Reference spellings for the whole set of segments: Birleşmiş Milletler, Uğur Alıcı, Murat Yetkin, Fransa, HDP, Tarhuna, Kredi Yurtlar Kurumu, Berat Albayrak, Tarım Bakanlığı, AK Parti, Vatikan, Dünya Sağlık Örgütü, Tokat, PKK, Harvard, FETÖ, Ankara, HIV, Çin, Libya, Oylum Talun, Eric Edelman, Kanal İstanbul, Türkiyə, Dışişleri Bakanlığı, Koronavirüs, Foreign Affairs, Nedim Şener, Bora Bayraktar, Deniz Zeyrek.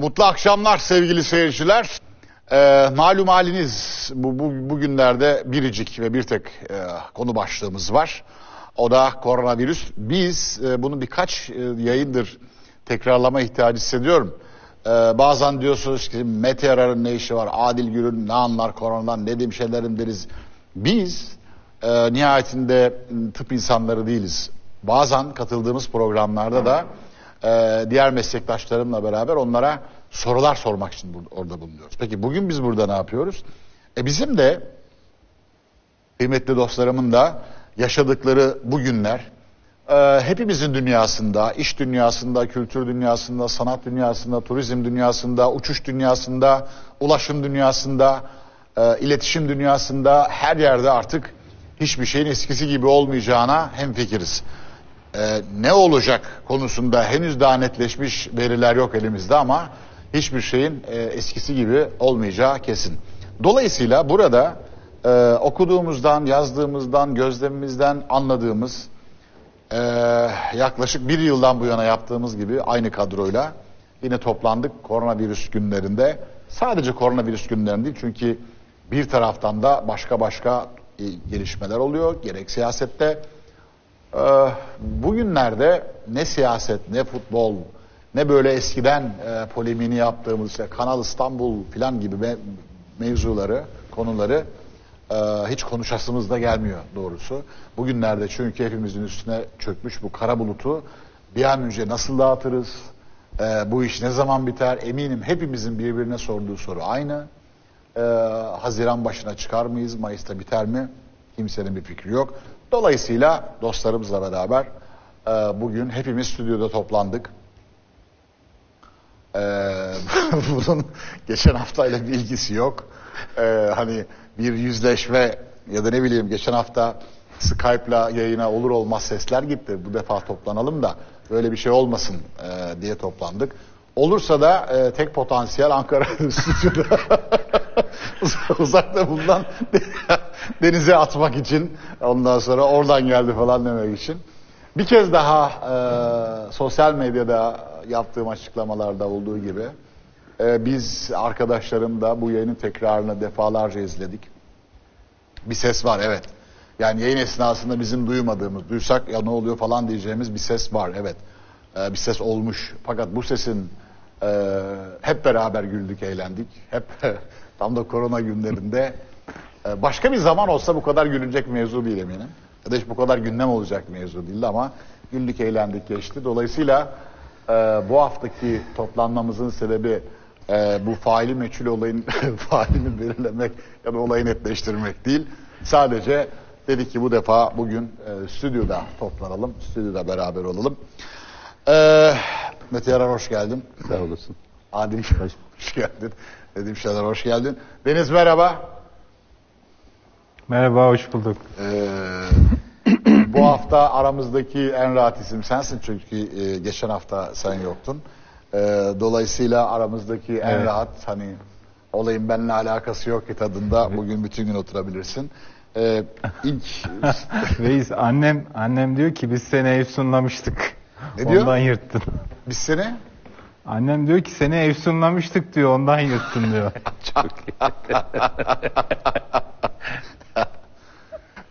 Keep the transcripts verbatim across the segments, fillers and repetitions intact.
Mutlu akşamlar sevgili seyirciler. Ee, malum haliniz bu, bu, bugünlerde biricik ve bir tek e, konu başlığımız var. O da koronavirüs. Biz e, bunu birkaç e, yayındır tekrarlama ihtiyacı hissediyorum. Ee, bazen diyorsunuz ki Mete Yarar'ın ne işi var, Adil Gür'ün ne anlar koronadan, Nedim Şener'im deriz. Biz e, nihayetinde tıp insanları değiliz. Bazen katıldığımız programlarda da e, diğer meslektaşlarımla beraber onlara sorular sormak için burada, orada bulunuyoruz. Peki bugün biz burada ne yapıyoruz? E bizim de kıymetli dostlarımın da yaşadıkları bu günler e, hepimizin dünyasında, iş dünyasında, kültür dünyasında, sanat dünyasında, turizm dünyasında, uçuş dünyasında, ulaşım dünyasında, e, iletişim dünyasında her yerde artık hiçbir şeyin eskisi gibi olmayacağına hemfikiriz. Ee, ne olacak konusunda henüz daha netleşmiş veriler yok elimizde ama hiçbir şeyin e, eskisi gibi olmayacağı kesin. Dolayısıyla burada e, okuduğumuzdan, yazdığımızdan, gözlemimizden anladığımız e, yaklaşık bir yıldan bu yana yaptığımız gibi aynı kadroyla yine toplandık koronavirüs günlerinde. Sadece koronavirüs günlerinde değil, çünkü bir taraftan da başka başka e, gelişmeler oluyor gerek siyasette. Bugünlerde ne siyaset, ne futbol, ne böyle eskiden polemiğini yaptığımız işte Kanal İstanbul falan gibi mevzuları, konuları hiç konuşasımız da gelmiyor doğrusu. Bugünlerde çünkü hepimizin üstüne çökmüş bu kara bulutu bir an önce nasıl dağıtırız, bu iş ne zaman biter, eminim hepimizin birbirine sorduğu soru aynı. Haziran başına çıkar mıyız, Mayıs'ta biter mi? Kimsenin bir fikri yok. Dolayısıyla dostlarımızla beraber e, bugün hepimiz stüdyoda toplandık. E, bunun geçen haftayla bir ilgisi yok. E, hani bir yüzleşme ya da ne bileyim, geçen hafta Skype'la yayına olur olmaz sesler gitti. Bu defa toplanalım da böyle bir şey olmasın e, diye toplandık. Olursa da e, tek potansiyel Ankara stüdyoda. Uzakta bundan denize atmak için, ondan sonra oradan geldi falan demek için. Bir kez daha e, sosyal medyada yaptığım açıklamalarda olduğu gibi e, biz arkadaşlarım da bu yayının tekrarını defalarca izledik. Bir ses var, evet. Yani yayın esnasında bizim duymadığımız, duysak ya ne oluyor falan diyeceğimiz bir ses var, evet. E, bir ses olmuş. Fakat bu sesin e, hep beraber güldük, eğlendik. Hep tam da korona günlerinde. Başka bir zaman olsa bu kadar gülünecek mevzu değil eminim. Ya da hiç bu kadar gündem olacak mevzu değildi ama güldük, eğlendik, geçti. Dolayısıyla e, bu haftaki toplanmamızın sebebi e, bu faili meçhul olayın failini belirlemek ya da olayı netleştirmek değil. Sadece dedik ki bu defa bugün e, stüdyoda toplanalım, stüdyoda beraber olalım. E, Mete Yarar hoş geldin. Sağ olasın. Adil hoş geldin. Nedim Şener hoş geldin. Deniz merhaba. Merhaba, hoş bulduk. Ee, bu hafta aramızdaki en rahat isim sensin çünkü e, geçen hafta sen yoktun. E, dolayısıyla aramızdaki en evet. rahat, hani olayın benimle alakası yok ki tadında, evet. Bugün bütün gün oturabilirsin. E, ilk... Reis, annem annem diyor ki biz seni efsunlamıştık. Ne diyor? Ondan yırttın. Biz seni? Annem diyor ki seni efsunlamıştık diyor, ondan yırttın diyor. Çok iyi.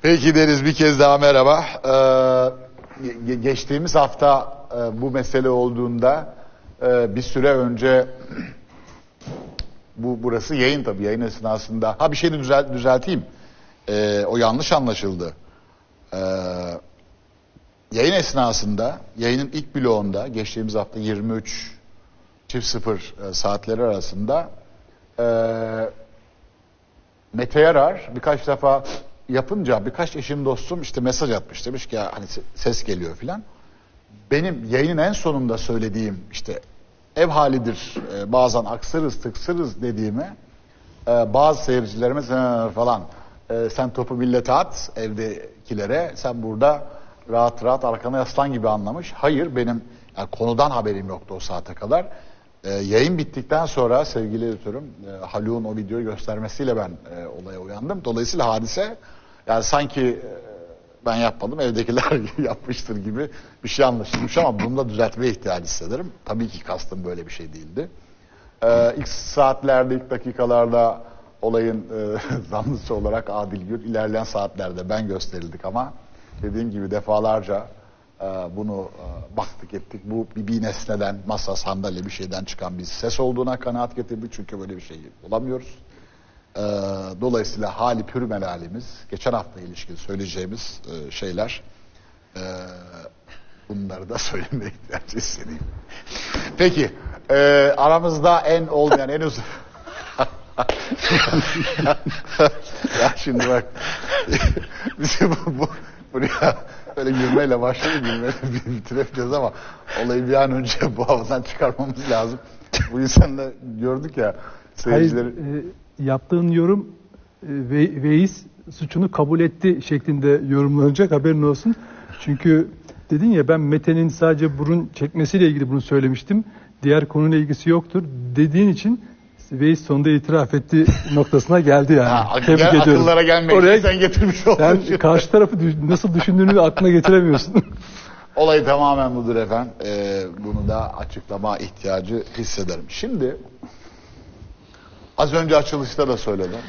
Peki Deniz, bir kez daha merhaba. Ee, geçtiğimiz hafta e, bu mesele olduğunda e, bir süre önce bu burası yayın tabii, yayın esnasında. Ha, bir şey de düzelt, düzelteyim. E, o yanlış anlaşıldı. E, yayın esnasında, yayının ilk bloğunda geçtiğimiz hafta yirmi üç sıfır saatleri arasında e, Mete Yarar birkaç defa yapınca birkaç eşim dostum işte mesaj atmış, demiş ki ya hani ses geliyor filan. Benim yayının en sonunda söylediğim işte ev halidir, e, bazen aksırız tıksırız dediğimi e, bazı seyircilerimiz falan e, sen topu millete at, evdekilere, sen burada rahat rahat arkana yaslan gibi anlamış. Hayır, benim yani konudan haberim yoktu o saate kadar. E, yayın bittikten sonra sevgili editörüm e, Haluk'un o videoyu göstermesiyle ben e, olaya uyandım. Dolayısıyla hadise yani sanki e, ben yapmadım, evdekiler yapmıştır gibi bir şey anlaşılmış ama bunu da düzeltmeye ihtiyacı hissederim. Tabii ki kastım böyle bir şey değildi. Ee, ilk saatlerde, ilk dakikalarda olayın e, zanlısı olarak Adil Gür, ilerleyen saatlerde ben gösterildik ama dediğim gibi defalarca e, bunu e, baktık ettik. Bu bir, bir nesneden, masa, sandalye bir şeyden çıkan bir ses olduğuna kanaat getirdik. Çünkü böyle bir şey bulamıyoruz. E, dolayısıyla hali pür melalimiz, geçen hafta ilişkin söyleyeceğimiz e, şeyler... E, bunları da söylemeye ihtiyacı hissedeyim. Peki, e, aramızda en olmayan, en uzun... ya, ya şimdi bak, bizi bu, bu, buraya böyle gülmeyle başladık, gülmeyle bitireceğiz ama olayı bir an önce bu havadan çıkarmamız lazım. Bu insanları gördük ya, seyircileri... Hayır, e, yaptığın yorum, e, ve, Veyis suçunu kabul etti şeklinde yorumlanacak, haberin olsun. Çünkü... Dedin ya, ben Mete'nin sadece burun çekmesiyle ilgili bunu söylemiştim. Diğer konuyla ilgisi yoktur. Dediğin için Veyis sonunda itiraf ettiği noktasına geldi yani. Ha, tebrik ya, ediyorum. Akıllara gelmeyin. Oraya sen getirmiş oldun. Sen şimdi karşı tarafı nasıl düşündüğünü aklına getiremiyorsun. Olay tamamen budur efendim. Ee, bunu da açıklama ihtiyacı hissederim. Şimdi az önce açılışta da söyledim.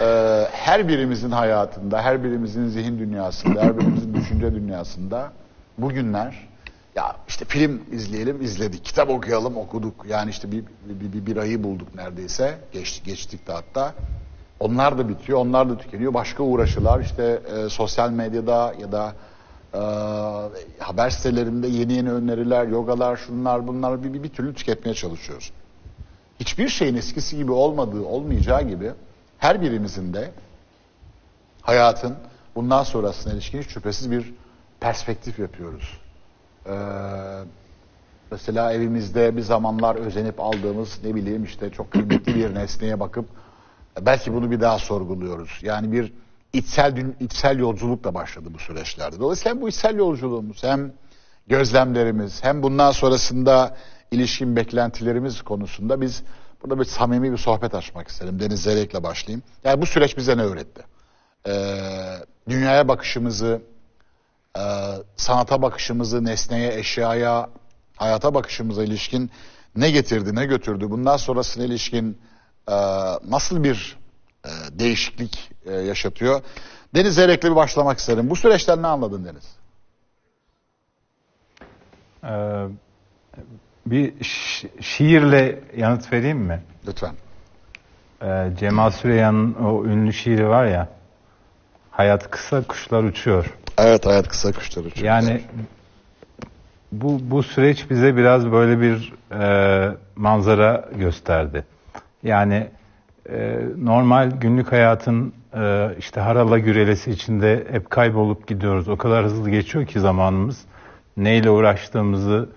Ee, her birimizin hayatında, her birimizin zihin dünyasında, her birimizin düşünce dünyasında bugünler, ya işte film izleyelim, izledik. Kitap okuyalım, okuduk. Yani işte bir, bir, bir, bir birayı bulduk neredeyse. Geç, geçtik de hatta. Onlar da bitiyor, onlar da tükeniyor. Başka uğraşılar. İşte e, sosyal medyada ya da e, haber sitelerinde yeni yeni öneriler, yogalar, şunlar bunlar bir, bir, bir türlü tüketmeye çalışıyoruz. Hiçbir şeyin eskisi gibi olmadığı, olmayacağı gibi her birimizin de hayatın bundan sonrasına ilişkin hiç şüphesiz bir perspektif yapıyoruz. Ee, mesela evimizde bir zamanlar özenip aldığımız, ne bileyim işte çok kıymetli bir nesneye bakıp belki bunu bir daha sorguluyoruz. Yani bir içsel içsel yolculukla başladı bu süreçlerde. Dolayısıyla hem bu içsel yolculuğumuz, hem gözlemlerimiz, hem bundan sonrasında ilişkin beklentilerimiz konusunda biz burada bir samimi bir sohbet açmak isterim. Deniz Zeyrek'le başlayayım. Yani bu süreç bize ne öğretti? Ee, dünyaya bakışımızı, e, sanata bakışımızı, nesneye, eşyaya, hayata bakışımıza ilişkin ne getirdi, ne götürdü? Bundan sonrasına ilişkin e, nasıl bir e, değişiklik e, yaşatıyor? Deniz Zeyrek'le bir başlamak isterim. Bu süreçten ne anladın Deniz? Evet. Bir şi şiirle yanıt vereyim mi? Lütfen. Ee, Cemal Süreyya'nın o ünlü şiiri var ya. Hayat kısa, kuşlar uçuyor. Evet, hayat kısa, kuşlar uçuyor. Yani bu, bu süreç bize biraz böyle bir e, manzara gösterdi. Yani e, normal günlük hayatın e, işte harala gürelesi içinde hep kaybolup gidiyoruz. O kadar hızlı geçiyor ki zamanımız. Neyle uğraştığımızı,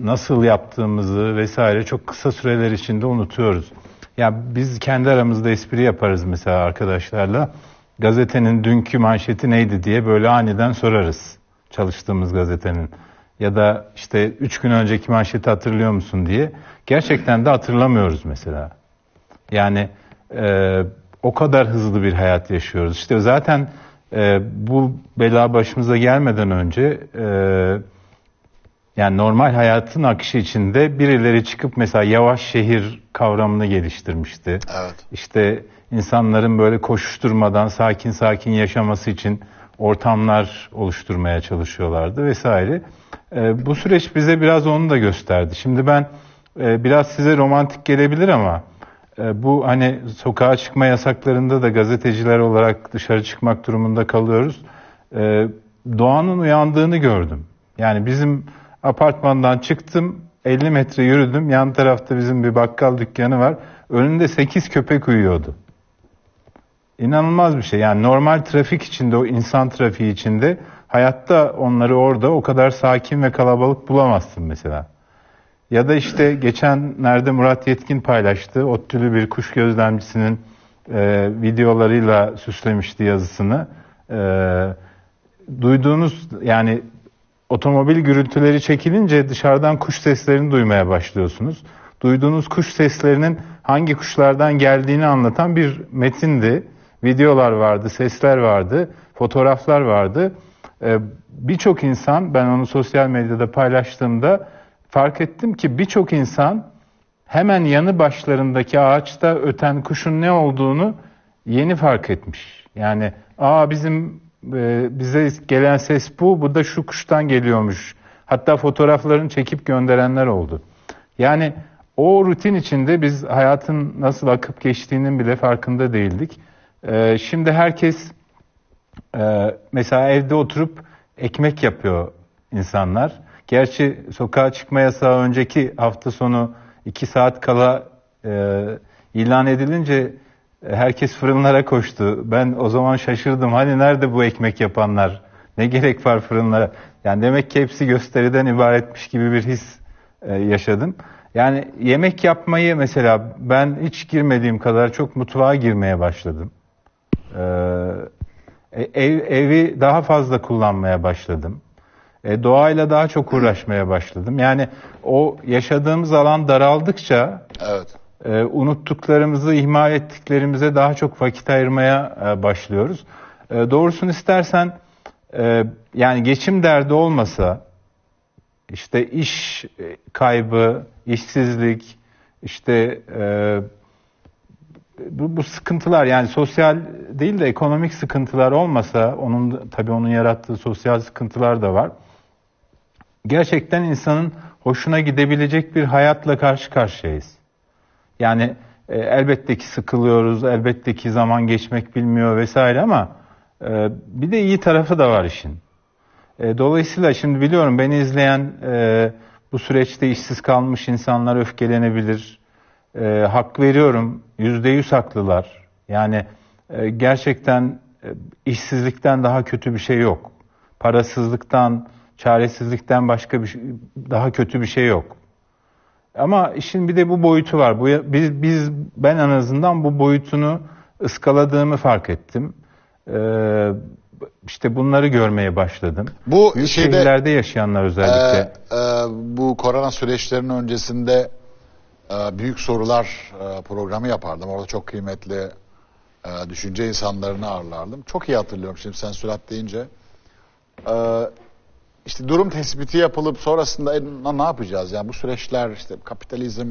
nasıl yaptığımızı vesaire çok kısa süreler içinde unutuyoruz. Ya biz kendi aramızda espri yaparız mesela arkadaşlarla. Gazetenin dünkü manşeti neydi diye böyle aniden sorarız çalıştığımız gazetenin. Ya da işte üç gün önceki manşeti hatırlıyor musun diye. Gerçekten de hatırlamıyoruz mesela. Yani e, o kadar hızlı bir hayat yaşıyoruz. İşte zaten e, bu bela başımıza gelmeden önce... E, Yani normal hayatın akışı içinde birileri çıkıp mesela yavaş şehir kavramını geliştirmişti. Evet. İşte insanların böyle koşuşturmadan sakin sakin yaşaması için ortamlar oluşturmaya çalışıyorlardı vesaire. Ee, bu süreç bize biraz onu da gösterdi. Şimdi ben e, biraz size romantik gelebilir ama e, bu hani sokağa çıkma yasaklarında da gazeteciler olarak dışarı çıkmak durumunda kalıyoruz. E, doğanın uyandığını gördüm. Yani bizim apartmandan çıktım, elli metre yürüdüm. Yan tarafta bizim bir bakkal dükkanı var. Önünde sekiz köpek uyuyordu. İnanılmaz bir şey. Yani normal trafik içinde, o insan trafiği içinde hayatta onları orada o kadar sakin ve kalabalık bulamazsın mesela. Ya da işte geçenlerde Murat Yetkin paylaştı. ODTÜ'lü bir kuş gözlemcisinin e, videolarıyla süslemişti yazısını. E, duyduğunuz yani... Otomobil gürültüleri çekilince dışarıdan kuş seslerini duymaya başlıyorsunuz. Duyduğunuz kuş seslerinin hangi kuşlardan geldiğini anlatan bir metindi. Videolar vardı, sesler vardı, fotoğraflar vardı. Ee, birçok insan, ben onu sosyal medyada paylaştığımda fark ettim ki birçok insan hemen yanı başlarındaki ağaçta öten kuşun ne olduğunu yeni fark etmiş. Yani aa bizim e, bize gelen ses bu, bu da şu kuştan geliyormuş. Hatta fotoğraflarını çekip gönderenler oldu. Yani o rutin içinde biz hayatın nasıl akıp geçtiğinin bile farkında değildik. E, şimdi herkes e, mesela evde oturup ekmek yapıyor insanlar. Gerçi sokağa çıkma yasağı önceki hafta sonu iki saat kala e, ilan edilince herkes fırınlara koştu. Ben o zaman şaşırdım. Hani nerede bu ekmek yapanlar? Ne gerek var fırınlara? Yani demek ki hepsi gösteriden ibaretmiş gibi bir his e, yaşadım. Yani yemek yapmayı mesela ben hiç girmediğim kadar çok mutfağa girmeye başladım. E, ev, evi daha fazla kullanmaya başladım. E, doğayla daha çok uğraşmaya başladım. Yani o yaşadığımız alan daraldıkça... Evet. E, unuttuklarımızı, ihmal ettiklerimize daha çok vakit ayırmaya e, başlıyoruz. E, doğrusunu istersen e, yani geçim derdi olmasa, işte iş kaybı, işsizlik, işte e, bu, bu sıkıntılar, yani sosyal değil de ekonomik sıkıntılar olmasa, onun tabii onun yarattığı sosyal sıkıntılar da var. Gerçekten insanın hoşuna gidebilecek bir hayatla karşı karşıyayız. Yani e, elbette ki sıkılıyoruz, elbette ki zaman geçmek bilmiyor vesaire ama e, bir de iyi tarafı da var işin. E, dolayısıyla şimdi biliyorum beni izleyen e, bu süreçte işsiz kalmış insanlar öfkelenebilir. E, hak veriyorum, yüzde yüz haklılar. Yani e, gerçekten e, işsizlikten daha kötü bir şey yok. Parasızlıktan, çaresizlikten başka bir şey, daha kötü bir şey yok. Ama işin bir de bu boyutu var. Bu, biz, biz, ben en azından bu boyutunu ıskaladığımı fark ettim. Ee, işte bunları görmeye başladım. Bu büyük şeyde, şehirlerde yaşayanlar özellikle. E, e, bu korona süreçlerinin öncesinde e, büyük sorular e, programı yapardım. Orada çok kıymetli e, düşünce insanlarını ağırlardım. Çok iyi hatırlıyorum şimdi sen sürat deyince. E, İşte durum tespiti yapılıp sonrasında e, ne yapacağız? Yani bu süreçler, işte kapitalizm,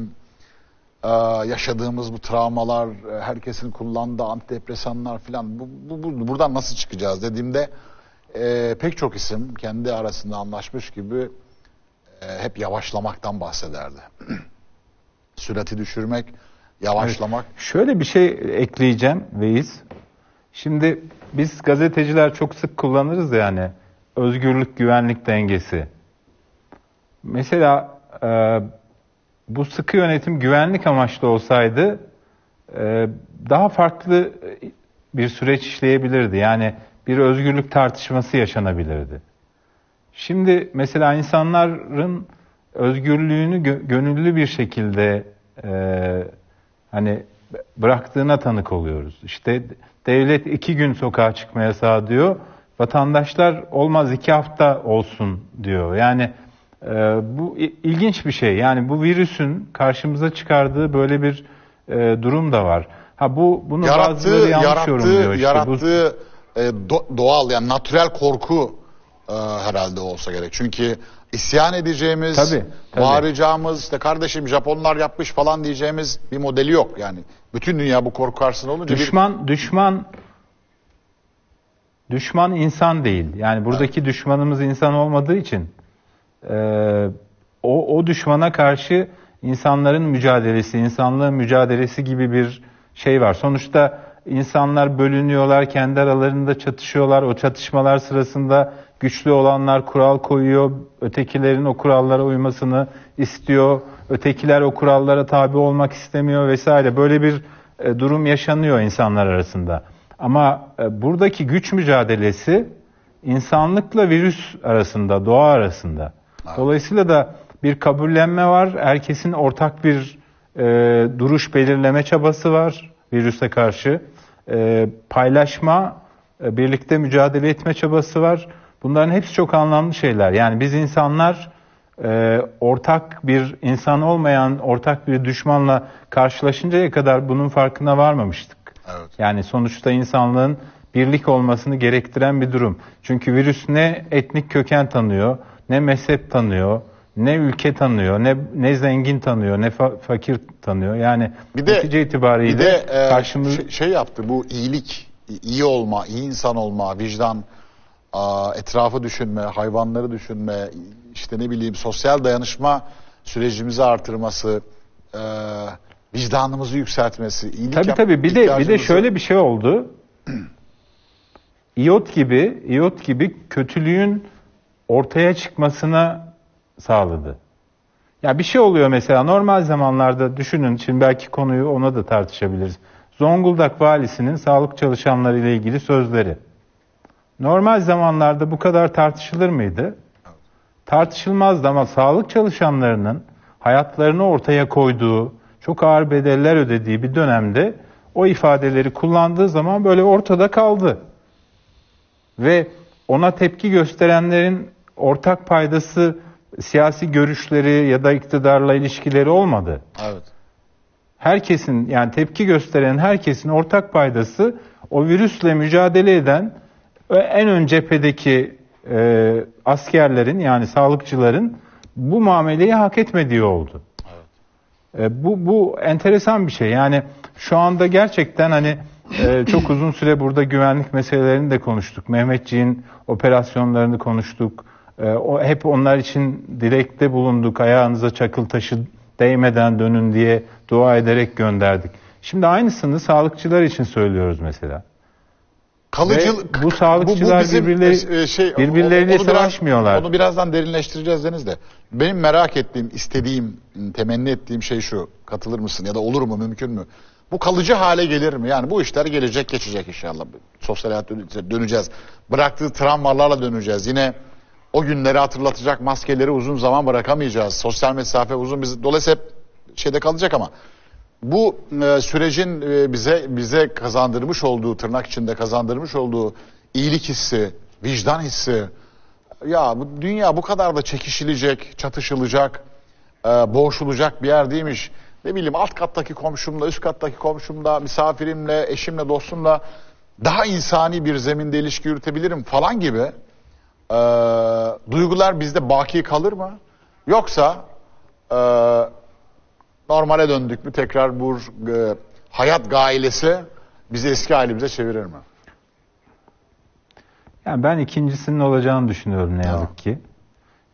e, yaşadığımız bu travmalar, e, herkesin kullandığı antidepresanlar filan, bu, bu, bu, buradan nasıl çıkacağız dediğimde e, pek çok isim kendi arasında anlaşmış gibi e, hep yavaşlamaktan bahsederdi. Sürati düşürmek, yavaşlamak. Evet, şöyle bir şey ekleyeceğim Veyis. Şimdi biz gazeteciler çok sık kullanırız yani. Özgürlük güvenlik dengesi. Mesela e, bu sıkı yönetim güvenlik amaçlı olsaydı e, daha farklı bir süreç işleyebilirdi. Yani bir özgürlük tartışması yaşanabilirdi. Şimdi mesela insanların özgürlüğünü gö- gönüllü bir şekilde e, hani bıraktığına tanık oluyoruz. İşte devlet iki gün sokağa çıkma yasağı diyor. Vatandaşlar olmaz iki hafta olsun diyor. Yani e, bu ilginç bir şey. Yani bu virüsün karşımıza çıkardığı böyle bir e, durum da var. Ha bu bunu yarattığı, bazıları yanlış yorumluyor. İşte yarattığı bu... e, doğal yani natürel korku e, herhalde olsa gerek. Çünkü isyan edeceğimiz, tabii, tabii. bağıracağımız, işte kardeşim Japonlar yapmış falan diyeceğimiz bir modeli yok. Yani bütün dünya bu korku karşısında olunca... Düşman, bir... düşman... Düşman insan değil. Yani buradaki evet. düşmanımız insan olmadığı için e, o, o düşmana karşı insanların mücadelesi, insanlığın mücadelesi gibi bir şey var. Sonuçta insanlar bölünüyorlar, kendi aralarında çatışıyorlar. O çatışmalar sırasında güçlü olanlar kural koyuyor, ötekilerin o kurallara uymasını istiyor. Ötekiler o kurallara tabi olmak istemiyor vesaire. Böyle bir e, durum yaşanıyor insanlar arasında. Ama buradaki güç mücadelesi insanlıkla virüs arasında, doğa arasında. Dolayısıyla da bir kabullenme var. Herkesin ortak bir e, duruş belirleme çabası var virüse karşı. E, paylaşma, e, birlikte mücadele etme çabası var. Bunların hepsi çok anlamlı şeyler. Yani biz insanlar e, ortak bir insan olmayan, ortak bir düşmanla karşılaşıncaya kadar bunun farkına varmamıştık. Evet. Yani sonuçta insanlığın birlik olmasını gerektiren bir durum. Çünkü virüs ne etnik köken tanıyor, ne mezhep tanıyor, ne ülke tanıyor, ne ne zengin tanıyor, ne fa fakir tanıyor. Yani bir de, netice itibariyle bir de, e, karşımız... şey yaptı bu iyilik, iyi olma, iyi insan olma, vicdan, a, etrafı düşünme, hayvanları düşünme, işte ne bileyim sosyal dayanışma sürecimizi artırması, e, vicdanımızı yükseltmesi, iyilik tabii, yap, tabii. Bir de bir de şöyle bir şey oldu. İyot gibi, İyot gibi kötülüğün ortaya çıkmasına sağladı. Ya bir şey oluyor mesela normal zamanlarda düşünün, şimdi belki konuyu ona da tartışabiliriz. Zonguldak valisinin sağlık çalışanları ile ilgili sözleri. Normal zamanlarda bu kadar tartışılır mıydı? Tartışılmazdı ama sağlık çalışanlarının hayatlarını ortaya koyduğu, çok ağır bedeller ödediği bir dönemde o ifadeleri kullandığı zaman böyle ortada kaldı. Ve ona tepki gösterenlerin ortak paydası siyasi görüşleri ya da iktidarla ilişkileri olmadı. Evet. Herkesin, yani tepki gösteren herkesin ortak paydası o virüsle mücadele eden en ön cephedeki e, askerlerin, yani sağlıkçıların bu muameleyi hak etmediği oldu. Evet. E, bu, bu enteresan bir şey. Yani şu anda gerçekten hani Ee, çok uzun süre burada güvenlik meselelerini de konuştuk. Mehmetçiğin operasyonlarını konuştuk. Ee, o, hep onlar için dilekte bulunduk. Ayağınıza çakıl taşı değmeden dönün diye dua ederek gönderdik. Şimdi aynısını sağlıkçılar için söylüyoruz mesela. Kalıcı, Ve bu sağlıkçılar bu, bu bizim, birbirleri, şey, birbirleriyle onu, onu savaşmıyorlar. Biraz, onu birazdan derinleştireceğiz Deniz de. Benim merak ettiğim, istediğim, temenni ettiğim şey şu. Katılır mısın ya da olur mu, mümkün mü? Bu kalıcı hale gelir mi? Yani bu işler gelecek geçecek inşallah. Sosyal hayata döneceğiz. Bıraktığı travmalarla döneceğiz. Yine o günleri hatırlatacak maskeleri uzun zaman bırakamayacağız. Sosyal mesafe uzun. Biz, dolayısıyla hep şeyde kalacak ama bu e, sürecin e, bize bize kazandırmış olduğu, tırnak içinde kazandırmış olduğu iyilik hissi, vicdan hissi. Ya bu dünya bu kadar da çekişilecek, çatışılacak, e, boğuşulacak bir yer değilmiş. Ne bileyim alt kattaki komşumla, üst kattaki komşumla, misafirimle, eşimle, dostumla daha insani bir zeminde ilişki yürütebilirim falan gibi e, duygular bizde baki kalır mı? Yoksa e, normale döndük mü tekrar bu e, hayat gailesi bizi eski halimize çevirir mi? Yani ben ikincisinin olacağını düşünüyorum ne yazık ya. ki.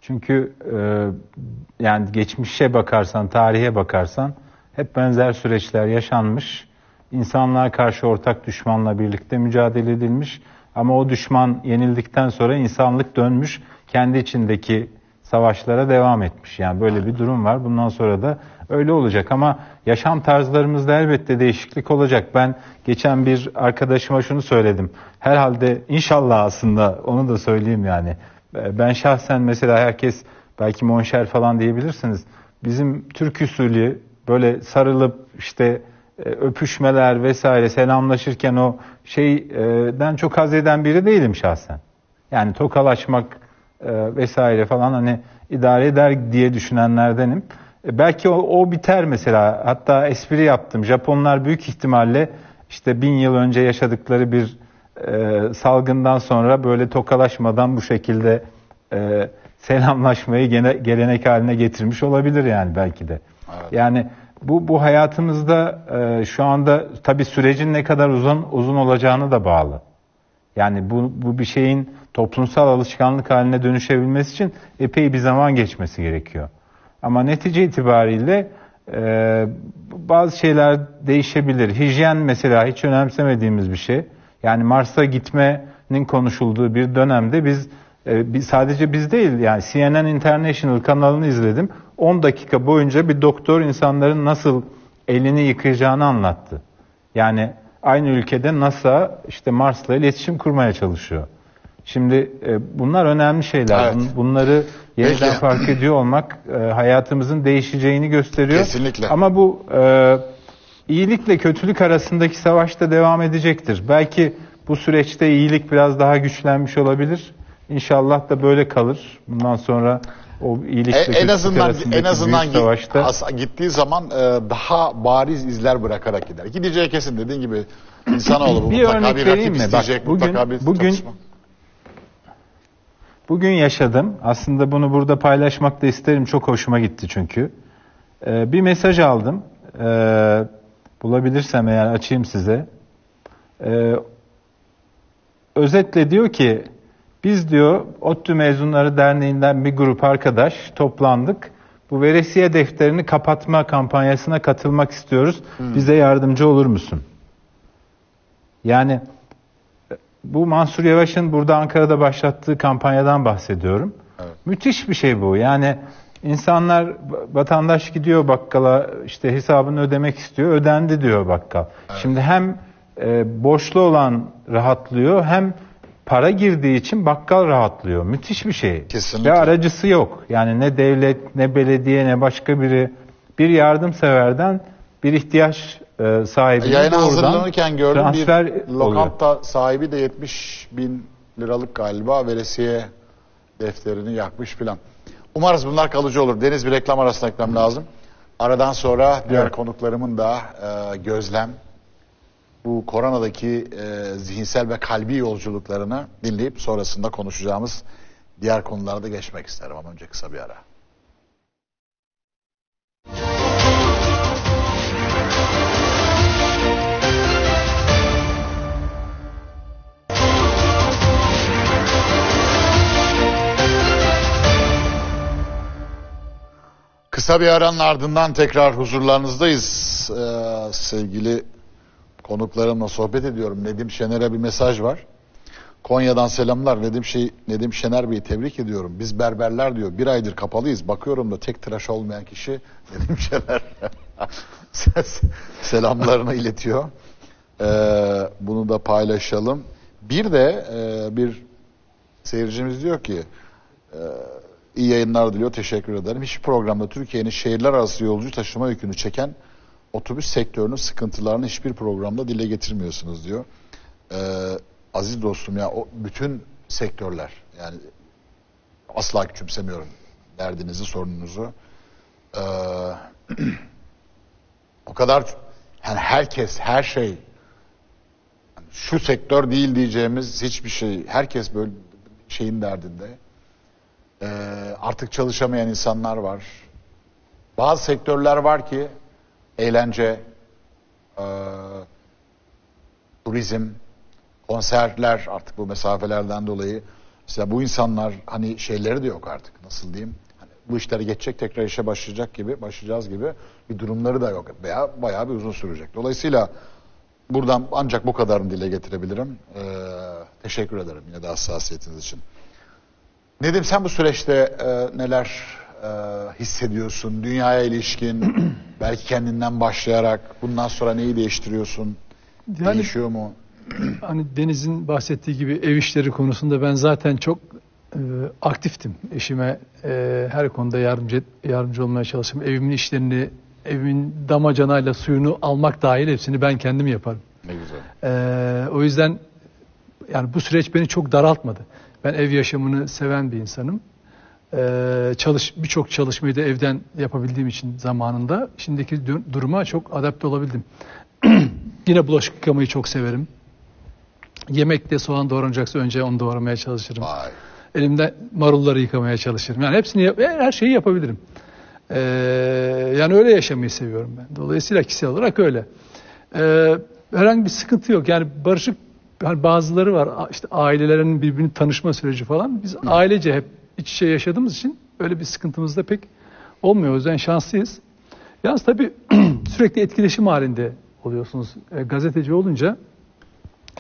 Çünkü e, yani geçmişe bakarsan, tarihe bakarsan hep benzer süreçler yaşanmış. İnsanlığa karşı ortak düşmanla birlikte mücadele edilmiş. Ama o düşman yenildikten sonra insanlık dönmüş, kendi içindeki savaşlara devam etmiş. Yani böyle bir durum var. Bundan sonra da öyle olacak. Ama yaşam tarzlarımızda elbette değişiklik olacak. Ben geçen bir arkadaşıma şunu söyledim. Herhalde inşallah aslında onu da söyleyeyim yani. Ben şahsen mesela herkes belki monşer falan diyebilirsiniz. Bizim Türk usulü böyle sarılıp işte öpüşmeler vesaire selamlaşırken o şeyden çok haz eden biri değilim şahsen. Yani tokalaşmak vesaire falan hani idare eder diye düşünenlerdenim. Belki o, o biter mesela. Hatta espri yaptım. Japonlar büyük ihtimalle işte bin yıl önce yaşadıkları bir Ee, salgından sonra böyle tokalaşmadan bu şekilde e, selamlaşmayı gene, gelenek haline getirmiş olabilir yani belki de. Evet. Yani bu bu hayatımızda e, şu anda tabii sürecin ne kadar uzun uzun olacağına da bağlı. Yani bu bu bir şeyin toplumsal alışkanlık haline dönüşebilmesi için epey bir zaman geçmesi gerekiyor. Ama netice itibariyle e, bazı şeyler değişebilir. Hijyen mesela hiç önemsemediğimiz bir şey. Yani Mars'a gitmenin konuşulduğu bir dönemde biz, e, biz sadece biz değil yani C N N International kanalını izledim. on dakika boyunca bir doktor insanların nasıl elini yıkayacağını anlattı. Yani aynı ülkede NASA işte Mars'la iletişim kurmaya çalışıyor. Şimdi e, bunlar önemli şeyler. Evet. Bun, bunları yeniden Peki. fark ediyor olmak e, hayatımızın değişeceğini gösteriyor. Kesinlikle. Ama bu... E, İyilikle kötülük arasındaki savaş da devam edecektir. Belki bu süreçte iyilik biraz daha güçlenmiş olabilir. İnşallah da böyle kalır. Bundan sonra o iyilikle e, kötülük en azından, arasındaki en azından büyük savaşta... Gittiği zaman daha bariz izler bırakarak gider. Gideceği kesin dediğin gibi insanoğlu bu mutlaka bir rakip isteyecek. Bak, bugün, mutlaka bir bugün, Bugün yaşadım. Aslında bunu burada paylaşmak da isterim. Çok hoşuma gitti çünkü. Ee, bir mesaj aldım. Ee, bulabilirsem eğer açayım size. Ee, özetle diyor ki, biz diyor ODTÜ Mezunları Derneği'nden bir grup arkadaş toplandık. Bu veresiye defterini kapatma kampanyasına katılmak istiyoruz. Hmm. Bize yardımcı olur musun? Yani bu Mansur Yavaş'ın burada Ankara'da başlattığı kampanyadan bahsediyorum. Evet. Müthiş bir şey bu. Yani insanlar, vatandaş gidiyor bakkala, işte hesabını ödemek istiyor. Ödendi diyor bakkal. Evet. Şimdi hem e, borçlu olan rahatlıyor, hem para girdiği için bakkal rahatlıyor. Müthiş bir şey. Kesinlikle. Ve aracısı yok. Yani ne devlet, ne belediye, ne başka biri. Bir yardımseverden bir ihtiyaç e, sahibi. Yayına hazırlanırken gördüm, bir lokanta oluyor. Sahibi de yetmiş bin liralık galiba veresiye defterini yakmış filan. Umarız bunlar kalıcı olur. Deniz, bir reklam arasına gitmem lazım. Aradan sonra diğer evet. konuklarımın da e, gözlem, bu koronadaki e, zihinsel ve kalbi yolculuklarını dinleyip sonrasında konuşacağımız diğer konulara da geçmek isterim. Ama önce kısa bir ara. Kısa bir aranın ardından tekrar huzurlarınızdayız. Ee, sevgili konuklarımla sohbet ediyorum. Nedim Şener'e bir mesaj var. Konya'dan selamlar. Nedim, şey, Nedim Şener Bey'i tebrik ediyorum. Biz berberler diyor, bir aydır kapalıyız. Bakıyorum da tek tıraş olmayan kişi Nedim Şener. Selamlarını iletiyor. Ee, bunu da paylaşalım. Bir de e, bir seyircimiz diyor ki... E, İyi yayınlar diliyor, teşekkür ederim. Hiçbir programda Türkiye'nin şehirler arası yolcu taşıma yükünü çeken otobüs sektörünün sıkıntılarını hiçbir programda dile getirmiyorsunuz diyor. Ee, aziz dostum ya, o bütün sektörler, yani asla küçümsemiyorum derdinizi, sorununuzu. Ee, o kadar, yani herkes, her şey, şu sektör değil diyeceğimiz hiçbir şey, herkes böyle şeyin derdinde. Ee, artık çalışamayan insanlar var. Bazı sektörler var ki, eğlence, e, turizm, konserler, artık bu mesafelerden dolayı. Mesela bu insanlar, hani şeyleri de yok artık, nasıl diyeyim. Hani bu işlere geçecek, tekrar işe başlayacak gibi, başlayacağız gibi bir durumları da yok. Veya bayağı bir uzun sürecek. Dolayısıyla buradan ancak bu kadarını dile getirebilirim. Ee, teşekkür ederim yine de hassasiyetiniz için. Nedim, sen bu süreçte e, neler e, hissediyorsun? Dünyaya ilişkin, belki kendinden başlayarak bundan sonra neyi değiştiriyorsun? Yani, değişiyor mu? Hani Deniz'in bahsettiği gibi ev işleri konusunda ben zaten çok e, aktiftim. Eşime e, her konuda yardımcı yardımcı olmaya çalıştım. Evimin işlerini, evimin damacanayla suyunu almak dahil hepsini ben kendim yaparım. Ne güzel. E, o yüzden yani bu süreç beni çok daraltmadı. Ben ev yaşamını seven bir insanım. Ee, çalış, birçok çalışmayı da evden yapabildiğim için zamanında şimdiki duruma çok adapte olabildim. Yine bulaşık yıkamayı çok severim. Yemekte soğan doğranacaksa önce onu doğramaya çalışırım. Vay. Elimde marulları yıkamaya çalışırım. Yani hepsini, her şeyi yapabilirim. Ee, yani öyle yaşamayı seviyorum ben. Dolayısıyla kişisel olarak öyle. Ee, herhangi bir sıkıntı yok. Yani barışık. Yani bazıları var, işte ailelerin birbirini tanışma süreci falan. Biz Hı. ailece hep iç içe yaşadığımız için öyle bir sıkıntımız da pek olmuyor. O yüzden şanslıyız. Yalnız tabii sürekli etkileşim halinde oluyorsunuz. E, gazeteci olunca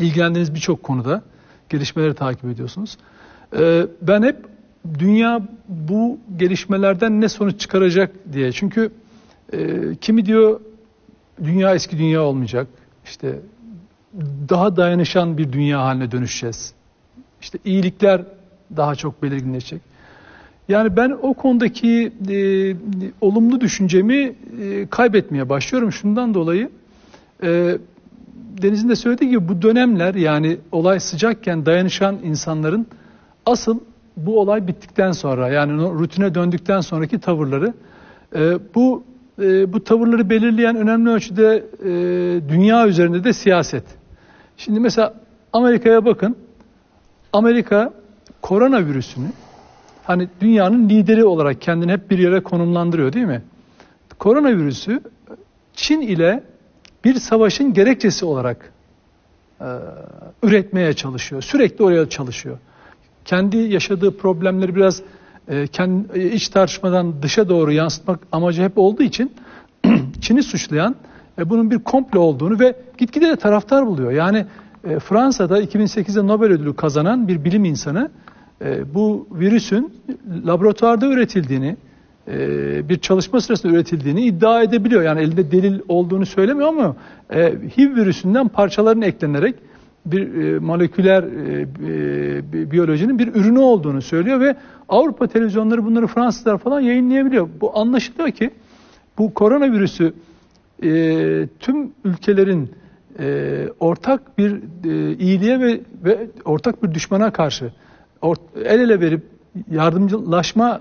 ilgilendiğiniz birçok konuda gelişmeleri takip ediyorsunuz. E, ben hep dünya bu gelişmelerden ne sonuç çıkaracak diye. Çünkü e, kimi diyor dünya eski dünya olmayacak. İşte daha dayanışan bir dünya haline dönüşeceğiz. İşte iyilikler daha çok belirginleşecek. Yani ben o konudaki e, olumlu düşüncemi e, kaybetmeye başlıyorum. Şundan dolayı e, Deniz'in de söylediği gibi bu dönemler, yani olay sıcakken dayanışan insanların asıl bu olay bittikten sonra, yani rutine döndükten sonraki tavırları, e, bu e, bu tavırları belirleyen önemli ölçüde e, dünya üzerinde de siyaset. Şimdi mesela Amerika'ya bakın. Amerika koronavirüsünü, hani dünyanın lideri olarak kendini hep bir yere konumlandırıyor değil mi? Koronavirüsü Çin ile bir savaşın gerekçesi olarak e, üretmeye çalışıyor. Sürekli oraya çalışıyor. Kendi yaşadığı problemleri biraz e, kendi, iç tartışmadan dışa doğru yansıtmak amacı hep olduğu için Çin'i suçlayan e, bunun bir komplo olduğunu ve gitgide de taraftar buluyor. Yani e, Fransa'da iki bin sekizde Nobel ödülü kazanan bir bilim insanı e, bu virüsün laboratuvarda üretildiğini, bir çalışma sırasında üretildiğini iddia edebiliyor. Yani elinde delil olduğunu söylemiyor ama H I V virüsünden parçaların eklenerek bir moleküler biyolojinin bir ürünü olduğunu söylüyor ve Avrupa televizyonları bunları Fransızlar falan yayınlayabiliyor. Bu anlaşılıyor ki bu koronavirüsü tüm ülkelerin ortak bir iyiliğe ve, ve ortak bir düşmana karşı el ele verip yardımcılaşma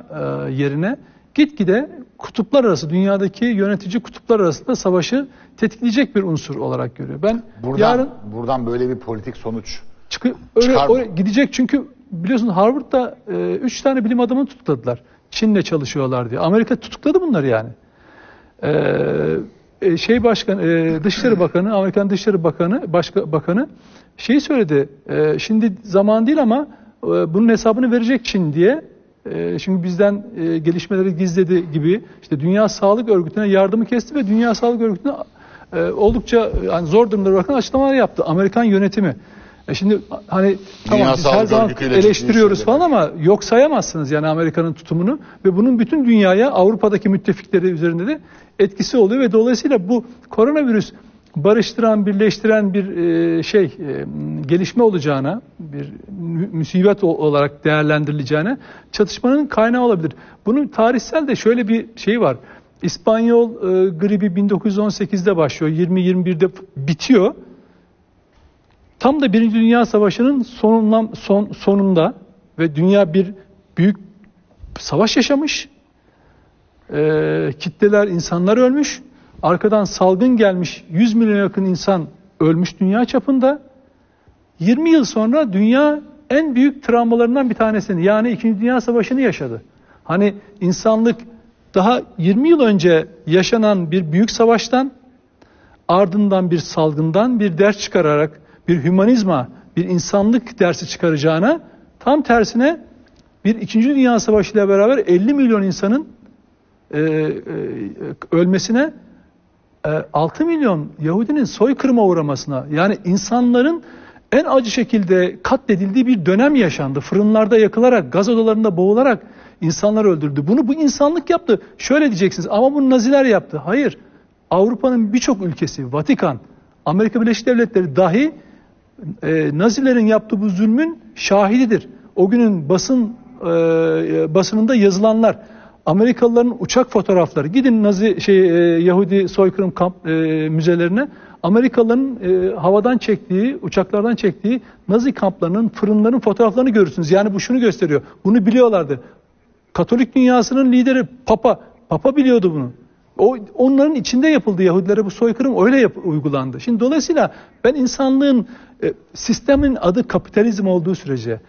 yerine gitgide kutuplar arası, dünyadaki yönetici kutuplar arasında savaşı tetikleyecek bir unsur olarak görüyor. Ben buradan, yarın... Buradan böyle bir politik sonuç çıkı, öyle, öyle gidecek çünkü biliyorsun Harvard'da e, üç tane bilim adamını tutukladılar. Çin'le çalışıyorlar diye. Amerika tutukladı bunları yani. E, şey başkan, e, Dışişleri Bakanı, Amerikan Dışişleri Bakanı, başka, Bakanı şeyi söyledi. E, şimdi zaman değil ama e, bunun hesabını verecek Çin diye. Şimdi bizden gelişmeleri gizledi gibi işte Dünya Sağlık Örgütü'ne yardımı kesti ve Dünya Sağlık Örgütü'ne oldukça yani zor durumda bırakan açıklamalar yaptı Amerikan yönetimi. E şimdi hani tamam biz her zaman eleştiriyoruz falan ama yok sayamazsınız yani Amerika'nın tutumunu ve bunun bütün dünyaya, Avrupa'daki müttefikleri üzerinde de etkisi oluyor ve dolayısıyla bu koronavirüs barıştıran, birleştiren bir şey gelişme olacağına, bir musibet olarak değerlendirileceğine çatışmanın kaynağı olabilir. Bunun tarihsel de şöyle bir şeyi var. İspanyol gribi bin dokuz yüz on sekizde başlıyor, yirmi yirmi birde bitiyor. Tam da Birinci Dünya Savaşı'nın sonundan, son, sonunda ve dünya bir büyük savaş yaşamış. E, kitleler, insanlar ölmüş. Arkadan salgın gelmiş, yüz milyona yakın insan ölmüş dünya çapında. yirmi yıl sonra dünya en büyük travmalarından bir tanesini, yani İkinci Dünya Savaşı'nı yaşadı. Hani insanlık daha yirmi yıl önce yaşanan bir büyük savaştan, ardından bir salgından bir ders çıkararak, bir hümanizma, bir insanlık dersi çıkaracağına, tam tersine bir İkinci Dünya Savaşı ile beraber elli milyon insanın e, e, ölmesine, altı milyon Yahudinin soykırıma uğramasına, yani insanların en acı şekilde katledildiği bir dönem yaşandı. Fırınlarda yakılarak, gaz odalarında boğularak insanlar öldürdü. Bunu bu insanlık yaptı. Şöyle diyeceksiniz ama bunu Naziler yaptı. Hayır. Avrupa'nın birçok ülkesi, Vatikan, Amerika Birleşik Devletleri dahi e, Nazilerin yaptığı bu zulmün şahididir. O günün basın e, basınında yazılanlar, Amerikalıların uçak fotoğrafları. Gidin Nazi şey e, Yahudi soykırım kamp e, müzelerine. Amerikalıların e, havadan çektiği, uçaklardan çektiği Nazi kamplarının, fırınların fotoğraflarını görürsünüz. Yani bu şunu gösteriyor. Bunu biliyorlardı. Katolik dünyasının lideri Papa, Papa biliyordu bunu. O onların içinde yapıldı Yahudilere bu soykırım öyle yap, uygulandı. Şimdi dolayısıyla ben insanlığın e, sistemin adı kapitalizm olduğu sürece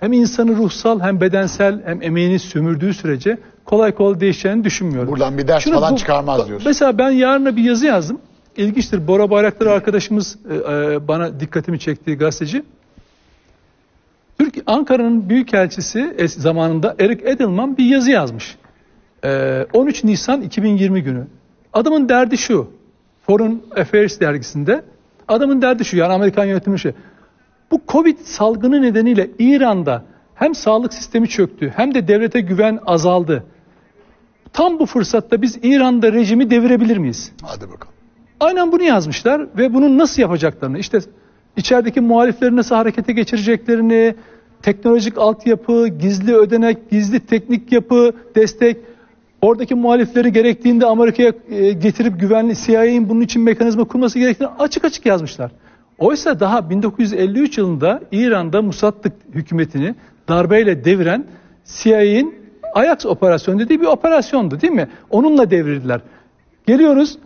hem insanı ruhsal hem bedensel hem emeğini sömürdüğü sürece kolay kolay değişeceğini düşünmüyorum. Buradan bir ders Şunu, falan bu, çıkarmaz diyorsun. Mesela ben yarına bir yazı yazdım. İlginçtir. Bora Bayraktar arkadaşımız e, e, bana dikkatimi çektiği gazeteci. Türkiye Ankara'nın büyükelçisi es, zamanında Eric Edelman bir yazı yazmış. E, on üç Nisan iki bin yirmi günü. Adamın derdi şu. Foreign Affairs dergisinde. Adamın derdi şu. Yani Amerikan yönetimi şu. Bu Covid salgını nedeniyle İran'da hem sağlık sistemi çöktü hem de devlete güven azaldı. Tam bu fırsatta biz İran'da rejimi devirebilir miyiz? Hadi bakalım. Aynen bunu yazmışlar ve bunun nasıl yapacaklarını, işte içerideki muhalifleri nasıl harekete geçireceklerini, teknolojik altyapı, gizli ödenek, gizli teknik yapı, destek, oradaki muhalifleri gerektiğinde Amerika'ya getirip güvenli C I A'nin bunun için mekanizma kurması gerektiğini açık açık yazmışlar. Oysa daha bin dokuz yüz elli üç yılında İran'da Musaddık hükümetini darbeyle deviren C I A'nin Ajax operasyonu dediği bir operasyondu değil mi? Onunla devirdiler. Geliyoruz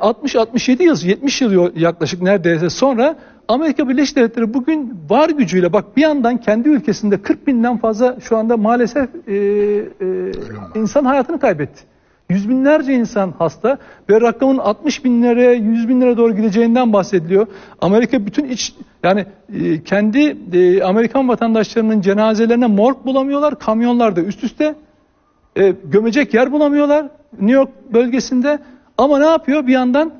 altmış altmış yedi yıl, yetmiş yıl yaklaşık neredeyse sonra Amerika Birleşik Devletleri bugün var gücüyle, bak bir yandan kendi ülkesinde kırk binden fazla şu anda maalesef e, e, insan hayatını kaybetti. Yüz binlerce insan hasta ve rakamın altmış binlere, yüz binlere doğru gideceğinden bahsediliyor. Amerika bütün iç, yani e, kendi e, Amerikan vatandaşlarının cenazelerine morg bulamıyorlar, kamyonlarda üst üste e, gömecek yer bulamıyorlar New York bölgesinde. Ama ne yapıyor bir yandan?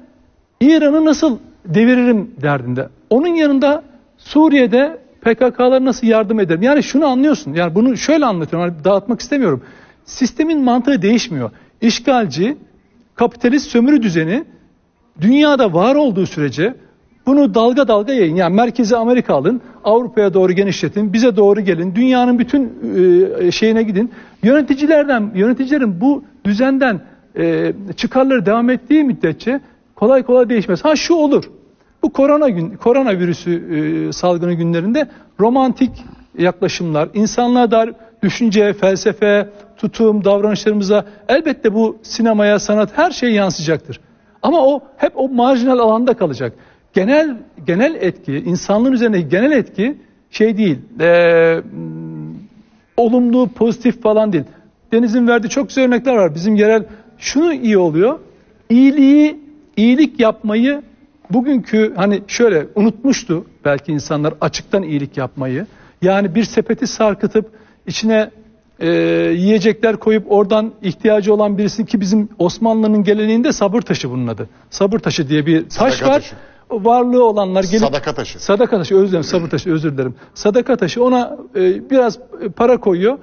İran'ı nasıl deviririm derdinde. Onun yanında Suriye'de P K K'lara nasıl yardım ederim? Yani şunu anlıyorsun, yani bunu şöyle anlatıyorum, hani dağıtmak istemiyorum. Sistemin mantığı değişmiyor. İşgalci, kapitalist sömürü düzeni dünyada var olduğu sürece bunu dalga dalga yayın. Yani merkezi Amerika alın, Avrupa'ya doğru genişletin, bize doğru gelin, dünyanın bütün e, şeyine gidin. Yöneticilerden, yöneticilerin bu düzenden e, çıkarları devam ettiği müddetçe kolay kolay değişmez. Ha şu olur, bu korona gün, korona virüsü e, salgını günlerinde romantik yaklaşımlar, insanlığa dair düşünce, felsefe, tutum, davranışlarımıza elbette bu sinemaya, sanat her şey yansıyacaktır. Ama o hep o marjinal alanda kalacak. Genel genel etki, insanlığın üzerindeki genel etki şey değil, e, olumlu, pozitif falan değil. Deniz'in verdiği çok güzel örnekler var. Bizim yerel şunu iyi oluyor, iyiliği, iyilik yapmayı bugünkü hani şöyle unutmuştu belki insanlar açıktan iyilik yapmayı. Yani bir sepeti sarkıtıp içine e, yiyecekler koyup oradan ihtiyacı olan birisini, ki bizim Osmanlı'nın geleneğinde sabır taşı bunun adı. Sabır taşı diye bir taş sadaka var. Taşı. Varlığı olanlar gelip... Sadaka taşı. Sadaka taşı özür dilerim, sabır taşı özür dilerim. Sadaka taşı ona e, biraz para koyuyor.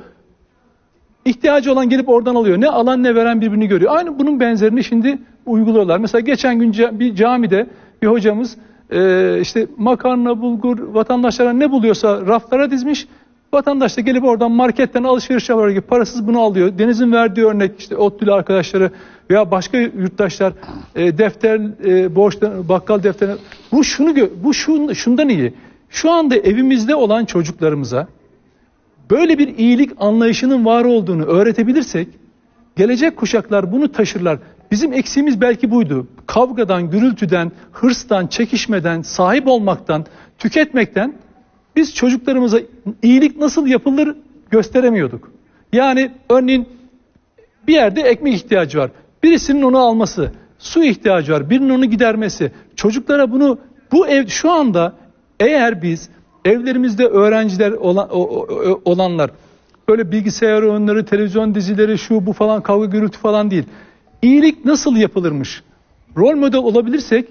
İhtiyacı olan gelip oradan alıyor. Ne alan ne veren birbirini görüyor. Aynı bunun benzerini şimdi uyguluyorlar. Mesela geçen gün bir camide bir hocamız e, işte makarna, bulgur, vatandaşlara ne buluyorsa raflara dizmiş. Vatandaş da gelip oradan marketten alışveriş yapar gibi parasız bunu alıyor. Deniz'in verdiği örnek işte ODTÜ'lü arkadaşları veya başka yurttaşlar e, defter, e, borçtan, bakkal defterine. Bu şunu bu şun, şundan iyi. Şu anda evimizde olan çocuklarımıza böyle bir iyilik anlayışının var olduğunu öğretebilirsek gelecek kuşaklar bunu taşırlar. Bizim eksiğimiz belki buydu. Kavgadan, gürültüden, hırstan, çekişmeden, sahip olmaktan, tüketmekten biz çocuklarımıza iyilik nasıl yapılır gösteremiyorduk. Yani örneğin bir yerde ekmek ihtiyacı var. Birisinin onu alması, su ihtiyacı var, birinin onu gidermesi. Çocuklara bunu, bu ev şu anda eğer biz evlerimizde öğrenciler olan, o, o, olanlar böyle bilgisayar oyunları, televizyon dizileri, şu bu falan kavga gürültü falan değil. İyilik nasıl yapılırmış? Rol model olabilirsek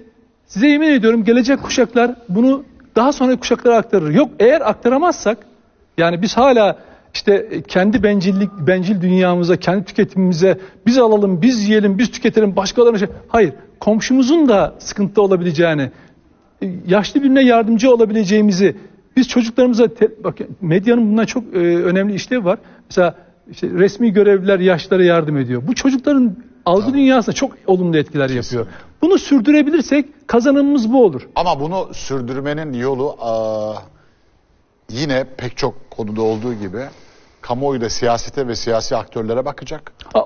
size yemin ediyorum gelecek kuşaklar bunu daha sonra kuşaklara aktarır. Yok eğer aktaramazsak yani biz hala işte kendi bencillik, bencil dünyamıza, kendi tüketimimize biz alalım, biz yiyelim, biz tüketelim başkalarına şey. Hayır, komşumuzun da sıkıntı olabileceğini, yaşlı birine yardımcı olabileceğimizi biz çocuklarımıza, te, bak medyanın bundan çok e, önemli işlevi var. Mesela işte resmi görevliler yaşlara yardım ediyor. Bu çocukların algı tamam. Dünyasına çok olumlu etkiler kesinlikle yapıyor. Bunu sürdürebilirsek kazanımımız bu olur. Ama bunu sürdürmenin yolu aa, yine pek çok konuda olduğu gibi kamuoyu da siyasete ve siyasi aktörlere bakacak. Aa,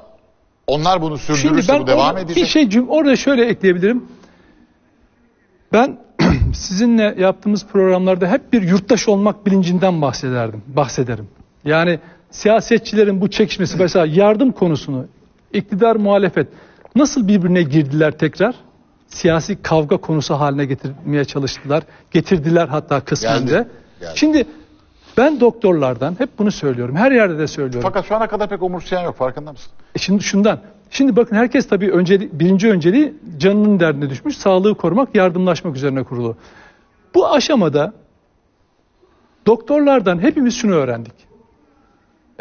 Onlar bunu sürdürürse bu devam edecek. Bir şey orada şöyle ekleyebilirim. Ben sizinle yaptığımız programlarda hep bir yurttaş olmak bilincinden bahsederdim, bahsederim. Yani siyasetçilerin bu çekişmesi mesela yardım konusunu, iktidar muhalefet nasıl birbirine girdiler tekrar? Siyasi kavga konusu haline getirmeye çalıştılar. Getirdiler hatta kısmen de. Şimdi ben doktorlardan hep bunu söylüyorum. Her yerde de söylüyorum. Fakat şu ana kadar pek umursayan yok, farkında mısın? E şimdi şundan. Şimdi bakın herkes tabii önceli, birinci önceliği canının derdine düşmüş. Sağlığı korumak, yardımlaşmak üzerine kurulu. Bu aşamada doktorlardan hepimiz şunu öğrendik.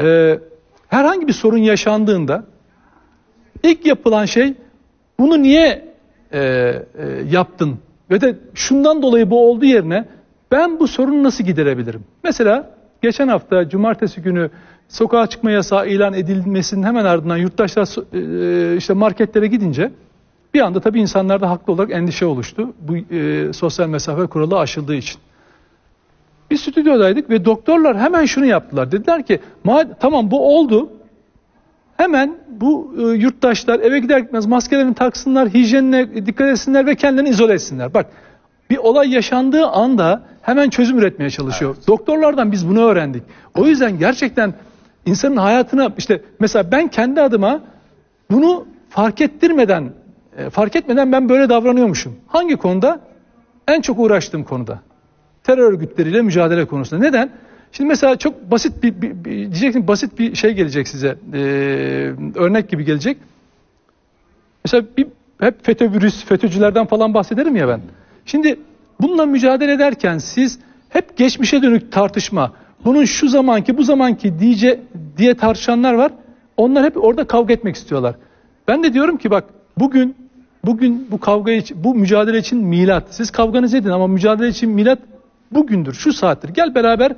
Ee, herhangi bir sorun yaşandığında ilk yapılan şey bunu niye e, e, yaptın ve de şundan dolayı bu oldu yerine ben bu sorunu nasıl giderebilirim? Mesela geçen hafta cumartesi günü sokağa çıkma yasağı ilan edilmesinin hemen ardından yurttaşlar e, işte marketlere gidince bir anda tabii insanlarda haklı olarak endişe oluştu. Bu e, sosyal mesafe kuralı aşıldığı için. Biz stüdyodaydık ve doktorlar hemen şunu yaptılar. Dediler ki tamam bu oldu. Hemen bu e, yurttaşlar eve gider gitmez maskelerini taksınlar, hijyenine dikkat etsinler ve kendilerini izole etsinler. Bak Bir olay yaşandığı anda hemen çözüm üretmeye çalışıyor. Evet. Doktorlardan biz bunu öğrendik. O yüzden gerçekten insanın hayatına, işte mesela ben kendi adıma bunu fark ettirmeden, fark etmeden ben böyle davranıyormuşum. Hangi konuda? En çok uğraştığım konuda. Terör örgütleriyle mücadele konusunda. Neden? Şimdi mesela çok basit bir, bir, bir diyeceksin, basit bir şey gelecek size. Ee, örnek gibi gelecek. Mesela bir, hep FETÖ virüs, FETÖ'cülerden falan bahsederim ya ben. Şimdi bununla mücadele ederken siz hep geçmişe dönük tartışma, bunun şu zamanki, bu zamanki diye, diye tartışanlar var. Onlar hep orada kavga etmek istiyorlar. Ben de diyorum ki bak bugün bugün bu kavga için, bu mücadele için milat. Siz kavganız edin ama mücadele için milat bugündür, şu saattir. Gel beraber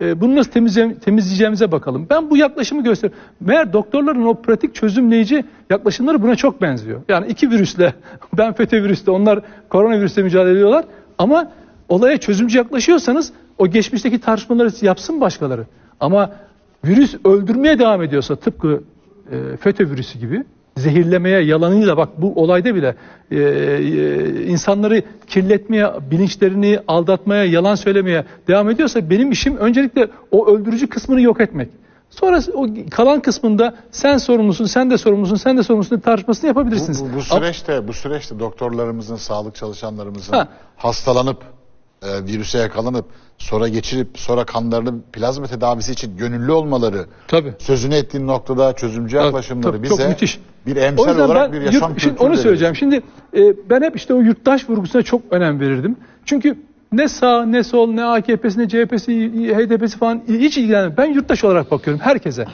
e, bunu nasıl temizle, temizleyeceğimize bakalım. Ben bu yaklaşımı gösteriyorum. Meğer doktorların o pratik çözümleyici yaklaşımları buna çok benziyor. Yani iki virüsle, ben FETÖ virüsle, onlar koronavirüsle mücadele ediyorlar. Ama olaya çözümcü yaklaşıyorsanız o geçmişteki tartışmaları yapsın başkaları. Ama virüs öldürmeye devam ediyorsa tıpkı e, FETÖ virüsü gibi, zehirlemeye, yalanıyla, bak bu olayda bile e, e, insanları kirletmeye, bilinçlerini aldatmaya, yalan söylemeye devam ediyorsa benim işim öncelikle o öldürücü kısmını yok etmek. Sonra o kalan kısmında sen sorumlusun, sen de sorumlusun, sen de sorumlusun tartışmasını yapabilirsiniz. Bu, bu, bu süreçte, bu süreçte doktorlarımızın, sağlık çalışanlarımızın ha. hastalanıp e, virüse yakalanıp sonra geçirip sonra kanlarını plazma tedavisi için gönüllü olmaları, tabii, sözünü ettiğin noktada çözümcü yaklaşımları tabii, tabii, bize müthiş bir emsal olarak bir yaşam yurt, kültürü. Şimdi onu söyleyeceğim. Şimdi e, ben hep işte o yurttaş vurgusuna çok önem verirdim. Çünkü ne sağ, ne sol, ne A K P'si, ne C H P'si, H D P'si falan hiç ilgilenmiyor. Ben yurttaş olarak bakıyorum herkese.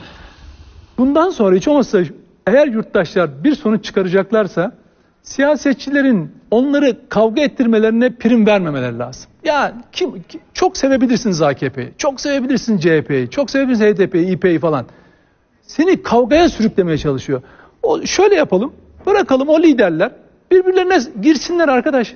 Bundan sonra hiç olmazsa eğer yurttaşlar bir sonuç çıkaracaklarsa siyasetçilerin onları kavga ettirmelerine prim vermemeleri lazım. Ya kim, kim çok sevebilirsiniz A K P'yi, çok sevebilirsiniz C H P'yi, çok sevebilirsiniz H D P'yi, İ P'yi falan. Seni kavgaya sürüklemeye çalışıyor. O, şöyle yapalım, bırakalım o liderler birbirlerine girsinler arkadaş.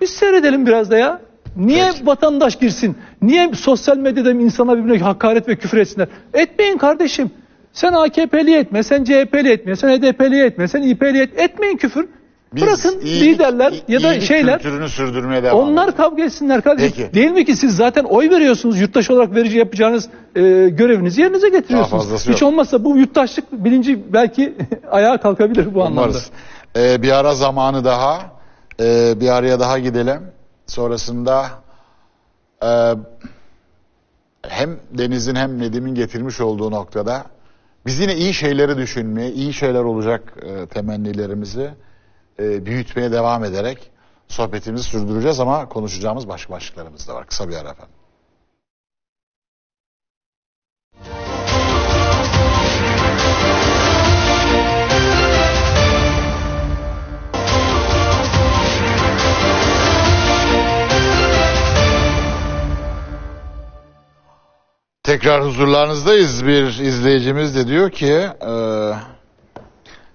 Biz seyredelim biraz da ya. Niye Peki. vatandaş girsin? Niye sosyal medyada insanlar birbirine hakaret ve küfür etsinler? Etmeyin kardeşim. Sen A K P'liye etme, sen C H P'liye etme, sen H D P'liye etme, sen İ P'liye etme. Etmeyin küfür. Biz Bırakın iyi, liderler iyi, ya da iyi şeyler. Kültürünü sürdürmeye devam Onlar ediyor. Kavga etsinler kardeşim. Peki. Değil mi ki siz zaten oy veriyorsunuz, yurttaş olarak verici yapacağınız e, görevinizi yerinize getiriyorsunuz. Hiç olmazsa bu yurttaşlık bilinci belki ayağa kalkabilir bu Umarız. anlamda. Ee, bir ara zamanı daha, ee, bir araya daha gidelim. Sonrasında e, hem Deniz'in hem Nedim'in getirmiş olduğu noktada biz yine iyi şeyleri düşünmeye, iyi şeyler olacak e, temennilerimizi e, büyütmeye devam ederek sohbetimizi sürdüreceğiz ama konuşacağımız başka başlıklarımız da var. Kısa bir ara efendim. Tekrar huzurlarınızdayız. Bir izleyicimiz de diyor ki e,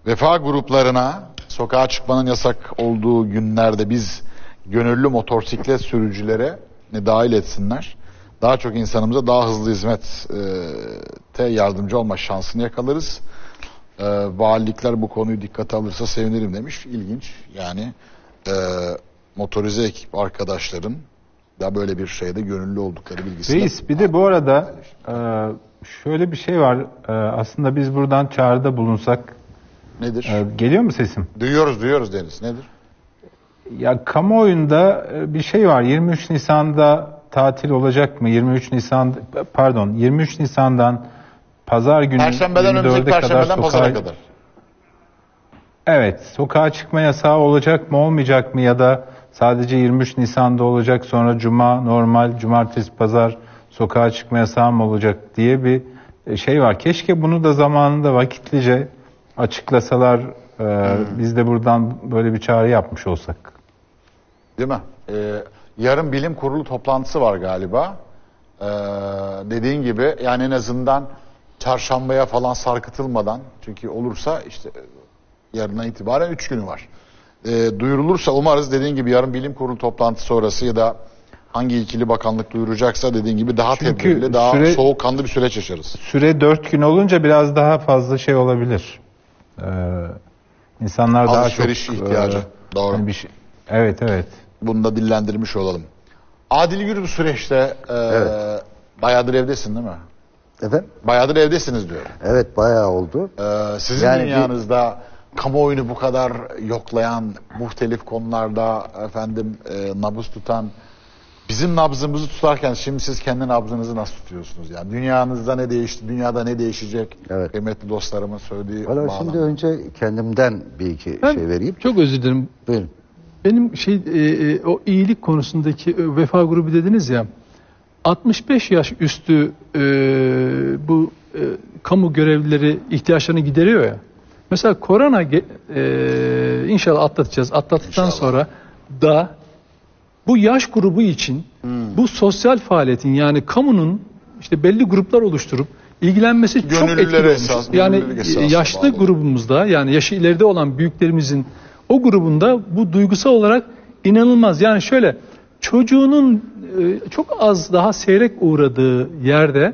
vefa gruplarına sokağa çıkmanın yasak olduğu günlerde biz gönüllü motosiklet sürücülere ne dahil etsinler. Daha çok insanımıza daha hızlı hizmette yardımcı olma şansını yakalarız. E, valilikler bu konuyu dikkate alırsa sevinirim demiş. İlginç yani e, motorize ekip arkadaşların da böyle bir şeyde gönüllü oldukları bilgisi. Reis, bir de bu arada şöyle bir şey var. Aslında biz buradan çağrıda bulunsak. Nedir? Geliyor mu sesim? Duyuyoruz, duyuyoruz Deniz. Nedir? Ya kamuoyunda bir şey var. yirmi üç Nisan'da tatil olacak mı? yirmi üç Nisan pardon, yirmi üç Nisan'dan pazar günü yirmi dörde kadar sokağa kadar. Evet, sokağa çıkma yasağı olacak mı, olmayacak mı ya da sadece yirmi üç Nisan'da olacak, sonra cuma normal, cumartesi pazar sokağa çıkma yasağı mı olacak diye bir şey var. Keşke bunu da zamanında vakitlice açıklasalar, e, hmm. biz de buradan böyle bir çağrı yapmış olsak. Değil mi? Ee, yarın bilim kurulu toplantısı var galiba. Ee, dediğin gibi yani en azından çarşambaya falan sarkıtılmadan, çünkü olursa işte yarından itibaren üç günü var. E, duyurulursa umarız dediğin gibi yarın bilim kurulu toplantısı sonrası ya da hangi ikili bakanlık duyuracaksa dediğin gibi daha tedbirli, daha süre, soğukkanlı bir süreç yaşarız. Süre dört gün olunca biraz daha fazla şey olabilir. Ee, insanlar alışveriş daha çok ihtiyacı. E, Doğru. Hani bir şey, evet evet. Bunu da dillendirmiş olalım. Adil Gür bu süreçte e, evet. bayağıdır evdesin değil mi? Efendim? Bayağıdır evdesiniz diyor. Evet, bayağı oldu. Ee, sizin yani dünyanızda bir... kamuoyunu bu kadar yoklayan, muhtelif konularda efendim e, nabız tutan, bizim nabzımızı tutarken şimdi siz kendi nabzınızı nasıl tutuyorsunuz? Yani dünyanızda ne değişti, dünyada ne değişecek? Evet. Kıymetli dostlarımın söylediği bağlamda. Valla şimdi önce kendimden bir iki ben şey vereyim. Çok özür dilerim. Buyurun. Benim şey e, o iyilik konusundaki e, vefa grubu dediniz ya, altmış beş yaş üstü e, bu e, kamu görevlileri ihtiyaçlarını gideriyor ya. Mesela korona e, inşallah atlatacağız. Atlattıktan inşallah. sonra da bu yaş grubu için hmm. bu sosyal faaliyetin, yani kamunun işte belli gruplar oluşturup ilgilenmesi çok etkili esas, yani yaşlı bağlı. grubumuzda, yani yaşı ileride olan büyüklerimizin o grubunda bu duygusal olarak inanılmaz. Yani şöyle, çocuğunun e, çok az daha seyrek uğradığı yerde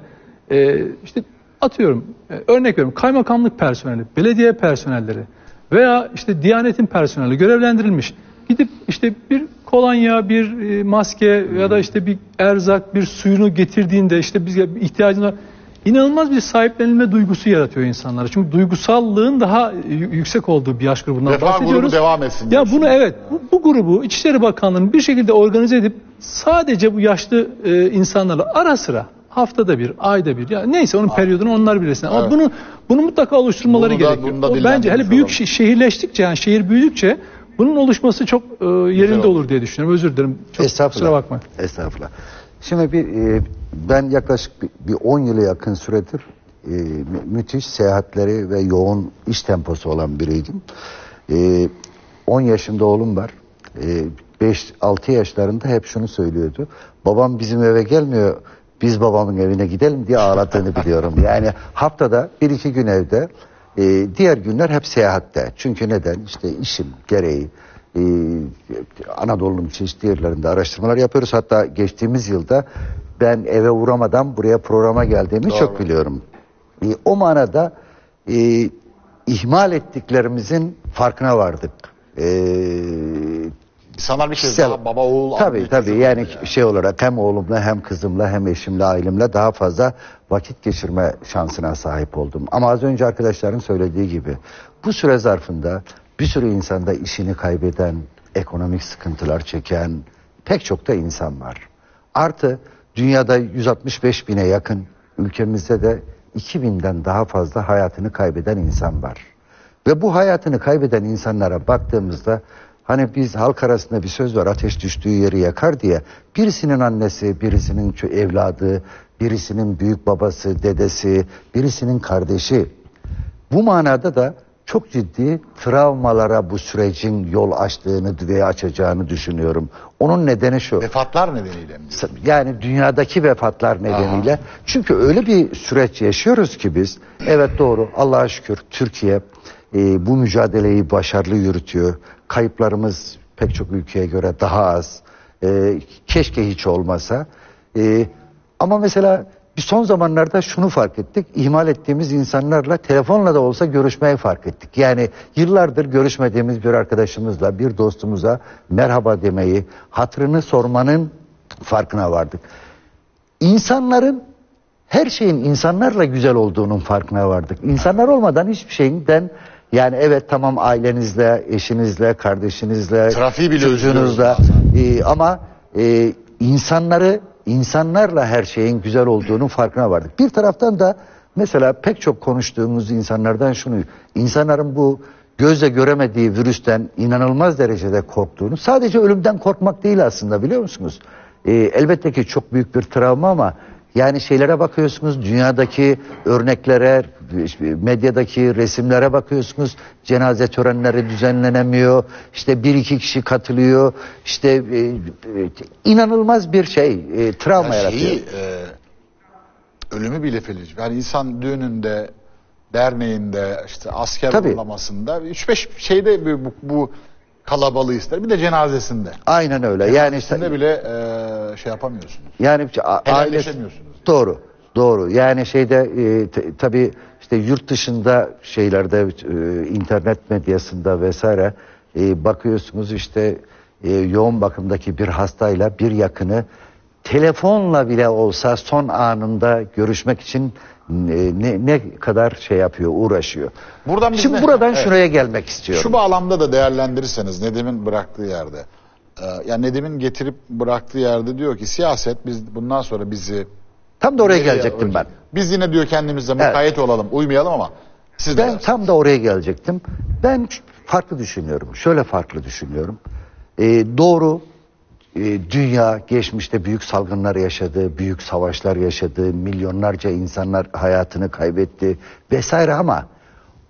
e, işte atıyorum e, örnek veriyorum, kaymakamlık personeli, belediye personelleri veya işte Diyanet'in personeli görevlendirilmiş. Gidip işte bir kolonya, bir e, maske hmm. ya da işte bir erzak, bir suyunu getirdiğinde işte biz ihtiyacına inanılmaz bir sahiplenilme duygusu yaratıyor insanlara. Çünkü duygusallığın daha yüksek olduğu bir yaş grubundan Refah bahsediyoruz. Refah grubu devam etsin. Ya bunu evet, bu, bu grubu İçişleri Bakanlığı'nın bir şekilde organize edip sadece bu yaşlı e, insanlarla ara sıra haftada bir, ayda bir, ya neyse onun Aa. periyodunu onlar bilirsin. Ama evet. bunu bunu mutlaka oluşturmaları bunu da, gerekiyor. Bunu da o, bence hele büyük şi şehirleştikçe, yani şehir büyüdükçe bunun oluşması çok e, yerinde olur diye düşünüyorum. Özür dilerim. Çok kusura bakma. Estağfurullah. Şimdi bir e, ben yaklaşık bir on yıla yakın süredir e, müthiş seyahatleri ve yoğun iş temposu olan biriydim. E, on yaşında oğlum var. beş altı yaşlarında hep şunu söylüyordu. Babam bizim eve gelmiyor, biz babamın evine gidelim diye ağlattığını biliyorum. Yani haftada bir iki gün evde, e, diğer günler hep seyahatte. Çünkü neden? İşte işim gereği. Ee, Anadolu'nun çeşitli yerlerinde araştırmalar yapıyoruz. Hatta geçtiğimiz yılda ben eve uğramadan buraya programa geldiğimi Doğru. çok biliyorum. Ee, o manada e, ihmal ettiklerimizin farkına vardık. Ee, İnsanlar bir şey daha baba oğul... Tabii tabii yani ya. şey olarak hem oğlumla hem kızımla hem eşimle ailemle daha fazla vakit geçirme şansına sahip oldum. Ama az önce arkadaşların söylediği gibi bu süre zarfında bir sürü insanda işini kaybeden, ekonomik sıkıntılar çeken pek çok da insan var. Artı dünyada yüz altmış beş bine yakın, ülkemizde de iki binden daha fazla hayatını kaybeden insan var. Ve bu hayatını kaybeden insanlara baktığımızda, hani biz halk arasında bir söz var, ateş düştüğü yeri yakar diye, birisinin annesi, birisinin evladı, birisinin büyük babası, dedesi, birisinin kardeşi. Bu manada da çok ciddi travmalara bu sürecin yol açtığını veya açacağını düşünüyorum. Onun nedeni şu. Vefatlar nedeniyle mi? Yani dünyadaki vefatlar nedeniyle. Aha. Çünkü öyle bir süreç yaşıyoruz ki biz. Evet, doğru, Allah'a şükür Türkiye e, bu mücadeleyi başarılı yürütüyor. Kayıplarımız pek çok ülkeye göre daha az. E, keşke hiç olmasa. E, ama mesela... Biz son zamanlarda şunu fark ettik, ihmal ettiğimiz insanlarla telefonla da olsa görüşmeyi fark ettik. Yani yıllardır görüşmediğimiz bir arkadaşımızla, bir dostumuza merhaba demeyi, hatırını sormanın farkına vardık. İnsanların, her şeyin insanlarla güzel olduğunun farkına vardık. İnsanlar olmadan hiçbir şeyden, yani evet tamam, ailenizle, eşinizle, kardeşinizle, trafiği bile çocuğunuzla e, ama e, insanları... İnsanlarla her şeyin güzel olduğunun farkına vardık. Bir taraftan da mesela pek çok konuştuğumuz insanlardan şunu, insanların bu gözle göremediği virüsten inanılmaz derecede korktuğunu, sadece ölümden korkmak değil aslında, biliyor musunuz? Ee, elbette ki çok büyük bir travma ama yani şeylere bakıyorsunuz, dünyadaki örneklere, medyadaki resimlere bakıyorsunuz, cenaze törenleri düzenlenemiyor, işte bir iki kişi katılıyor, işte e, e, inanılmaz bir şey, e, travma yani yaratıyor. Şeyi, e, ölümü bile feliz. Yani insan düğününde, derneğinde, işte asker uygulamasında, üç beş şeyde bu, bu kalabalığı ister. Bir de cenazesinde. Aynen öyle. Cenazesinde yani bile e, şey yapamıyorsunuz. Yani helalleşemiyorsunuz. Yani. Doğru. Doğru. Yani şeyde e, tabii işte yurt dışında şeylerde e, internet medyasında vesaire e, bakıyorsunuz işte e, yoğun bakımdaki bir hastayla bir yakını telefonla bile olsa son anında görüşmek için ne, ne, ne kadar şey yapıyor, uğraşıyor. Buradan biz Şimdi ne? buradan evet. şuraya gelmek istiyorum. Şu bağlamda da değerlendirirseniz Nedim'in bıraktığı yerde, e, yani Nedim'in getirip bıraktığı yerde diyor ki siyaset biz bundan sonra bizi... Tam da oraya gelecektim ben. Biz yine diyor kendimizle mukayyet evet. olalım, uymayalım ama... Siz ben tam da oraya gelecektim. Ben farklı düşünüyorum. Şöyle farklı düşünüyorum. E, doğru, e, dünya geçmişte büyük salgınlar yaşadı, büyük savaşlar yaşadı, milyonlarca insanlar hayatını kaybetti vesaire ama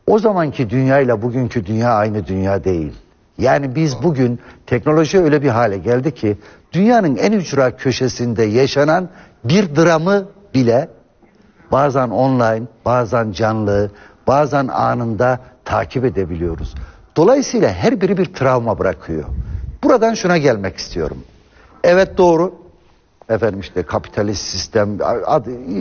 o zamanki dünyayla bugünkü dünya aynı dünya değil. Yani biz bugün teknoloji öyle bir hale geldi ki dünyanın en ücra köşesinde yaşanan bir dramı bile bazen online, bazen canlı, bazen anında takip edebiliyoruz. Dolayısıyla her biri bir travma bırakıyor. Buradan şuna gelmek istiyorum. Evet doğru. Efendim işte kapitalist sistem,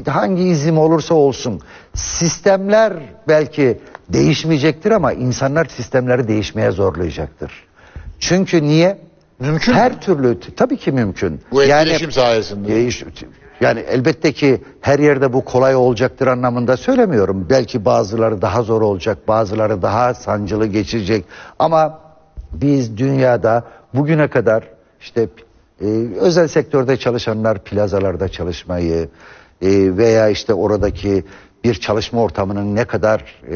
hangi izim olursa olsun. Sistemler belki değişmeyecektir ama insanlar sistemleri değişmeye zorlayacaktır. Çünkü niye? Mümkün Her mi? türlü, tabii ki mümkün. Bu etkileşim yani, sayesinde. Yani elbette ki her yerde bu kolay olacaktır anlamında söylemiyorum. Belki bazıları daha zor olacak, bazıları daha sancılı geçecek. Ama biz dünyada bugüne kadar işte e, özel sektörde çalışanlar plazalarda çalışmayı e, veya işte oradaki bir çalışma ortamının ne kadar e,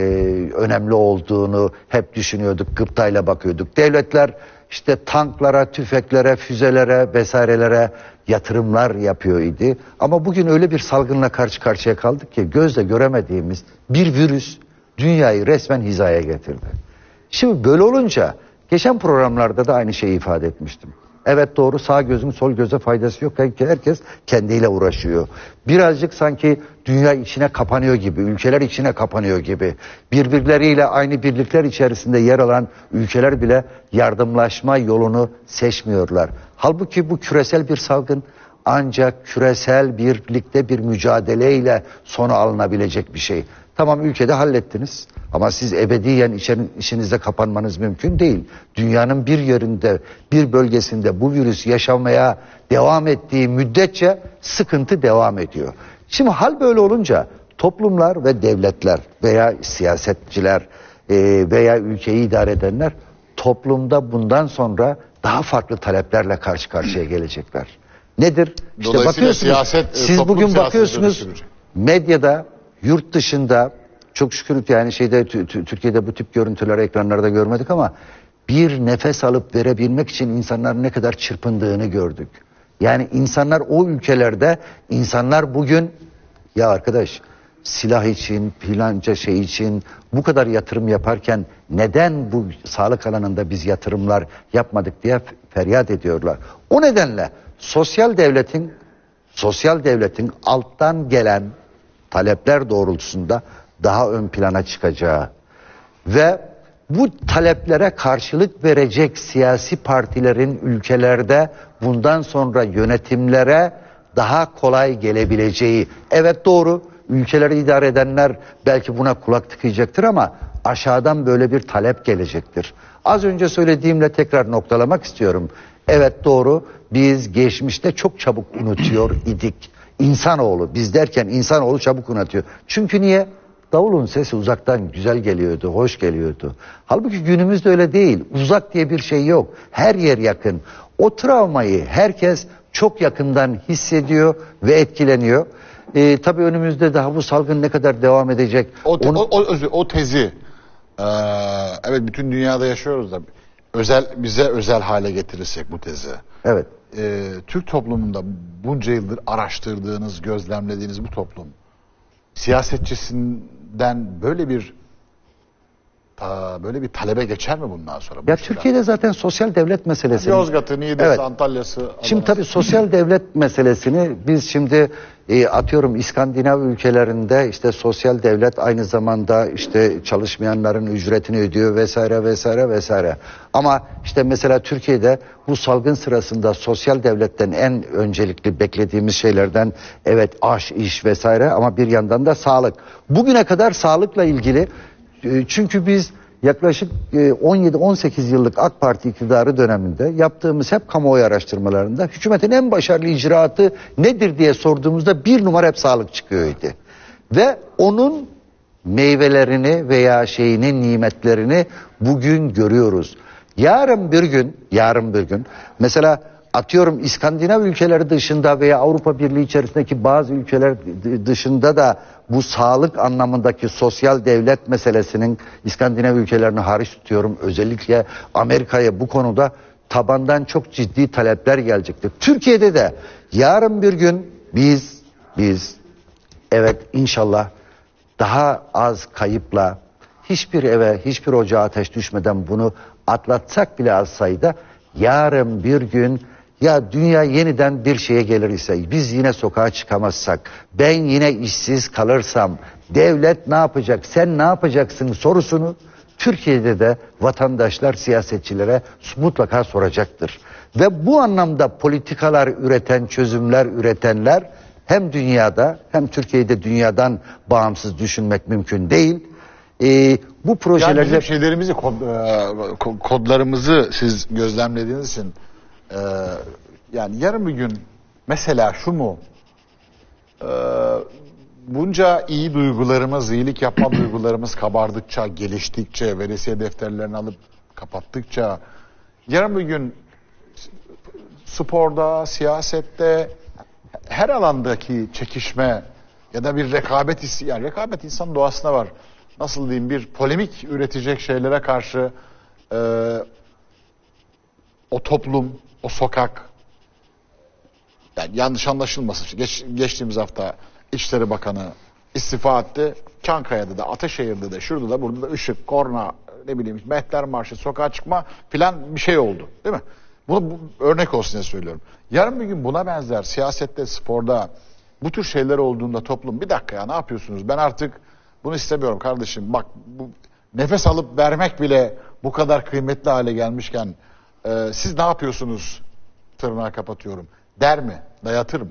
önemli olduğunu hep düşünüyorduk, gıptayla bakıyorduk. Devletler işte tanklara, tüfeklere, füzelere vesairelere yatırımlar yapıyor idi. Ama bugün öyle bir salgınla karşı karşıya kaldık ki gözle göremediğimiz bir virüs dünyayı resmen hizaya getirdi. Şimdi böyle olunca geçen programlarda da aynı şeyi ifade etmiştim. Evet doğru, sağ gözün sol göze faydası yok. Herkes kendiyle uğraşıyor. Birazcık sanki dünya içine kapanıyor gibi, ülkeler içine kapanıyor gibi. Birbirleriyle aynı birlikler içerisinde yer alan ülkeler bile yardımlaşma yolunu seçmiyorlar. Halbuki bu küresel bir salgın ancak küresel birlikte bir mücadeleyle sona alınabilecek bir şey. Tamam, ülkede hallettiniz ama siz ebediyen içinizde kapanmanız mümkün değil. Dünyanın bir yerinde, bir bölgesinde bu virüs yaşamaya devam ettiği müddetçe sıkıntı devam ediyor. Şimdi hal böyle olunca toplumlar ve devletler veya siyasetçiler veya ülkeyi idare edenler toplumda bundan sonra daha farklı taleplerle karşı karşıya gelecekler. Nedir? İşte bakıyorsunuz, siyaset, siz bugün bakıyorsunuz medyada, yurt dışında çok şükür yani şeyde Türkiye'de bu tip görüntüleri ekranlarda görmedik ama bir nefes alıp verebilmek için insanların ne kadar çırpındığını gördük. Yani insanlar o ülkelerde insanlar bugün ya arkadaş silah için filanca şey için bu kadar yatırım yaparken neden bu sağlık alanında biz yatırımlar yapmadık diye feryat ediyorlar. O nedenle sosyal devletin sosyal devletin alttan gelen talepler doğrultusunda daha ön plana çıkacağı ve bu taleplere karşılık verecek siyasi partilerin ülkelerde bundan sonra yönetimlere daha kolay gelebileceği. Evet doğru, ülkeleri idare edenler belki buna kulak tıkayacaktır ama aşağıdan böyle bir talep gelecektir. Az önce söylediğimle tekrar noktalamak istiyorum. Evet doğru, biz geçmişte çok çabuk unutuyor idik. İnsanoğlu, biz derken insanoğlu çabuk unutuyor. Çünkü niye? Davulun sesi uzaktan güzel geliyordu, hoş geliyordu. Halbuki günümüzde öyle değil. Uzak diye bir şey yok. Her yer yakın. O travmayı herkes çok yakından hissediyor ve etkileniyor. Ee, tabii önümüzde daha bu salgın ne kadar devam edecek? O, te onu... o, o, o tezi, ee, evet bütün dünyada yaşıyoruz da özel bize özel hale getirirsek bu tezi. Evet. Ee, Türk toplumunda bunca yıldır araştırdığınız, gözlemlediğiniz bu toplum siyasetçisinden böyle bir ta, böyle bir talebe geçer mi bundan sonra? Bu ya Türkiye'de zaten sosyal devlet meselesini... Yozgat'ı, Niğde'si, evet. Antalya'sı... Adana'sı. Şimdi tabii sosyal devlet meselesini biz şimdi e, atıyorum İskandinav ülkelerinde işte sosyal devlet aynı zamanda işte çalışmayanların ücretini ödüyor vesaire vesaire vesaire. Ama işte mesela Türkiye'de bu salgın sırasında sosyal devletten en öncelikli beklediğimiz şeylerden evet aş, iş vesaire ama bir yandan da sağlık. Bugüne kadar sağlıkla ilgili... Çünkü biz Yaklaşık on yedi on sekiz yıllık AK Parti iktidarı döneminde yaptığımız hep kamuoyu araştırmalarında hükümetin en başarılı icraatı nedir diye sorduğumuzda bir numara hep sağlık çıkıyordu. Ve onun meyvelerini veya şeyinin nimetlerini bugün görüyoruz. Yarın bir gün, yarın bir gün mesela atıyorum İskandinav ülkeleri dışında veya Avrupa Birliği içerisindeki bazı ülkeler dışında da bu sağlık anlamındaki sosyal devlet meselesinin İskandinav ülkelerini hariç tutuyorum. Özellikle Amerika'ya bu konuda tabandan çok ciddi talepler gelecektir. Türkiye'de de yarın bir gün biz, biz evet inşallah daha az kayıpla hiçbir eve, hiçbir ocağa ateş düşmeden bunu atlatsak bile az sayıda yarın bir gün ya dünya yeniden bir şeye gelir ise, biz yine sokağa çıkamazsak, ben yine işsiz kalırsam, devlet ne yapacak, sen ne yapacaksın sorusunu Türkiye'de de vatandaşlar siyasetçilere mutlaka soracaktır. Ve bu anlamda politikalar üreten, çözümler üretenler hem dünyada hem Türkiye'de dünyadan bağımsız düşünmek mümkün değil. Ee, bu projelerde... Yani bizim şeylerimizi, kod, e, kodlarımızı siz gözlemlediğiniz için e, yani yarın bir gün mesela şu mu e, bunca iyi duygularımız, iyilik yapma duygularımız kabardıkça, geliştikçe, veresiye defterlerini alıp kapattıkça yarın bir gün sporda, siyasette her alandaki çekişme ya da bir rekabet hissi, yani rekabet insanın doğasına var. Nasıl diyeyim, bir polemik üretecek şeylere karşı e, o toplum, o sokak, yani yanlış anlaşılmasın. Geç, geçtiğimiz hafta İçişleri Bakanı istifa etti. Çankaya'da da, Ataşehir'de de, şurada da, burada da ışık, korna, ne bileyim, mehter marşı, sokağa çıkma filan bir şey oldu. Değil mi? Bunu bu, örnek olsun diye söylüyorum. Yarın bir gün buna benzer siyasette, sporda bu tür şeyler olduğunda toplum, bir dakika ya ne yapıyorsunuz? Ben artık bunu istemiyorum kardeşim. Bak bu, nefes alıp vermek bile bu kadar kıymetli hale gelmişken e, siz ne yapıyorsunuz tırnağı kapatıyorum der mi? Dayatır mı?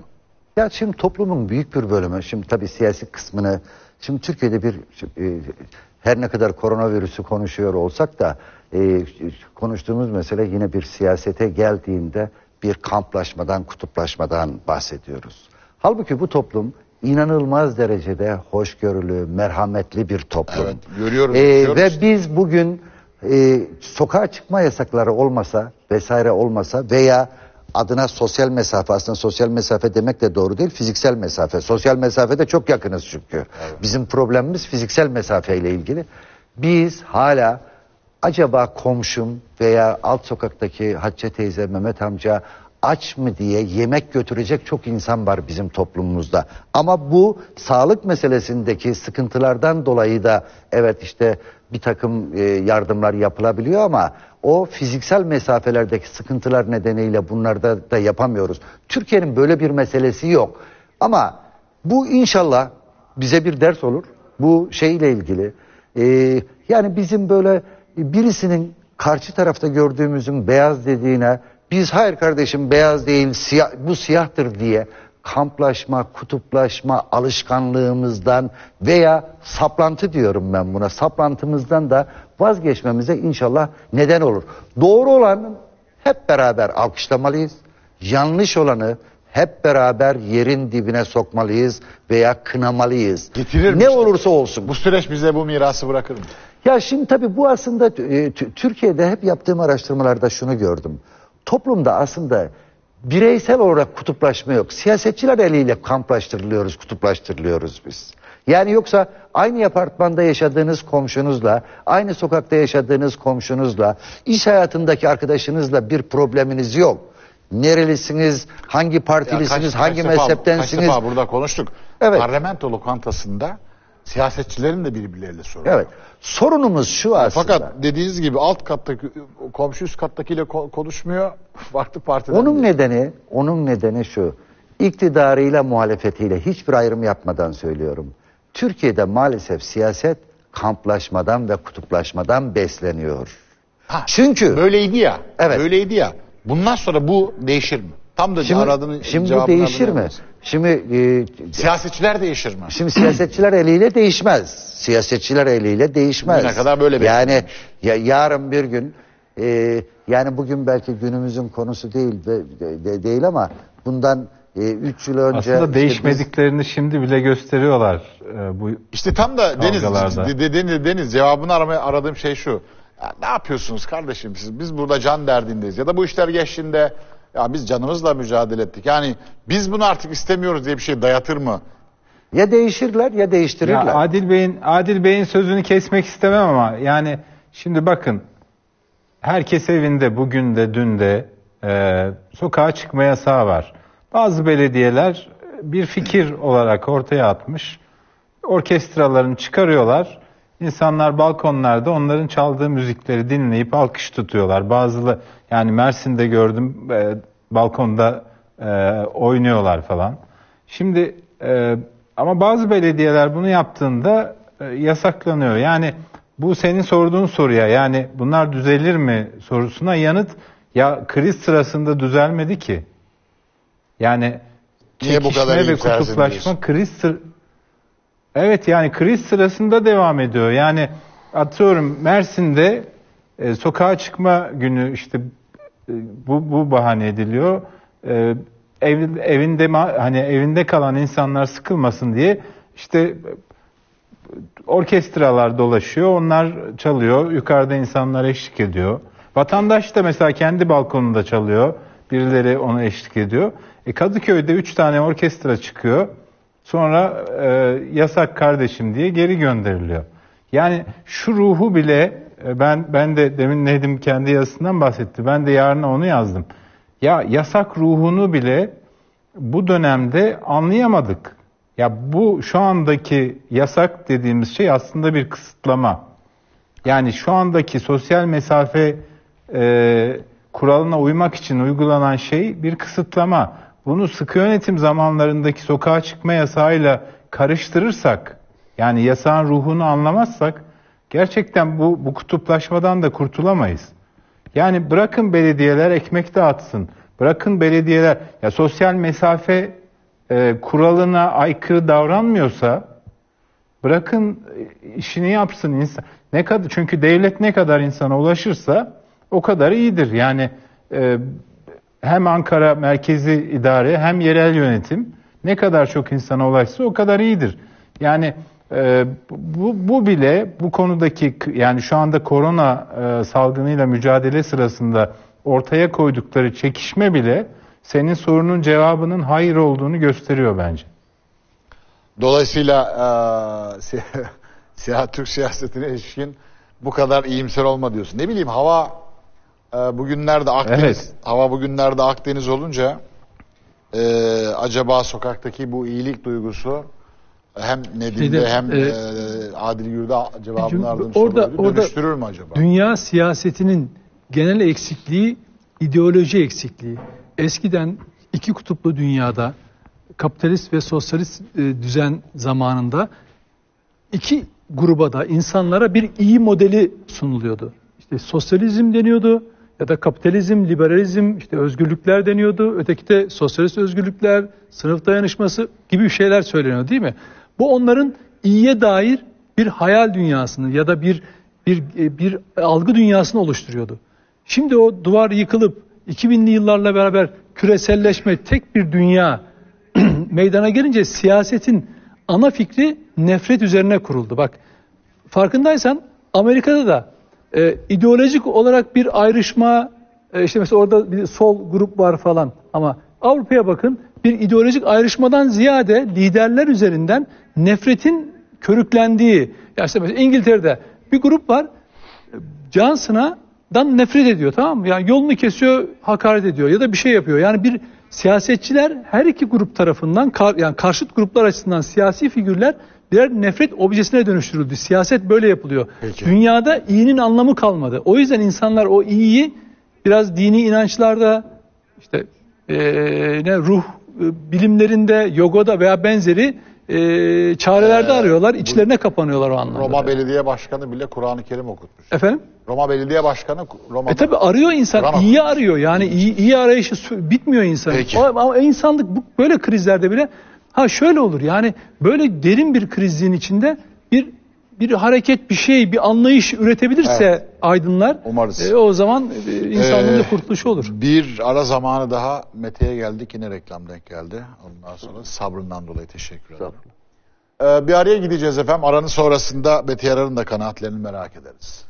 Ya şimdi toplumun büyük bir bölümü, şimdi tabii siyasi kısmını, şimdi Türkiye'de bir şimdi, e, her ne kadar koronavirüsü konuşuyor olsak da e, konuştuğumuz mesele yine bir siyasete geldiğinde bir kamplaşmadan, kutuplaşmadan bahsediyoruz. Halbuki bu toplum İnanılmaz derecede hoşgörülü, merhametli bir toplum. Evet, görüyorum, ee, görüyorum. Ve biz bugün e, sokağa çıkma yasakları olmasa vesaire olmasa veya adına sosyal mesafe, aslında sosyal mesafe demek de doğru değil, fiziksel mesafe. Sosyal mesafede çok yakınız çünkü. Evet. Bizim problemimiz fiziksel mesafeyle ilgili. Biz hala acaba komşum veya alt sokaktaki Hatice teyze, Mehmet amca aç mı diye yemek götürecek çok insan var bizim toplumumuzda. Ama bu sağlık meselesindeki sıkıntılardan dolayı da evet işte bir takım yardımlar yapılabiliyor ama o fiziksel mesafelerdeki sıkıntılar nedeniyle bunlarda da yapamıyoruz. Türkiye'nin böyle bir meselesi yok. Ama bu inşallah bize bir ders olur. Bu şeyle ilgili ee, yani bizim böyle birisinin karşı tarafta gördüğümüzün beyaz dediğine biz hayır kardeşim beyaz değil siyah, bu siyahtır diye kamplaşma, kutuplaşma alışkanlığımızdan veya saplantı diyorum ben buna, saplantımızdan da vazgeçmemize inşallah neden olur. Doğru olanı hep beraber alkışlamalıyız. Yanlış olanı hep beraber yerin dibine sokmalıyız veya kınamalıyız. Getirir ne olursa olsun. Bu süreç bize bu mirası bırakır mı? Ya şimdi tabii bu aslında Türkiye'de hep yaptığım araştırmalarda şunu gördüm. Toplumda aslında bireysel olarak kutuplaşma yok. Siyasetçiler eliyle kamplaştırılıyoruz, kutuplaştırılıyoruz biz. Yani yoksa aynı apartmanda yaşadığınız komşunuzla, aynı sokakta yaşadığınız komşunuzla, iş hayatındaki arkadaşınızla bir probleminiz yok. Nerelisiniz, hangi partilisiniz, kaç, hangi kaç mezheptensiniz? Kaç defa burada konuştuk. Evet. Parlamento lokantasında siyasetçilerin de birbirleriyle sorunu. Evet. Sorunumuz şu aslında. Fakat dediğiniz gibi alt kattaki komşu üst kattakiyle konuşmuyor. Farklı partiden. Onun değil. nedeni, onun nedeni şu. İktidarıyla muhalefetiyle hiçbir ayrım yapmadan söylüyorum. Türkiye'de maalesef siyaset kamplaşmadan ve kutuplaşmadan besleniyor. Ha, çünkü böyleydi ya. Evet. Böyleydi ya. Bundan sonra bu değişir mi? Tam da şimdi, aradığın şimdi bu değişir mi? Olmasın. Şimdi e, siyasetçiler değişir mi? Şimdi siyasetçiler eliyle değişmez. Siyasetçiler eliyle değişmez. Ne kadar böyle yani ya, yarın bir gün e, yani bugün belki günümüzün konusu değil de, de, de, değil ama bundan üç yıl önce aslında işte değişmediklerini biz... şimdi bile gösteriyorlar e, bu. İşte tam da Deniz Deniz, Deniz cevabını aramaya aradığım şey şu. Ya ne yapıyorsunuz kardeşim siz? Biz burada can derdindeyiz ya da bu işler geçtiğinde ya biz canımızla mücadele ettik. Yani biz bunu artık istemiyoruz diye bir şey dayatır mı? Ya değişirler ya değiştirirler. Ya Adil Bey'in Adil Bey'in sözünü kesmek istemem ama yani şimdi bakın herkes evinde bugün de dün de e, sokağa çıkma yasağı var. Bazı belediyeler bir fikir olarak ortaya atmış. Orkestralarını çıkarıyorlar. İnsanlar balkonlarda onların çaldığı müzikleri dinleyip alkış tutuyorlar. Bazıları yani Mersin'de gördüm e, balkonda e, oynuyorlar falan. Şimdi e, ama bazı belediyeler bunu yaptığında e, yasaklanıyor. Yani bu senin sorduğun soruya yani bunlar düzelir mi sorusuna yanıt ya kriz sırasında düzelmedi ki. Yani niye bu kadar ve kutuplaşma kriz sır... Evet yani kriz sırasında devam ediyor. Yani atıyorum Mersin'de e, sokağa çıkma günü işte e, bu bu bahane ediliyor. E, ev, evinde hani evinde kalan insanlar sıkılmasın diye işte orkestralar dolaşıyor. Onlar çalıyor. Yukarıda insanlar eşlik ediyor. Vatandaş da mesela kendi balkonunda çalıyor. Birileri ona eşlik ediyor. E Kadıköy'de üç tane orkestra çıkıyor. Sonra e, yasak kardeşim diye geri gönderiliyor. Yani şu ruhu bile e, ben ben de demin Nedim kendi yazısından bahsetti. Ben de yarına onu yazdım. Ya yasak ruhunu bile bu dönemde anlayamadık. Ya bu şu andaki yasak dediğimiz şey aslında bir kısıtlama. Yani şu andaki sosyal mesafe e, kuralına uymak için uygulanan şey bir kısıtlama. Bunu sıkı yönetim zamanlarındaki sokağa çıkma yasağıyla karıştırırsak, yani yasağın ruhunu anlamazsak, gerçekten bu, bu kutuplaşmadan da kurtulamayız. Yani bırakın belediyeler ekmek dağıtsın, bırakın belediyeler, ya sosyal mesafe e, kuralına aykırı davranmıyorsa, bırakın işini yapsın insan. Ne kadar, çünkü devlet ne kadar insana ulaşırsa o kadar iyidir. Yani e, hem Ankara merkezi idare hem yerel yönetim ne kadar çok insana ulaşsa o kadar iyidir. Yani e, bu, bu bile bu konudaki yani şu anda korona e, salgınıyla mücadele sırasında ortaya koydukları çekişme bile senin sorunun cevabının hayır olduğunu gösteriyor bence. Dolayısıyla e, si siya, Türk siyasetine ilişkin bu kadar iyimser olma diyorsun. Ne bileyim hava... Bugünlerde Akdeniz, evet. Hava bugünlerde Akdeniz olunca e, acaba sokaktaki bu iyilik duygusu hem Nedim'de işte, hem e, Adil Gür'de acaba bunlardan sorumluluğu dönüştürür mü acaba? Dünya siyasetinin genel eksikliği ideoloji eksikliği. Eskiden iki kutuplu dünyada kapitalist ve sosyalist e, düzen zamanında iki gruba da insanlara bir iyi modeli sunuluyordu. İşte sosyalizm deniyordu ya da kapitalizm, liberalizm, işte özgürlükler deniyordu. Öteki de sosyalist özgürlükler, sınıf dayanışması gibi şeyler söyleniyor değil mi? Bu onların iyiye dair bir hayal dünyasını ya da bir bir bir algı dünyasını oluşturuyordu. Şimdi o duvar yıkılıp iki binli yıllarla beraber küreselleşme, tek bir dünya meydana gelince siyasetin ana fikri nefret üzerine kuruldu. Bak farkındaysan Amerika'da da Ee, ideolojik olarak bir ayrışma e, işte mesela orada bir sol grup var falan ama Avrupa'ya bakın bir ideolojik ayrışmadan ziyade liderler üzerinden nefretin körüklendiği ya işte mesela İngiltere'de bir grup var Johnson'dan nefret ediyor tamam mı? Yani yolunu kesiyor hakaret ediyor ya da bir şey yapıyor yani bir siyasetçiler her iki grup tarafından kar, yani karşıt gruplar açısından siyasi figürler birer nefret objesine dönüştürüldü. Siyaset böyle yapılıyor. Peki. Dünyada iyinin anlamı kalmadı. O yüzden insanlar o iyiyi biraz dini inançlarda, işte ee, ne ruh bilimlerinde, yogada veya benzeri e, çarelerde ee, arıyorlar, içlerine bu, kapanıyorlar o anlamda. Roma yani. Belediye Başkanı bile Kur'an-ı Kerim okutmuş. Efendim? Roma Belediye Başkanı Roma. E tabi arıyor insan, Kur'an iyi okutmuş. Arıyor yani iyi, iyi arayışı bitmiyor insan. Ama insanlık bu, böyle krizlerde bile ha şöyle olur yani böyle derin bir krizin içinde bir bir hareket, bir şey, bir anlayış üretebilirse evet. aydınlar, e, o zaman e, insanlığın ee, kurtuluşu olur. Bir ara zamanı daha Mete'ye geldik, yine reklam denk geldi. Ondan sonra sabrından dolayı teşekkür ederim. Ee, bir araya gideceğiz efendim. Aranın sonrasında Mete Yarar'ın da kanaatlerini merak ederiz.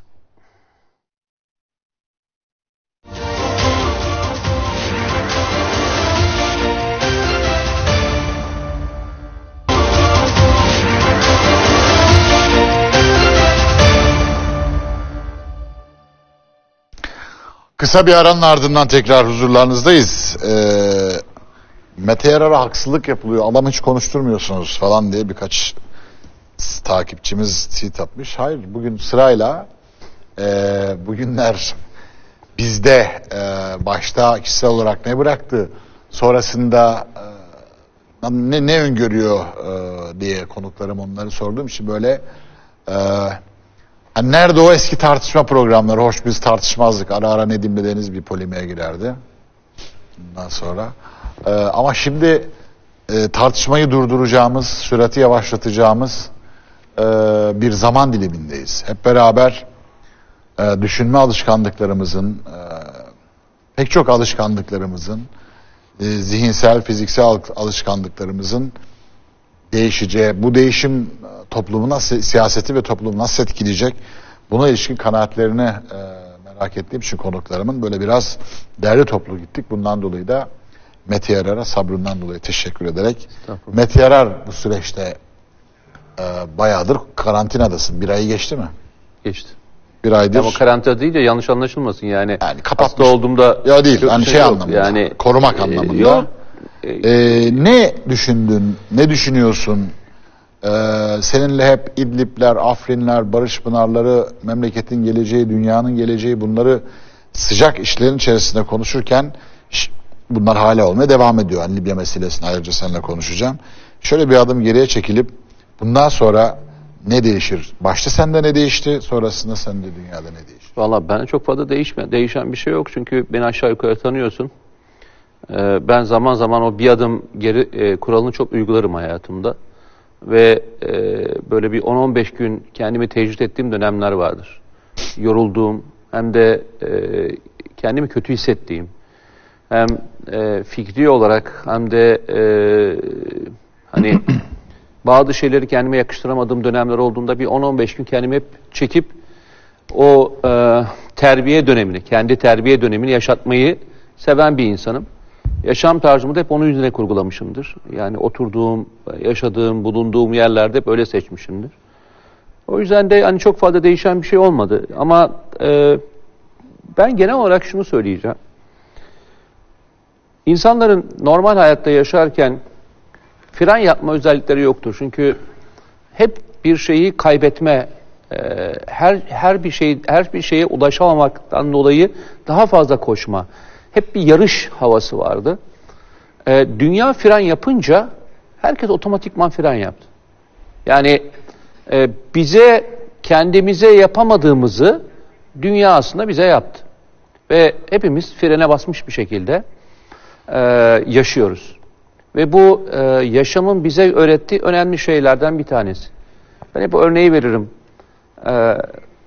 Kısa bir aranın ardından tekrar huzurlarınızdayız. Ee, Mete Yarar'a haksızlık yapılıyor, adam hiç konuşturmuyorsunuz falan diye birkaç takipçimiz tweet atmış. Hayır, bugün sırayla e, bugünler bizde e, başta kişisel olarak ne bıraktı, sonrasında e, ne, ne öngörüyor e, diye konuklarım onları sorduğum için böyle... E, Yani nerede o eski tartışma programları? Hoş biz tartışmazdık. Ara ara Nedim'le Deniz bir polemiğe girerdi. Ondan sonra. Ee, ama şimdi e, tartışmayı durduracağımız, sürati yavaşlatacağımız e, bir zaman dilimindeyiz. Hep beraber e, düşünme alışkanlıklarımızın, e, pek çok alışkanlıklarımızın, e, zihinsel, fiziksel alışkanlıklarımızın değişeceği, bu değişim toplumu nasıl, siyaseti ve toplumu nasıl etkileyecek, buna ilişkin kanaatlerini e, merak ettiğim için konuklarımın böyle biraz derli toplu gittik. Bundan dolayı da Mete Yarar'a sabrından dolayı teşekkür ederek. Mete Yarar, bu süreçte e, bayağıdır karantinadasın. Bir ayı geçti mi? Geçti. Bir aydır. Ama karantina değil de yanlış anlaşılmasın yani. Yani kapatmış olduğumda. Ya değil, hani şey anlamında. Yani, korumak anlamında. E, yok. Ee, ne düşündün, ne düşünüyorsun? Ee, seninle hep İdlibler, Afrinler, Barış Pınarları, memleketin geleceği, dünyanın geleceği, bunları sıcak işlerin içerisinde konuşurken bunlar hala olmaya devam ediyor. Yani Libya meselesini ayrıca seninle konuşacağım. Şöyle bir adım geriye çekilip bundan sonra ne değişir? Başta sende ne değişti, sonrasında sende dünyada ne değişti? Vallahi ben çok fazla değişme, değişen bir şey yok çünkü beni aşağı yukarı tanıyorsun. Ben zaman zaman o bir adım geri e, kuralını çok uygularım hayatımda ve e, böyle bir on on beş gün kendimi tecrüt ettiğim dönemler vardır. Yorulduğum hem de e, kendimi kötü hissettiğim, hem e, fikri olarak hem de e, hani bazı şeyleri kendime yakıştıramadığım dönemler olduğunda bir on on beş gün kendimi hep çekip o e, terbiye dönemini, kendi terbiye dönemini yaşatmayı seven bir insanım. Yaşam tarzımı da hep onun yüzüne kurgulamışımdır. Yani oturduğum, yaşadığım, bulunduğum yerlerde hep öyle seçmişimdir. O yüzden de yani çok fazla değişen bir şey olmadı. Ama e, ben genel olarak şunu söyleyeceğim. İnsanların normal hayatta yaşarken fren yapma özellikleri yoktur. Çünkü hep bir şeyi kaybetme, e, her her bir şey her bir şeye ulaşamamaktan dolayı daha fazla koşma. Hep bir yarış havası vardı. Ee, dünya fren yapınca herkes otomatikman fren yaptı. Yani e, bize, kendimize yapamadığımızı dünya aslında bize yaptı. Ve hepimiz frene basmış bir şekilde e, yaşıyoruz. Ve bu e, yaşamın bize öğrettiği önemli şeylerden bir tanesi. Ben hep örneği veririm. E,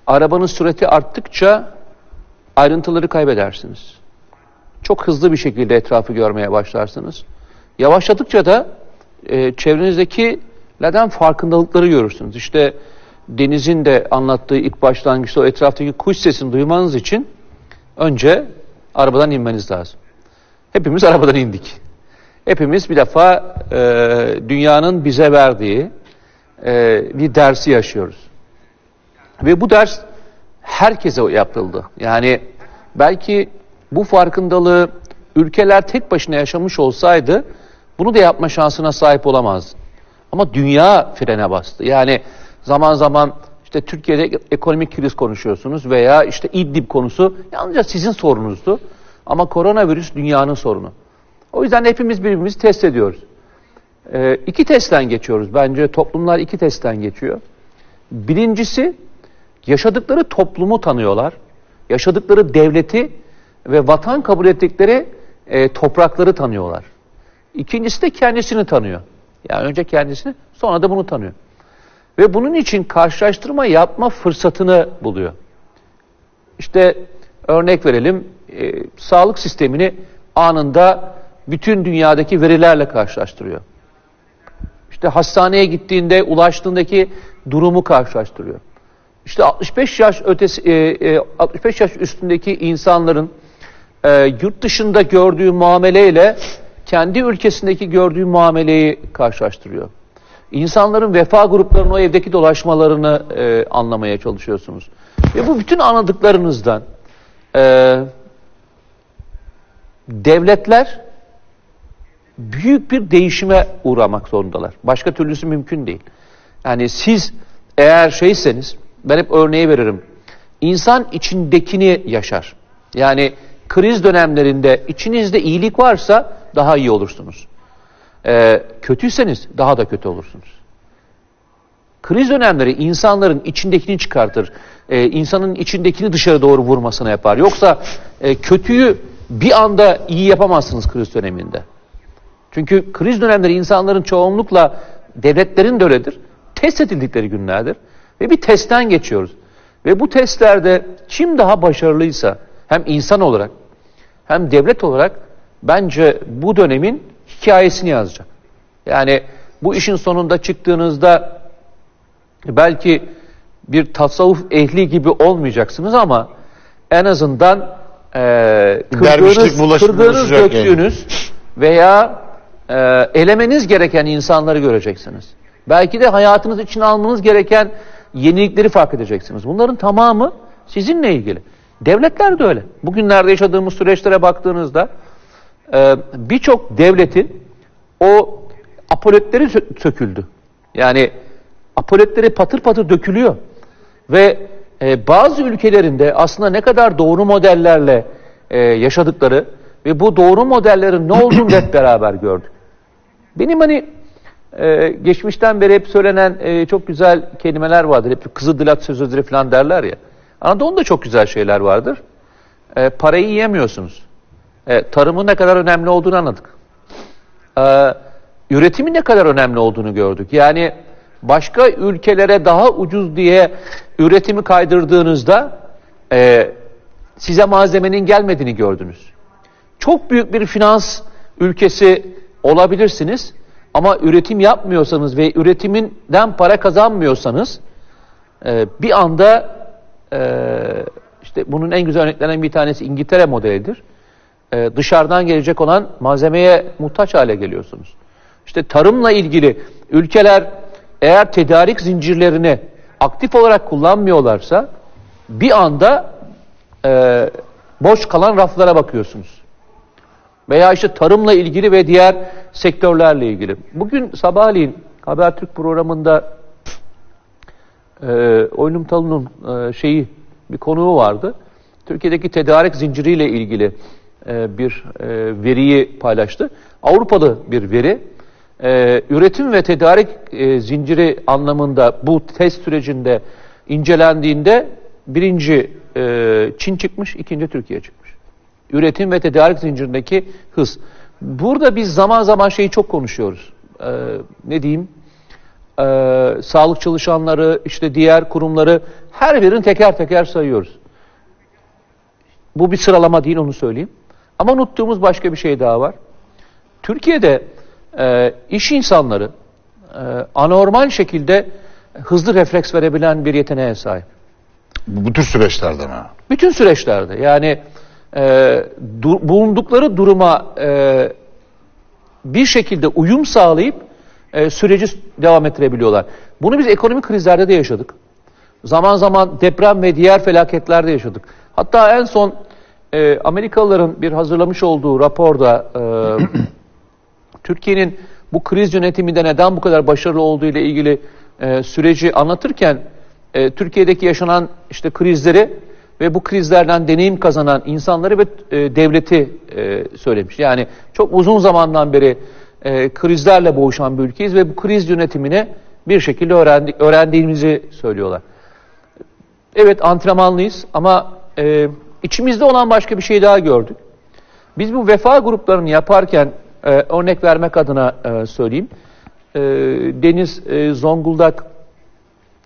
arabanın sürati arttıkça ayrıntıları kaybedersiniz. Çok hızlı bir şekilde etrafı görmeye başlarsınız. Yavaşladıkça da e, çevrenizdekilerden farkındalıkları görürsünüz. İşte Deniz'in de anlattığı ilk başlangıçta o etraftaki kuş sesini duymanız için önce arabadan inmeniz lazım. Hepimiz arabadan indik. Hepimiz bir defa e, dünyanın bize verdiği e, bir dersi yaşıyoruz. Ve bu ders herkese yapıldı. Yani belki... Bu farkındalığı ülkeler tek başına yaşamış olsaydı bunu da yapma şansına sahip olamazdı. Ama dünya frene bastı. Yani zaman zaman işte Türkiye'de ekonomik kriz konuşuyorsunuz veya işte İdlib konusu yalnızca sizin sorununuzdu. Ama koronavirüs dünyanın sorunu. O yüzden hepimiz birbirimizi test ediyoruz. E, iki testten geçiyoruz. Bence toplumlar iki testten geçiyor. Birincisi, yaşadıkları toplumu tanıyorlar. Yaşadıkları devleti ve vatan kabul ettikleri e, toprakları tanıyorlar. İkincisi de kendisini tanıyor. Yani önce kendisini, sonra da bunu tanıyor. Ve bunun için karşılaştırma yapma fırsatını buluyor. İşte örnek verelim, e, sağlık sistemini anında bütün dünyadaki verilerle karşılaştırıyor. İşte hastaneye gittiğinde, ulaştığındaki durumu karşılaştırıyor. İşte altmış beş yaş ötesi, e, altmış beş yaş üstündeki insanların e, yurt dışında gördüğü muameleyle kendi ülkesindeki gördüğü muameleyi karşılaştırıyor. İnsanların vefa gruplarının o evdeki dolaşmalarını e, anlamaya çalışıyorsunuz. Ve bu bütün anladıklarınızdan e, devletler büyük bir değişime uğramak zorundalar. Başka türlüsü mümkün değil. Yani siz eğer şeyseniz, ben hep örneği veririm. İnsan içindekini yaşar. Yani kriz dönemlerinde içinizde iyilik varsa daha iyi olursunuz. Ee, kötüyseniz daha da kötü olursunuz. Kriz dönemleri insanların içindekini çıkartır. Ee, insanın içindekini dışarı doğru vurmasına yapar. Yoksa e, kötüyü bir anda iyi yapamazsınız kriz döneminde. Çünkü kriz dönemleri insanların çoğunlukla, devletlerin de öyledir, test edildikleri günlerdir. Ve bir testten geçiyoruz. Ve bu testlerde kim daha başarılıysa, hem insan olarak hem devlet olarak, bence bu dönemin hikayesini yazacak. Yani bu işin sonunda çıktığınızda belki bir tasavvuf ehli gibi olmayacaksınız ama en azından e, kırgınız, kırgınız döktüğünüz yani. veya e, elemeniz gereken insanları göreceksiniz. Belki de hayatınız için almanız gereken yenilikleri fark edeceksiniz. Bunların tamamı sizinle ilgili. Devletler de öyle. Bugünlerde yaşadığımız süreçlere baktığınızda birçok devletin o apoletleri söküldü. Yani apoletleri patır patır dökülüyor. Ve bazı ülkelerinde aslında ne kadar doğru modellerle yaşadıkları ve bu doğru modellerin ne olduğunu hep beraber gördük. Benim hani Ee, geçmişten beri hep söylenen e, çok güzel kelimeler vardır. Hep Kızıldırat sözleri falan derler ya. Anadolu'da çok güzel şeyler vardır. E, parayı yiyemiyorsunuz. E, tarımın ne kadar önemli olduğunu anladık. E, üretimin ne kadar önemli olduğunu gördük. Yani başka ülkelere daha ucuz diye üretimi kaydırdığınızda e, size malzemenin gelmediğini gördünüz. Çok büyük bir finans ülkesi olabilirsiniz. Ama üretim yapmıyorsanız ve üretiminden para kazanmıyorsanız e, bir anda e, işte bunun en güzel örneklerinden bir tanesi İngiltere modelidir. E, dışarıdan gelecek olan malzemeye muhtaç hale geliyorsunuz. İşte tarımla ilgili ülkeler eğer tedarik zincirlerini aktif olarak kullanmıyorlarsa bir anda e, boş kalan raflara bakıyorsunuz. Veya işte tarımla ilgili ve diğer sektörlerle ilgili. Bugün sabahleyin Habertürk programında e, Oylum Talun'un e, şeyi, bir konuğu vardı. Türkiye'deki tedarik zinciriyle ilgili e, bir e, veriyi paylaştı. Avrupalı bir veri. E, üretim ve tedarik e, zinciri anlamında bu test sürecinde incelendiğinde birinci e, Çin çıkmış, ikinci Türkiye çıkmış. Üretim ve tedarik zincirindeki hız. Burada biz zaman zaman şeyi çok konuşuyoruz. Ee, ne diyeyim? Ee, sağlık çalışanları, işte diğer kurumları, her birini teker teker sayıyoruz. Bu bir sıralama değil, onu söyleyeyim. Ama unuttuğumuz başka bir şey daha var. Türkiye'de e, iş insanları e, anormal şekilde hızlı refleks verebilen bir yeteneğe sahip. Bu, bu tür süreçlerde mi? Bütün süreçlerde. Yani E, du, bulundukları duruma e, bir şekilde uyum sağlayıp e, süreci devam ettirebiliyorlar. Bunu biz ekonomik krizlerde de yaşadık. Zaman zaman deprem ve diğer felaketlerde yaşadık. Hatta en son e, Amerikalıların bir hazırlamış olduğu raporda e, Türkiye'nin bu kriz yönetiminde neden bu kadar başarılı olduğu ile ilgili e, süreci anlatırken e, Türkiye'deki yaşanan işte krizleri ve bu krizlerden deneyim kazanan insanları ve e, devleti e, söylemiş. Yani çok uzun zamandan beri e, krizlerle boğuşan bir ülkeyiz ve bu kriz yönetimini bir şekilde öğrendi, öğrendiğimizi söylüyorlar. Evet, antrenmanlıyız ama e, içimizde olan başka bir şey daha gördük. Biz bu vefa gruplarını yaparken e, örnek vermek adına e, söyleyeyim. E, Deniz e, Zonguldak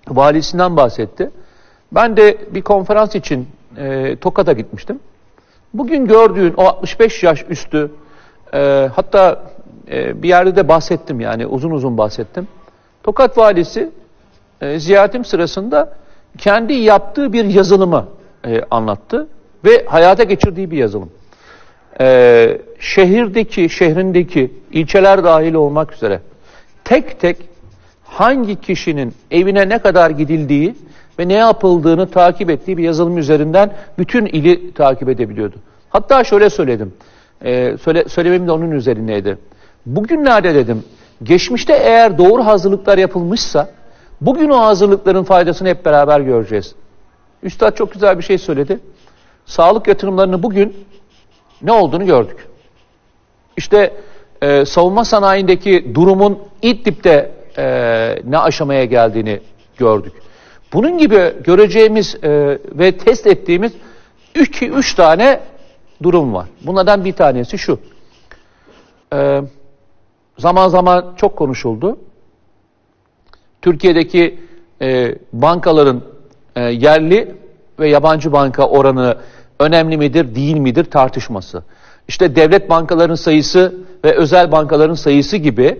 valisinden bahsetti. Ben de bir konferans için e, Tokat'a gitmiştim. Bugün gördüğün o altmış beş yaş üstü, e, hatta e, bir yerde de bahsettim, yani uzun uzun bahsettim. Tokat valisi e, ziyaretim sırasında kendi yaptığı bir yazılımı e, anlattı ve hayata geçirdiği bir yazılım. E, şehirdeki, şehrindeki ilçeler dahil olmak üzere tek tek hangi kişinin evine ne kadar gidildiği ve ne yapıldığını takip ettiği bir yazılım üzerinden bütün ili takip edebiliyordu. Hatta şöyle söyledim, e, söyle, söylemem de onun üzerineydi. Bugünlerde dedim, geçmişte eğer doğru hazırlıklar yapılmışsa, bugün o hazırlıkların faydasını hep beraber göreceğiz. Üstad çok güzel bir şey söyledi. Sağlık yatırımlarının bugün ne olduğunu gördük. İşte e, savunma sanayindeki durumun İdlib'de e, ne aşamaya geldiğini gördük. Bunun gibi göreceğimiz e, ve test ettiğimiz iki üç tane durum var. Bunlardan bir tanesi şu. E, zaman zaman çok konuşuldu. Türkiye'deki e, bankaların e, yerli ve yabancı banka oranı önemli midir, değil midir tartışması. İşte devlet bankalarının sayısı ve özel bankaların sayısı gibi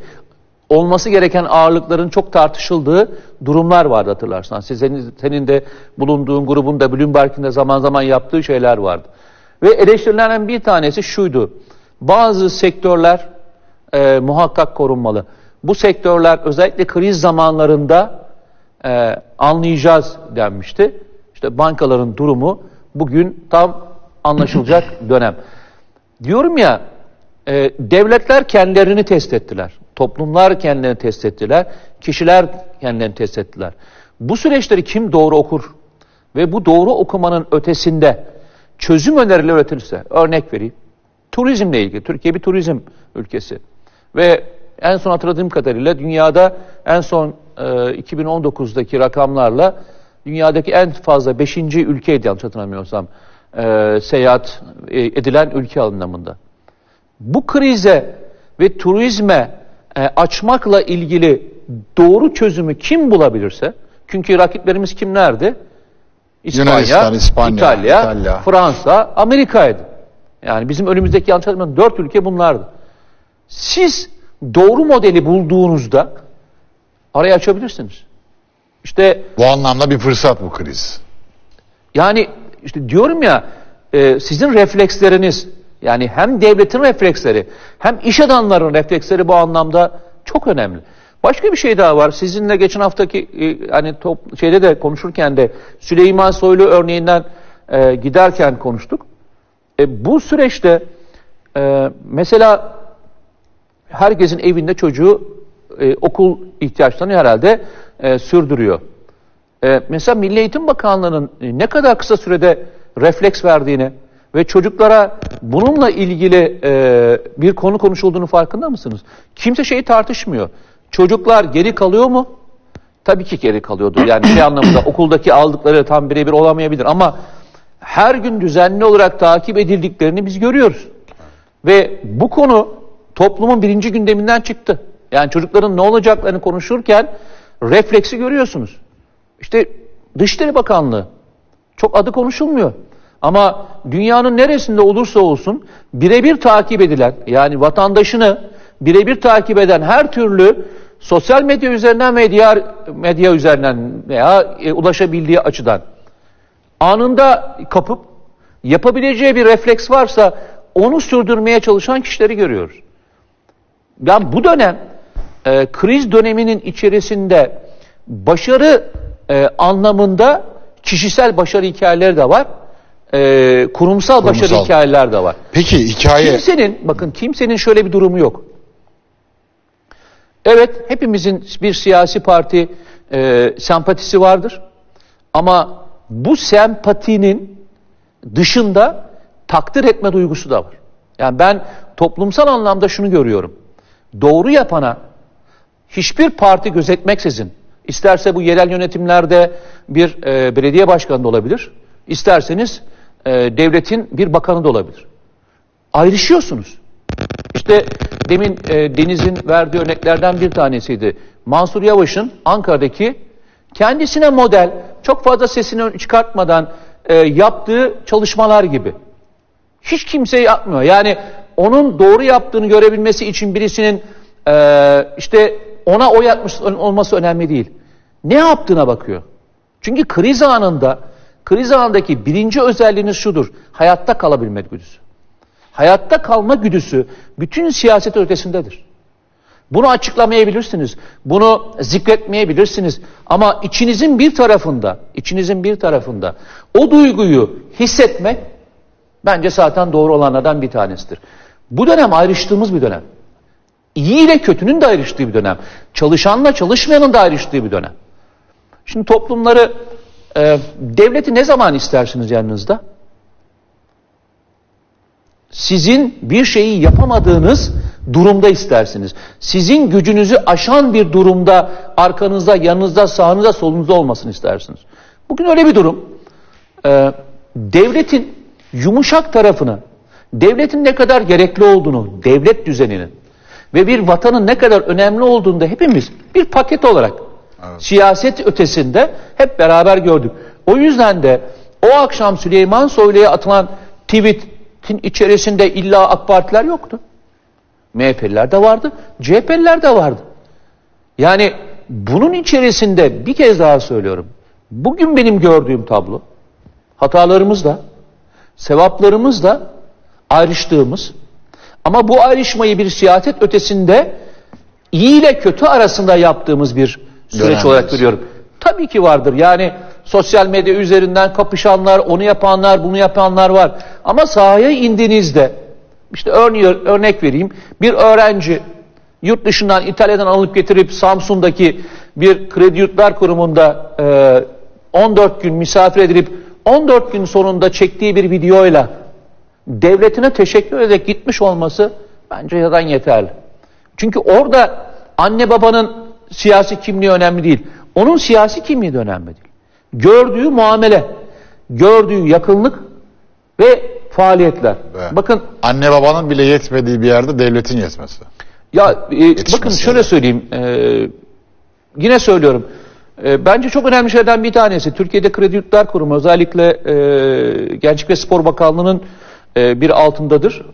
olması gereken ağırlıkların çok tartışıldığı durumlar vardı, hatırlarsan. Sizin, senin de bulunduğun grubun da Bloomberg'in de zaman zaman yaptığı şeyler vardı. Ve eleştirilerden bir tanesi şuydu. Bazı sektörler e, muhakkak korunmalı. Bu sektörler özellikle kriz zamanlarında e, anlayacağız denmişti. İşte bankaların durumu bugün tam anlaşılacak dönem. Diyorum ya, e, devletler kendilerini test ettiler. Toplumlar kendilerini test ettiler. Kişiler kendilerini test ettiler. Bu süreçleri kim doğru okur ve bu doğru okumanın ötesinde çözüm önerileri üretilirse, örnek vereyim. Turizmle ilgili. Türkiye bir turizm ülkesi. Ve en son hatırladığım kadarıyla dünyada en son e, iki bin on dokuzdaki rakamlarla dünyadaki en fazla beşinci ülkeydi yanlış hatırlamıyorsam e, seyahat e, edilen ülke anlamında. Bu krize ve turizme e, açmakla ilgili doğru çözümü kim bulabilirse, çünkü rakiplerimiz kimlerdi? İspanya, Yunanistan, İspanya, İtalya, İtalya, Fransa, Amerika'ydı. Yani bizim önümüzdeki yanlış hatırlamıyorum dört ülke bunlardı. Siz doğru modeli bulduğunuzda arayı açabilirsiniz. İşte bu anlamda bir fırsat bu kriz. Yani işte diyorum ya, e, sizin refleksleriniz, yani hem devletin refleksleri hem iş adamlarının refleksleri bu anlamda çok önemli. Başka bir şey daha var. Sizinle geçen haftaki e, hani top, şeyde de konuşurken de Süleyman Soylu örneğinden e, giderken konuştuk. E, bu süreçte e, mesela herkesin evinde çocuğu e, okul ihtiyaçlarını herhalde e, sürdürüyor. E, mesela Milli Eğitim Bakanlığı'nın ne kadar kısa sürede refleks verdiğini ve çocuklara bununla ilgili e, bir konu konuşulduğunu farkında mısınız? Kimse şeyi tartışmıyor. Çocuklar geri kalıyor mu? Tabii ki geri kalıyordu. Yani şey anlamında okuldaki aldıkları tam birebir olamayabilir ama her gün düzenli olarak takip edildiklerini biz görüyoruz. Ve bu konu toplumun birinci gündeminden çıktı. Yani çocukların ne olacaklarını konuşurken refleksi görüyorsunuz. İşte Dışişleri Bakanlığı, çok adı konuşulmuyor. Ama dünyanın neresinde olursa olsun birebir takip edilen, yani vatandaşını birebir takip eden her türlü sosyal medya üzerinden ve diğer medya üzerinden veya e, ulaşabildiği açıdan anında kapıp yapabileceği bir refleks varsa onu sürdürmeye çalışan kişileri görüyoruz. Yani bu dönem e, kriz döneminin içerisinde başarı e, anlamında kişisel başarı hikayeleri de var. E, kurumsal, kurumsal başarı hikayeler de var. Peki hikaye... Kimsenin, bakın kimsenin şöyle bir durumu yok. Evet, hepimizin bir siyasi parti e, sempatisi vardır. Ama bu sempatinin dışında takdir etme duygusu da var. Yani ben toplumsal anlamda şunu görüyorum. doğru yapana hiçbir parti gözetmeksizin, isterse bu yerel yönetimlerde bir e, belediye başkanı da olabilir, isterseniz e, devletin bir bakanı da olabilir. Ayrışıyorsunuz. İşte demin e, Deniz'in verdiği örneklerden bir tanesiydi. Mansur Yavaş'ın Ankara'daki kendisine model, çok fazla sesini çıkartmadan e, yaptığı çalışmalar gibi. Hiç kimse yapmıyor. Yani onun doğru yaptığını görebilmesi için birisinin e, işte ona oy atmış olması önemli değil. Ne yaptığına bakıyor. Çünkü kriz anında, kriz anındaki birinci özelliğiniz şudur: hayatta kalabilmek güdüsü. Hayatta kalma güdüsü bütün siyaset ötesindedir. Bunu açıklamayabilirsiniz, bunu zikretmeyebilirsiniz ama içinizin bir tarafında, içinizin bir tarafında o duyguyu hissetmek bence zaten doğru olanlardan bir tanesidir. Bu dönem ayrıştığımız bir dönem. İyi ile kötünün de ayrıştığı bir dönem. Çalışanla çalışmayanın da ayrıştığı bir dönem. Şimdi toplumları, e, devleti ne zaman istersiniz yanınızda? Sizin bir şeyi yapamadığınız durumda istersiniz. Sizin gücünüzü aşan bir durumda arkanızda, yanınızda, sağınızda, solunuzda olmasını istersiniz. Bugün öyle bir durum. Ee, devletin yumuşak tarafını, devletin ne kadar gerekli olduğunu, devlet düzeninin ve bir vatanın ne kadar önemli olduğunu da hepimiz bir paket olarak, evet, siyaset ötesinde hep beraber gördük. O yüzden de o akşam Süleyman Soylu'ya atılan tweet'in içerisinde illa AK Partiler yoktu. M H P'liler de vardı, C H P'liler de vardı. Yani bunun içerisinde bir kez daha söylüyorum. Bugün benim gördüğüm tablo, hatalarımızla, sevaplarımızla ayrıştığımız ama bu ayrışmayı bir siyaset ötesinde iyi ile kötü arasında yaptığımız bir süreç Dönemez. olarak görüyorum. Tabii ki vardır. Yani sosyal medya üzerinden kapışanlar, onu yapanlar, bunu yapanlar var. Ama sahaya indiğinizde, İşte örne- örnek vereyim. Bir öğrenci yurt dışından, İtalya'dan alıp getirip Samsun'daki bir kredi yurtlar kurumunda e, on dört gün misafir edilip on dört gün sonunda çektiği bir videoyla devletine teşekkür ederek gitmiş olması bence yadan yeterli. Çünkü orada anne babanın siyasi kimliği önemli değil. Onun siyasi kimliği de önemli değil. Gördüğü muamele, gördüğü yakınlık ve faaliyetler. Be. Bakın, anne babanın bile yetmediği bir yerde devletin yetmesi. Ya e, bakın şöyle söyleyeyim. E, yine söylüyorum. E, bence çok önemli şeylerden bir tanesi. Türkiye'de Kredi Yurtlar Kurumu özellikle e, Gençlik ve Spor Bakanlığı'nın e, bir altındadır.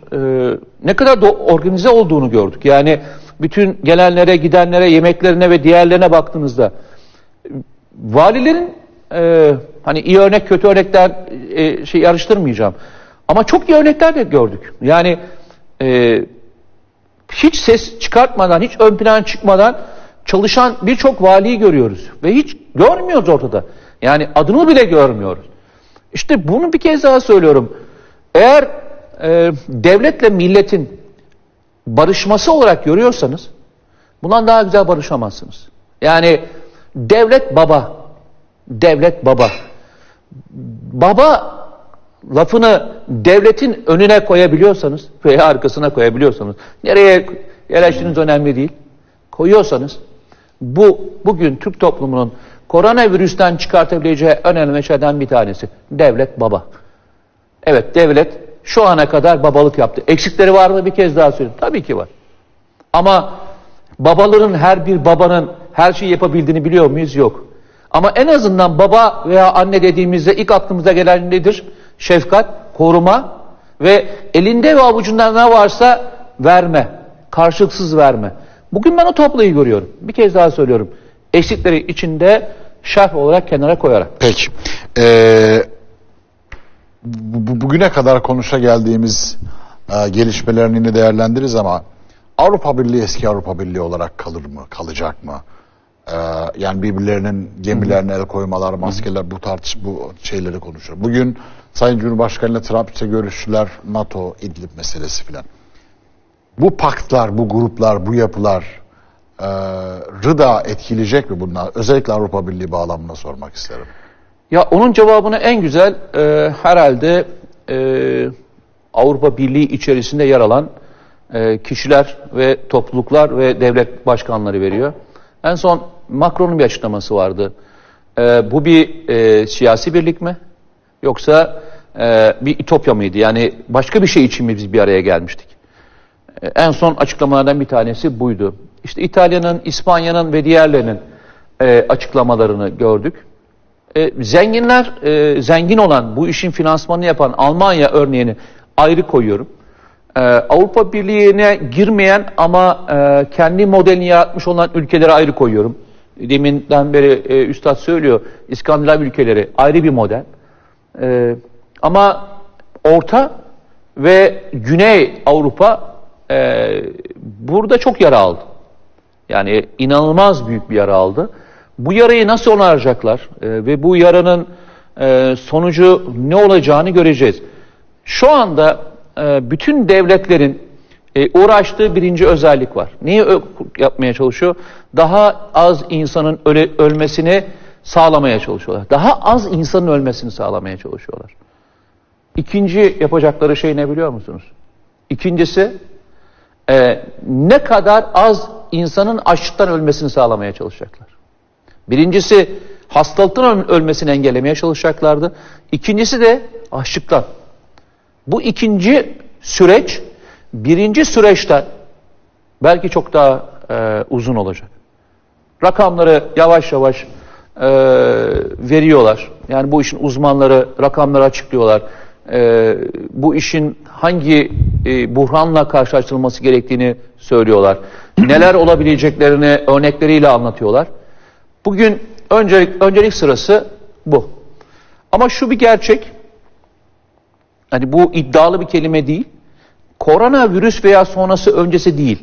E, ne kadar da organize olduğunu gördük. Yani bütün gelenlere, gidenlere, yemeklerine ve diğerlerine baktığınızda valilerin e, hani iyi örnek kötü örnekten e, şey yarıştırmayacağım. Ama çok iyi örnekler de gördük. Yani e, hiç ses çıkartmadan, hiç ön plana çıkmadan çalışan birçok valiyi görüyoruz. Ve hiç görmüyoruz ortada. Yani adını bile görmüyoruz. İşte bunu bir kez daha söylüyorum. Eğer e, devletle milletin barışması olarak görüyorsanız, bundan daha güzel barışamazsınız. Yani devlet baba, devlet baba. Baba lafını devletin önüne koyabiliyorsanız veya arkasına koyabiliyorsanız, nereye yerleştiğiniz önemli değil, koyuyorsanız bu bugün Türk toplumunun koronavirüsten çıkartabileceği önemli şeyden bir tanesi. Devlet baba. Evet, devlet şu ana kadar babalık yaptı. Eksikleri var mı? Bir kez daha söyleyeyim. Tabii ki var. Ama babaların, her bir babanın her şeyi yapabildiğini biliyor muyuz? Yok. Ama en azından baba veya anne dediğimizde ilk aklımıza gelen nedir? Şefkat, koruma ve elinde ve avucunda ne varsa verme, karşılıksız verme. Bugün ben o tabloyu görüyorum. Bir kez daha söylüyorum. Eksikleri içinde şerh olarak kenara koyarak. Peki. Ee, bu, bugüne kadar konuşa geldiğimiz e, gelişmelerini değerlendiririz ama Avrupa Birliği eski Avrupa Birliği olarak kalır mı, kalacak mı? Ee, yani birbirlerinin gemilerine el koymalar, maskeler, bu tartış, bu şeyleri konuşuyor. Bugün Sayın Cumhurbaşkanı'yla Trump'la görüştüler, NATO, İdlib meselesi filan. Bu paktlar, bu gruplar, bu yapılar e, rıda etkileyecek mi bunlar? Özellikle Avrupa Birliği bağlamında sormak isterim. Ya onun cevabını en güzel e, herhalde e, Avrupa Birliği içerisinde yer alan e, kişiler ve topluluklar ve devlet başkanları veriyor. En son Macron'un bir açıklaması vardı. E, bu bir e, siyasi birlik mi? Yoksa e, bir ütopya mıydı? Yani başka bir şey için mi biz bir araya gelmiştik? E, en son açıklamalardan bir tanesi buydu. İşte İtalya'nın, İspanya'nın ve diğerlerinin e, açıklamalarını gördük. E, zenginler, e, zengin olan, bu işin finansmanını yapan Almanya örneğini ayrı koyuyorum. E, Avrupa Birliği'ne girmeyen ama e, kendi modelini yaratmış olan ülkeleri ayrı koyuyorum. Deminden beri e, Üstad söylüyor, İskandinav ülkeleri ayrı bir model. E, ama Orta ve Güney Avrupa e, burada çok yara aldı. Yani inanılmaz büyük bir yara aldı. Bu yarayı nasıl onaracaklar e, ve bu yaranın e, sonucu ne olacağını göreceğiz. Şu anda e, bütün devletlerin e, uğraştığı birinci özellik var. Neyi yapmaya çalışıyor? Daha az insanın öle, ölmesini sağlamaya çalışıyorlar. Daha az insanın ölmesini sağlamaya çalışıyorlar. İkinci yapacakları şey ne biliyor musunuz? İkincisi e, ne kadar az insanın açlıktan ölmesini sağlamaya çalışacaklar. Birincisi hastalıktan ölmesini engellemeye çalışacaklardı. İkincisi de açlıktan. Bu ikinci süreç birinci süreçten belki çok daha e, uzun olacak. Rakamları yavaş yavaş e, veriyorlar. Yani bu işin uzmanları rakamları açıklıyorlar. E, bu işin hangi e, buhranla karşılaştırılması gerektiğini söylüyorlar. Neler olabileceklerini örnekleriyle anlatıyorlar. Bugün öncelik, öncelik sırası bu. Ama şu bir gerçek, hani bu iddialı bir kelime değil, koronavirüs veya sonrası öncesi değil.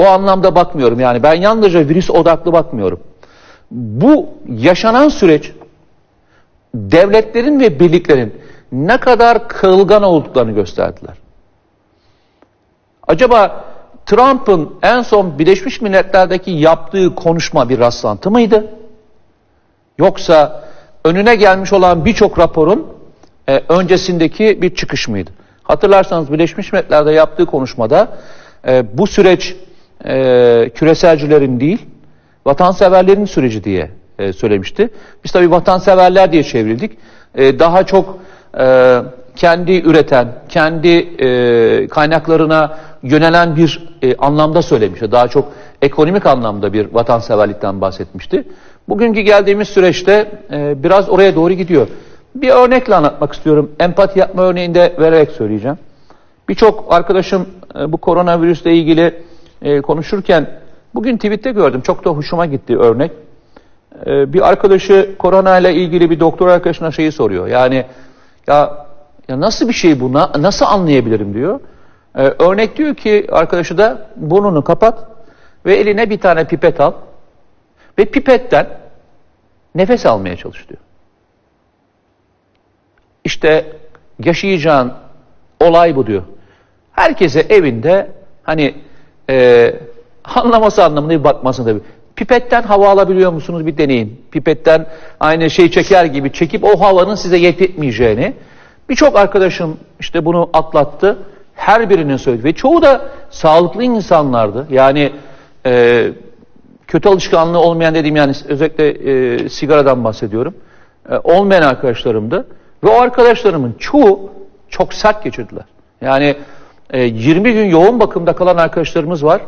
O anlamda bakmıyorum yani ben yalnızca virüs odaklı bakmıyorum. Bu yaşanan süreç devletlerin ve birliklerin ne kadar kırılgan olduklarını gösterdiler. Acaba Trump'ın en son Birleşmiş Milletler'deki yaptığı konuşma bir rastlantı mıydı? Yoksa önüne gelmiş olan birçok raporun e, öncesindeki bir çıkış mıydı? Hatırlarsanız Birleşmiş Milletler'de yaptığı konuşmada e, bu süreç e, küreselcilerin değil, vatanseverlerin süreci diye e, söylemişti. Biz tabii vatanseverler diye çevrildik. E, daha çok e, kendi üreten, kendi e, kaynaklarına yönelen bir e, anlamda söylemişti. Daha çok ekonomik anlamda bir vatanseverlikten bahsetmişti. Bugünkü geldiğimiz süreçte e, biraz oraya doğru gidiyor. Bir örnekle anlatmak istiyorum. Empati yapma örneğinde vererek söyleyeceğim. Birçok arkadaşım e, bu koronavirüsle ilgili e, konuşurken bugün tweette gördüm. Çok da hoşuma gitti örnek. E, bir arkadaşı koronayla ilgili bir doktor arkadaşına şeyi soruyor. Yani ya, ya nasıl bir şey bu? Na, nasıl anlayabilirim diyor. Ee, örnek diyor ki arkadaşı da burnunu kapat ve eline bir tane pipet al ve pipetten nefes almaya çalış diyor. İşte yaşayacağın olay bu diyor. Herkese evinde hani e, anlaması anlamında bir bakmasın tabii. Pipetten hava alabiliyor musunuz bir deneyin. Pipetten aynı şey çeker gibi çekip o havanın size yetmeyeceğini. Birçok arkadaşım işte bunu atlattı. Her birinin söyledi ve çoğu da sağlıklı insanlardı. Yani e, kötü alışkanlığı olmayan dediğim yani özellikle e, sigaradan bahsediyorum. E, olmayan arkadaşlarımdı. Ve o arkadaşlarımın çoğu çok sert geçirdiler. Yani e, yirmi gün yoğun bakımda kalan arkadaşlarımız var.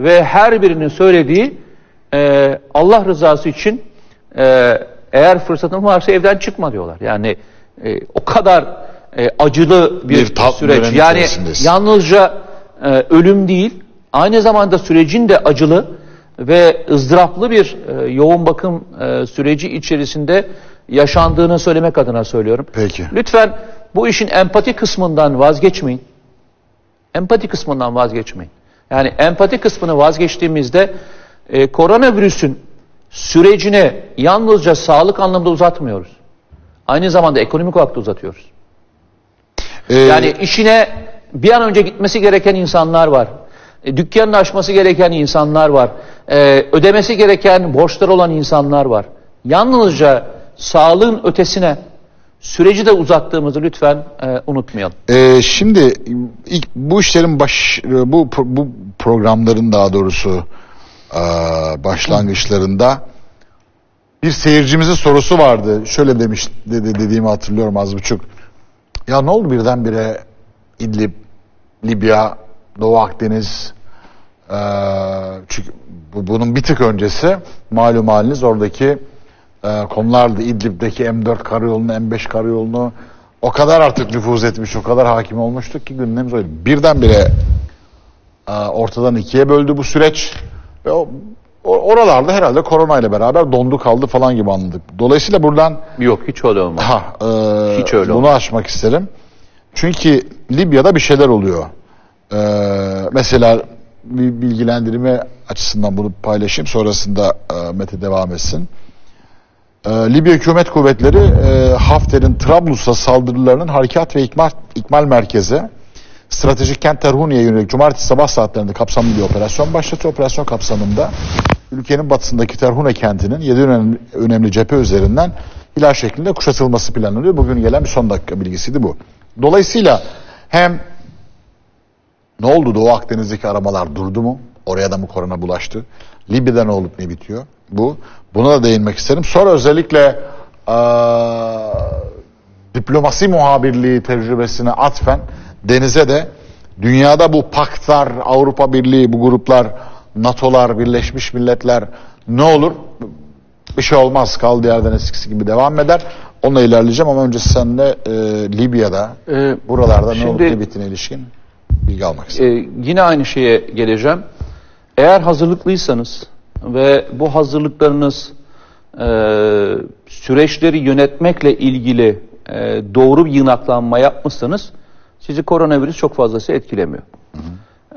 Ve her birinin söylediği e, Allah rızası için e, eğer fırsatın varsa evden çıkma diyorlar. Yani e, o kadar... E, acılı bir, bir süreç. Yani yalnızca e, ölüm değil, aynı zamanda sürecin de acılı ve ızdıraplı bir e, yoğun bakım e, süreci içerisinde yaşandığını söylemek adına söylüyorum. Peki. Lütfen bu işin empati kısmından vazgeçmeyin. Empati kısmından vazgeçmeyin. Yani empati kısmını vazgeçtiğimizde e, koronavirüsün sürecini yalnızca sağlık anlamında uzatmıyoruz. Aynı zamanda ekonomik olarak da uzatıyoruz. Yani işine bir an önce gitmesi gereken insanlar var. E, dükkanını açması gereken insanlar var. E, ödemesi gereken borçları olan insanlar var. Yalnızca sağlığın ötesine süreci de uzattığımızı lütfen e, unutmayalım. E, şimdi ilk bu işlerin baş bu bu programların daha doğrusu e, başlangıçlarında bir seyircimizin sorusu vardı. Şöyle demiş dedi, dediğimi hatırlıyorum az buçuk. Ya ne oldu birdenbire İdlib, Libya, Doğu Akdeniz, e, çünkü bu, bunun bir tık öncesi malum haliniz oradaki e, konulardı. İdlib'deki M dört karayolunu, M beş karayolunu o kadar artık nüfuz etmiş, o kadar hakim olmuştuk ki gündemimiz oydu. Birdenbire e, ortadan ikiye böldü bu süreç ve o, oralarda herhalde koronayla beraber dondu kaldı falan gibi anladık. Dolayısıyla buradan... Yok hiç öyle olmaz. Ha, e, hiç öyle bunu olmaz. Açmak isterim. Çünkü Libya'da bir şeyler oluyor. E, mesela bir bilgilendirme açısından bunu paylaşayım. Sonrasında e, Mete devam etsin. E, Libya hükümet kuvvetleri e, Hafter'in Trablus'a saldırılarının harekat ve ikmal, ikmal merkezi stratejik kent Tarhuna'ya yönelik cumartesi sabah saatlerinde kapsamlı bir operasyon başlatıyor. Operasyon kapsamında ülkenin batısındaki Tarhuna kentinin yedi önemli, önemli cephe üzerinden hilal şeklinde kuşatılması planlanıyor. Bugün gelen bir son dakika bilgisiydi bu. Dolayısıyla hem ne oldu, Doğu Akdeniz'deki aramalar durdu mu? Oraya da mı korona bulaştı? Libya'da ne olup ne bitiyor? Bu. Buna da değinmek isterim. Sonra özellikle ee, diplomasi muhabirliği tecrübesine atfen Deniz'e de dünyada bu paktlar, Avrupa Birliği, bu gruplar, NATO'lar, Birleşmiş Milletler ne olur? Bir şey olmaz. Kaldığı yerden eskisi gibi devam eder. Onunla ilerleyeceğim ama önce seninle e, Libya'da, ee, buralarda şimdi, ne olup ne bittiğine ilişkin bilgi almak istedim. E, yine aynı şeye geleceğim. Eğer hazırlıklıysanız ve bu hazırlıklarınız e, süreçleri yönetmekle ilgili e, doğru bir yığınaklanma yapmışsanız sizi koronavirüs çok fazlası etkilemiyor. Hı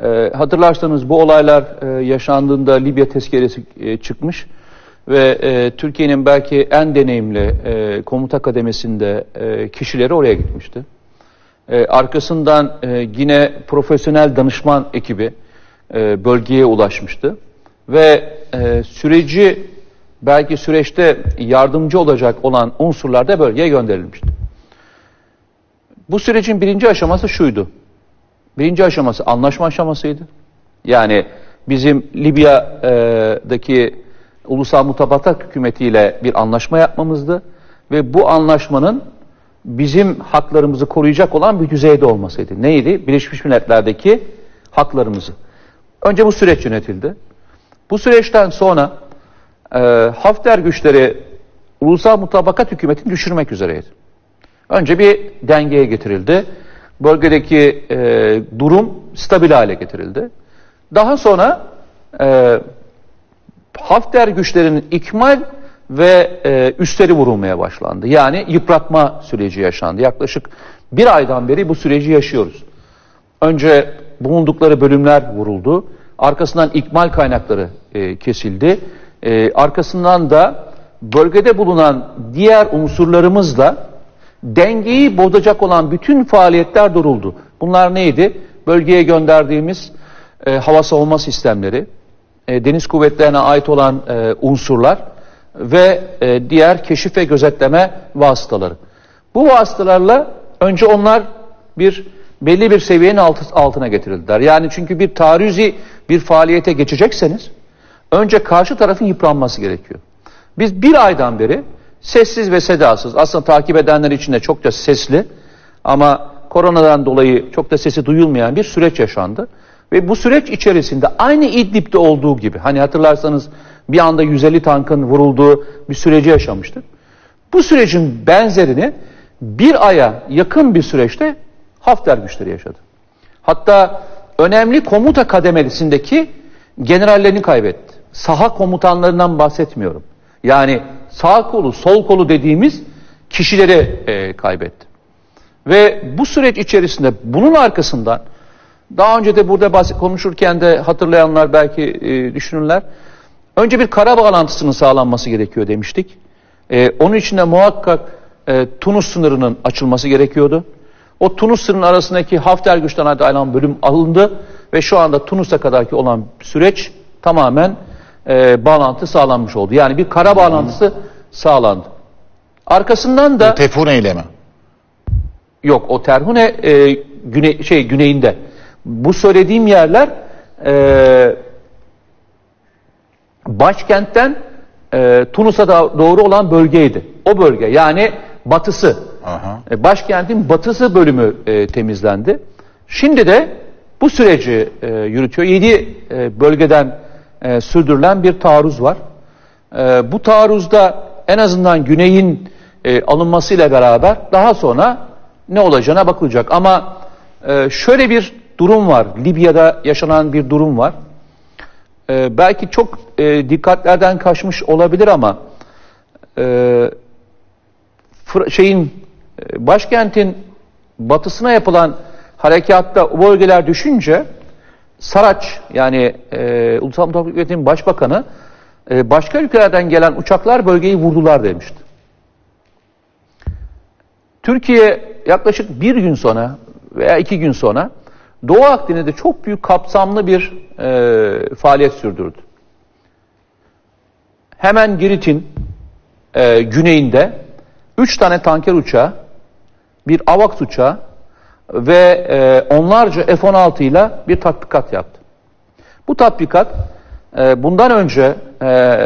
hı. E, hatırlarsanız bu olaylar e, yaşandığında Libya tezkeresi e, çıkmış ve e, Türkiye'nin belki en deneyimli e, komuta kademesinde e, kişileri oraya gitmişti. E, arkasından e, yine profesyonel danışman ekibi e, bölgeye ulaşmıştı ve e, süreci belki süreçte yardımcı olacak olan unsurlar da bölgeye gönderilmişti. Bu sürecin birinci aşaması şuydu. Birinci aşaması anlaşma aşamasıydı. Yani bizim Libya'daki Ulusal Mutabakat Hükümeti'yle bir anlaşma yapmamızdı. Ve bu anlaşmanın bizim haklarımızı koruyacak olan bir düzeyde olmasıydı. Neydi? Birleşmiş Milletler'deki haklarımızı. Önce bu süreç yönetildi. Bu süreçten sonra e, Hafter güçleri Ulusal Mutabakat Hükümeti'ni düşürmek üzereydi. Önce bir dengeye getirildi. Bölgedeki e, durum stabil hale getirildi. Daha sonra e, Hafter güçlerinin ikmal ve e, üstleri vurulmaya başlandı. Yani yıpratma süreci yaşandı. Yaklaşık bir aydan beri bu süreci yaşıyoruz. Önce bulundukları bölümler vuruldu. Arkasından ikmal kaynakları e, kesildi. E, arkasından da bölgede bulunan diğer unsurlarımızla dengeyi bozacak olan bütün faaliyetler duruldu. Bunlar neydi? Bölgeye gönderdiğimiz e, hava savunma sistemleri, e, deniz kuvvetlerine ait olan e, unsurlar ve e, diğer keşif ve gözetleme vasıtaları. Bu vasıtalarla önce onlar bir belli bir seviyenin alt, altına getirildiler. Yani çünkü bir taarruzi bir faaliyete geçecekseniz önce karşı tarafın yıpranması gerekiyor. Biz bir aydan beri sessiz ve sedasız. Aslında takip edenler için de çok da sesli ama koronadan dolayı çok da sesi duyulmayan bir süreç yaşandı. Ve bu süreç içerisinde aynı İdlib'de olduğu gibi, hani hatırlarsanız bir anda yüz elli tankın vurulduğu bir süreci yaşamıştık. Bu sürecin benzerini bir aya yakın bir süreçte Hafter güçleri yaşadı. Hatta önemli komuta kademesindeki generallerini kaybetti. Saha komutanlarından bahsetmiyorum. Yani sağ kolu, sol kolu dediğimiz kişileri e, kaybetti. Ve bu süreç içerisinde bunun arkasından daha önce de burada bahs- konuşurken de hatırlayanlar belki e, düşünürler. Önce bir kara bağlantısının sağlanması gerekiyor demiştik. E, onun için de muhakkak e, Tunus sınırının açılması gerekiyordu. O Tunus sınırının arasındaki Hafter güçten ayrılan bölüm alındı ve şu anda Tunus'a kadarki olan süreç tamamen E, bağlantı sağlanmış oldu. Yani bir kara bağlantısı sağlandı. Arkasından da... Bu Tefune ile mi? Yok, o Tarhuna e, güne, şey, güneyinde. Bu söylediğim yerler e, başkentten e, Tunus'a doğru olan bölgeydi. O bölge, yani batısı. Aha. E, başkentin batısı bölümü e, temizlendi. Şimdi de bu süreci e, yürütüyor. yedi e, bölgeden e, sürdürülen bir taarruz var. E, bu taarruzda en azından güneyin e, alınmasıyla beraber daha sonra ne olacağına bakılacak. Ama e, şöyle bir durum var. Libya'da yaşanan bir durum var. E, belki çok e, dikkatlerden kaçmış olabilir ama e, şeyin başkentin batısına yapılan harekatta o bölgeler düşünce Saraç, yani e, Ulusal Mutabık Hükümeti'nin başbakanı, e, başka ülkelerden gelen uçaklar bölgeyi vurdular demişti. Türkiye yaklaşık bir gün sonra veya iki gün sonra Doğu Akdeniz'de çok büyük kapsamlı bir e, faaliyet sürdürdü. Hemen Girit'in e, güneyinde üç tane tanker uçağı, bir AVAX uçağı ve e, onlarca F on altı ile bir tatbikat yaptı. Bu tatbikat e, bundan önce e,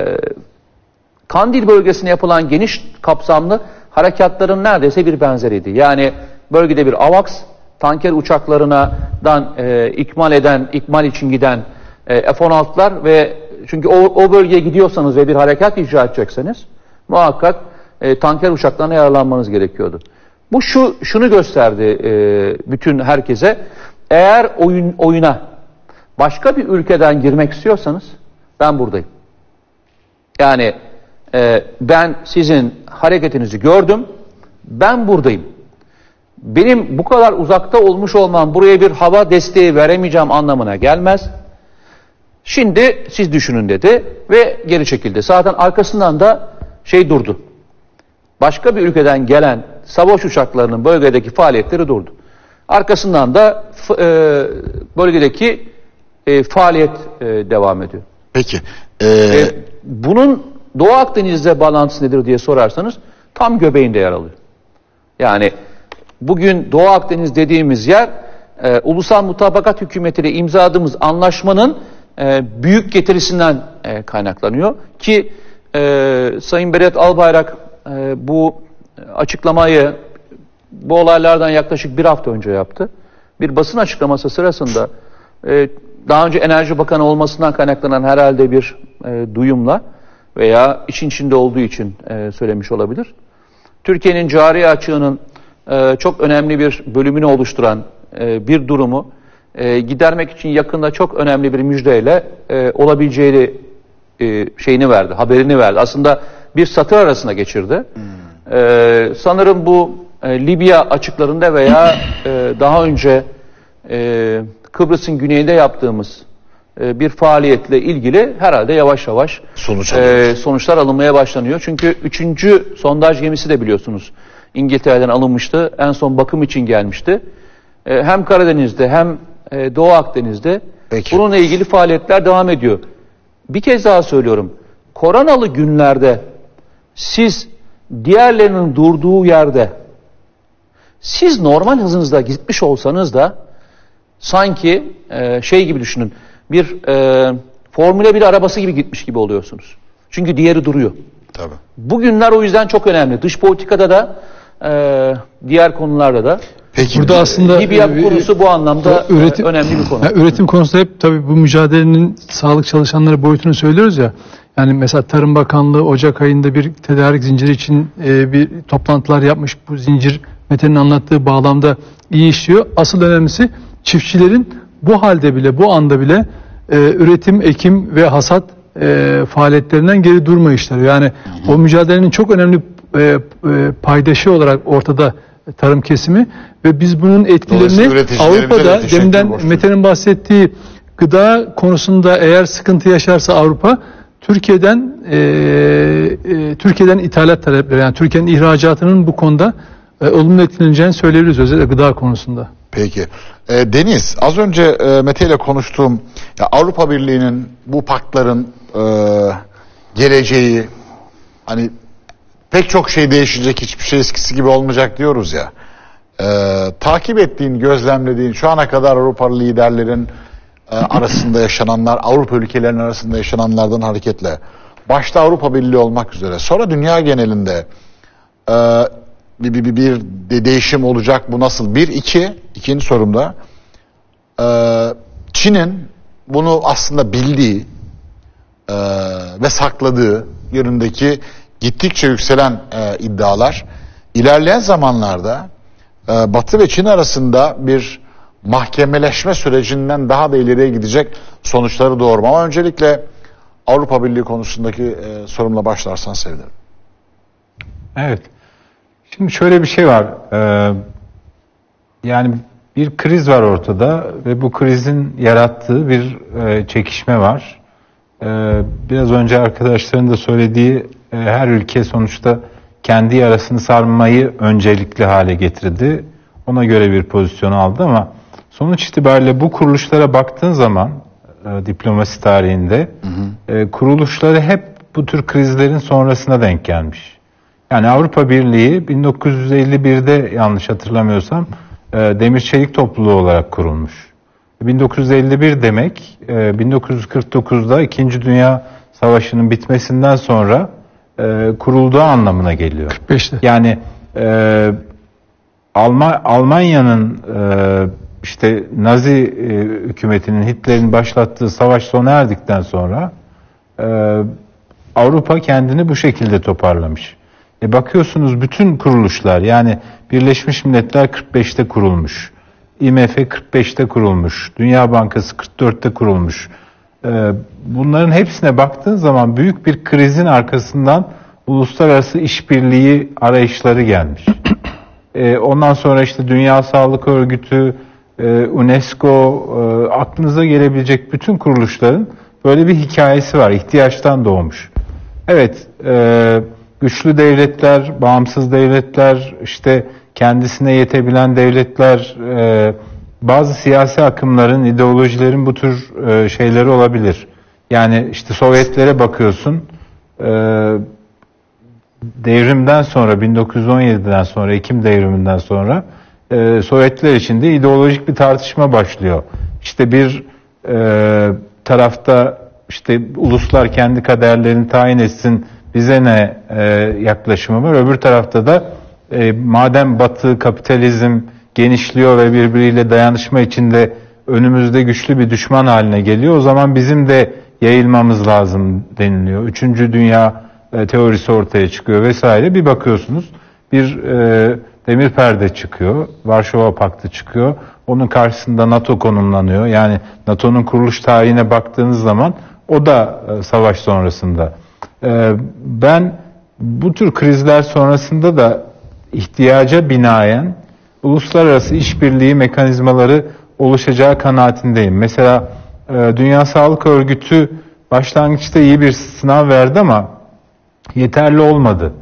Kandil bölgesine yapılan geniş kapsamlı harekatların neredeyse bir benzeriydi. Yani bölgede bir AVAX, tanker uçaklarından e, ikmal eden, ikmal için giden e, F on altılar ve çünkü o, o bölgeye gidiyorsanız ve bir harekat icra edecekseniz muhakkak e, tanker uçaklarına yararlanmanız gerekiyordu. Bu şu şunu gösterdi e, bütün herkese. Eğer oyun oyuna başka bir ülkeden girmek istiyorsanız ben buradayım. Yani e, ben sizin hareketinizi gördüm. Ben buradayım. Benim bu kadar uzakta olmuş olmam buraya bir hava desteği veremeyeceğim anlamına gelmez. Şimdi siz düşünün dedi ve geri çekildi. Zaten arkasından da şey durdu. Başka bir ülkeden gelen savaş uçaklarının bölgedeki faaliyetleri durdu. Arkasından da e, bölgedeki e, faaliyet e, devam ediyor. Peki. Ee... E, bunun Doğu Akdeniz'le bağlantısı nedir diye sorarsanız tam göbeğinde yer alıyor. Yani bugün Doğu Akdeniz dediğimiz yer e, Ulusal Mutabakat Hükümeti ile imzaladığımız anlaşmanın e, büyük getirisinden e, kaynaklanıyor. Ki e, Sayın Berat Albayrak e, bu açıklamayı bu olaylardan yaklaşık bir hafta önce yaptı. Bir basın açıklaması sırasında e, daha önce Enerji Bakanı olmasından kaynaklanan herhalde bir e, duyumla veya işin içinde olduğu için e, söylemiş olabilir. Türkiye'nin cari açığının e, çok önemli bir bölümünü oluşturan e, bir durumu e, gidermek için yakında çok önemli bir müjdeyle e, olabileceğini e, şeyini verdi, haberini verdi. Aslında bir satır arasına geçirdi. Hmm. Ee, sanırım bu e, Libya açıklarında veya e, daha önce e, Kıbrıs'ın güneyinde yaptığımız e, bir faaliyetle ilgili herhalde yavaş yavaş Sonuç e, sonuçlar alınmaya başlanıyor. Çünkü üçüncü sondaj gemisi de biliyorsunuz İngiltere'den alınmıştı. En son bakım için gelmişti. E, hem Karadeniz'de hem e, Doğu Akdeniz'de. Peki. Bununla ilgili faaliyetler devam ediyor. Bir kez daha söylüyorum. Koronalı günlerde siz diğerlerinin durduğu yerde siz normal hızınızda gitmiş olsanız da sanki e, şey gibi düşünün, bir e, Formula bir arabası gibi gitmiş gibi oluyorsunuz. Çünkü diğeri duruyor. Tabii. Bugünler o yüzden çok önemli. Dış politikada da e, diğer konularda da. Peki, burada aslında Libya konusu bu anlamda üretim, önemli bir konu. Yani üretim konusu hep tabii bu mücadelenin sağlık çalışanları boyutunu söylüyoruz ya. Yani mesela Tarım Bakanlığı Ocak ayında bir tedarik zinciri için e, bir toplantılar yapmış. Bu zincir Mete'nin anlattığı bağlamda iyi işliyor. Asıl önemlisi çiftçilerin bu halde bile, bu anda bile e, üretim, ekim ve hasat e, faaliyetlerinden geri durmayışları. Yani o mücadelenin çok önemli e, e, paydaşı olarak ortada tarım kesimi ve biz bunun etkilerini Avrupa'da deminden Mete'nin bahsettiği gıda konusunda eğer sıkıntı yaşarsa Avrupa, Türkiye'den e, e, Türkiye'den ithalat talepleri, yani Türkiye'nin ihracatının bu konuda e, olumlu etkileneceğini söyleyebiliriz özellikle gıda konusunda. Peki. E, Deniz, az önce e, Mete ile konuştuğum ya, Avrupa Birliği'nin bu paktların e, geleceği, hani pek çok şey değişecek, hiçbir şey eskisi gibi olmayacak diyoruz ya. e, takip ettiğin, gözlemlediğin şu ana kadar Avrupalı liderlerin e, arasında yaşananlar, Avrupa ülkelerinin arasında yaşananlardan hareketle, başta Avrupa Birliği olmak üzere, sonra dünya genelinde e, bir, bir, bir değişim olacak, bu nasıl? Bir, iki, ikinci sorumda e, Çin'in bunu aslında bildiği e, ve sakladığı yönündeki gittikçe yükselen e, iddialar, ilerleyen zamanlarda e, Batı ve Çin arasında bir mahkemeleşme sürecinden daha da ileriye gidecek sonuçları doğurur. Ama öncelikle Avrupa Birliği konusundaki e, sorumla başlarsan sevinirim. Evet. Şimdi şöyle bir şey var. Ee, yani bir kriz var ortada ve bu krizin yarattığı bir e, çekişme var. Ee, biraz önce arkadaşların da söylediği, e, her ülke sonuçta kendi yarasını sarmayı öncelikli hale getirdi. Ona göre bir pozisyon aldı ama sonuç itibariyle bu kuruluşlara baktığın zaman e, diplomasi tarihinde hı hı. E, kuruluşları hep bu tür krizlerin sonrasına denk gelmiş. Yani Avrupa Birliği bin dokuz yüz elli bir'de yanlış hatırlamıyorsam e, demir çelik topluluğu olarak kurulmuş. bin dokuz yüz elli bir demek e, bin dokuz yüz kırk dokuz'da İkinci Dünya Savaşı'nın bitmesinden sonra e, kurulduğu anlamına geliyor. kırk beş'te. Yani e, Alman Almanya'nın e, işte Nazi e, hükümetinin, Hitler'in başlattığı savaş sona erdikten sonra e, Avrupa kendini bu şekilde toparlamış. E bakıyorsunuz bütün kuruluşlar, yani Birleşmiş Milletler kırk beş'te kurulmuş, I M F kırk beş'te kurulmuş, Dünya Bankası kırk dört'te kurulmuş. E, bunların hepsine baktığın zaman büyük bir krizin arkasından uluslararası işbirliği arayışları gelmiş. E, ondan sonra işte Dünya Sağlık Örgütü, e, UNESCO, e, aklınıza gelebilecek bütün kuruluşların böyle bir hikayesi var, ihtiyaçtan doğmuş. Evet, e, güçlü devletler, bağımsız devletler, işte kendisine yetebilen devletler, e, bazı siyasi akımların, ideolojilerin bu tür e, şeyleri olabilir. Yani işte Sovyetlere bakıyorsun, e, devrimden sonra, bin dokuz yüz on yedi'den sonra, Ekim devriminden sonra e, Sovyetler içinde ideolojik bir tartışma başlıyor. İşte bir e, tarafta işte uluslar kendi kaderlerini tayin etsin, bize ne e, yaklaşımı var. Öbür tarafta da e, madem Batı, kapitalizm genişliyor ve birbiriyle dayanışma içinde önümüzde güçlü bir düşman haline geliyor, o zaman bizim de yayılmamız lazım deniliyor. Üçüncü dünya e, teorisi ortaya çıkıyor vesaire. Bir bakıyorsunuz bir e, demir perde çıkıyor. Varşova Paktı çıkıyor. Onun karşısında NATO konumlanıyor. Yani NATO'nun kuruluş tarihine baktığınız zaman o da e, savaş sonrasında. Ben bu tür krizler sonrasında da ihtiyaca binaen uluslararası işbirliği mekanizmaları oluşacağı kanaatindeyim. Mesela Dünya Sağlık Örgütü başlangıçta iyi bir sınav verdi ama yeterli olmadı.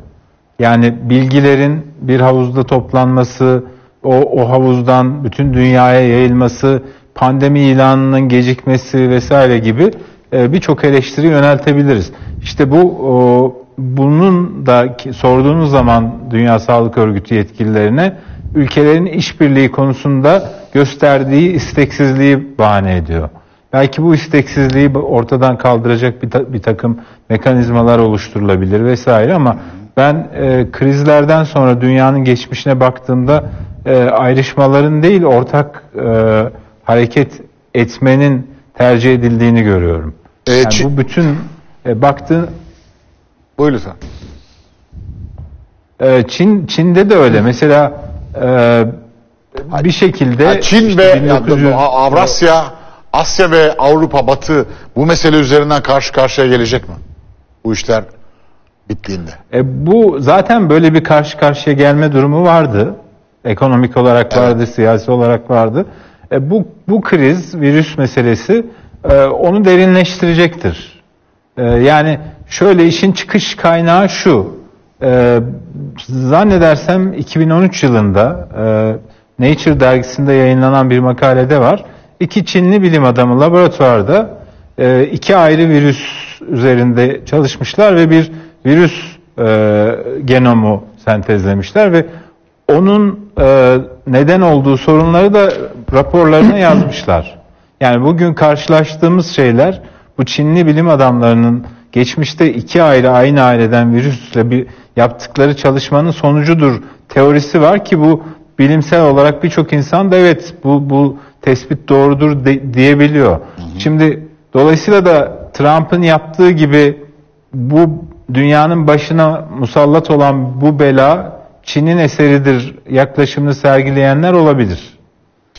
Yani bilgilerin bir havuzda toplanması, o, o havuzdan bütün dünyaya yayılması, pandemi ilanının gecikmesi vesaire gibi birçok eleştiri yöneltebiliriz. İşte bu o, bunun da sorduğunuz zaman Dünya Sağlık Örgütü yetkililerine ülkelerin işbirliği konusunda gösterdiği isteksizliği bahane ediyor. Belki bu isteksizliği ortadan kaldıracak bir, ta, bir takım mekanizmalar oluşturulabilir vesaire ama ben e, krizlerden sonra dünyanın geçmişine baktığımda e, ayrışmaların değil ortak e, hareket etmenin tercih edildiğini görüyorum. Yani e, bu bütün e, baktığın... Buyur lütfen. E, Çin, Çin'de de öyle. Mesela e, bir şekilde... Ha, Çin işte ve bin dokuz yüz... Avrasya, Asya ve Avrupa, Batı bu mesele üzerinden karşı karşıya gelecek mi? Bu işler bittiğinde. E, bu zaten böyle bir karşı karşıya gelme durumu vardı. Ekonomik olarak evet. vardı, siyasi olarak vardı. E, bu, bu kriz, virüs meselesi e, onu derinleştirecektir. E, yani şöyle işin çıkış kaynağı şu, e, zannedersem iki bin on üç yılında e, Nature dergisinde yayınlanan bir makalede var. İki Çinli bilim adamı laboratuvarda e, iki ayrı virüs üzerinde çalışmışlar ve bir virüs e, genomu sentezlemişler ve onun e, neden olduğu sorunları da raporlarına yazmışlar. Yani bugün karşılaştığımız şeyler bu Çinli bilim adamlarının geçmişte iki ayrı aynı aileden virüsle bir yaptıkları çalışmanın sonucudur teorisi var ki bu bilimsel olarak birçok insan da evet bu bu tespit doğrudur de, diyebiliyor. Hı hı. Şimdi dolayısıyla da Trump'ın yaptığı gibi bu dünyanın başına musallat olan bu bela Çin'in eseridir yaklaşımını sergileyenler olabilir.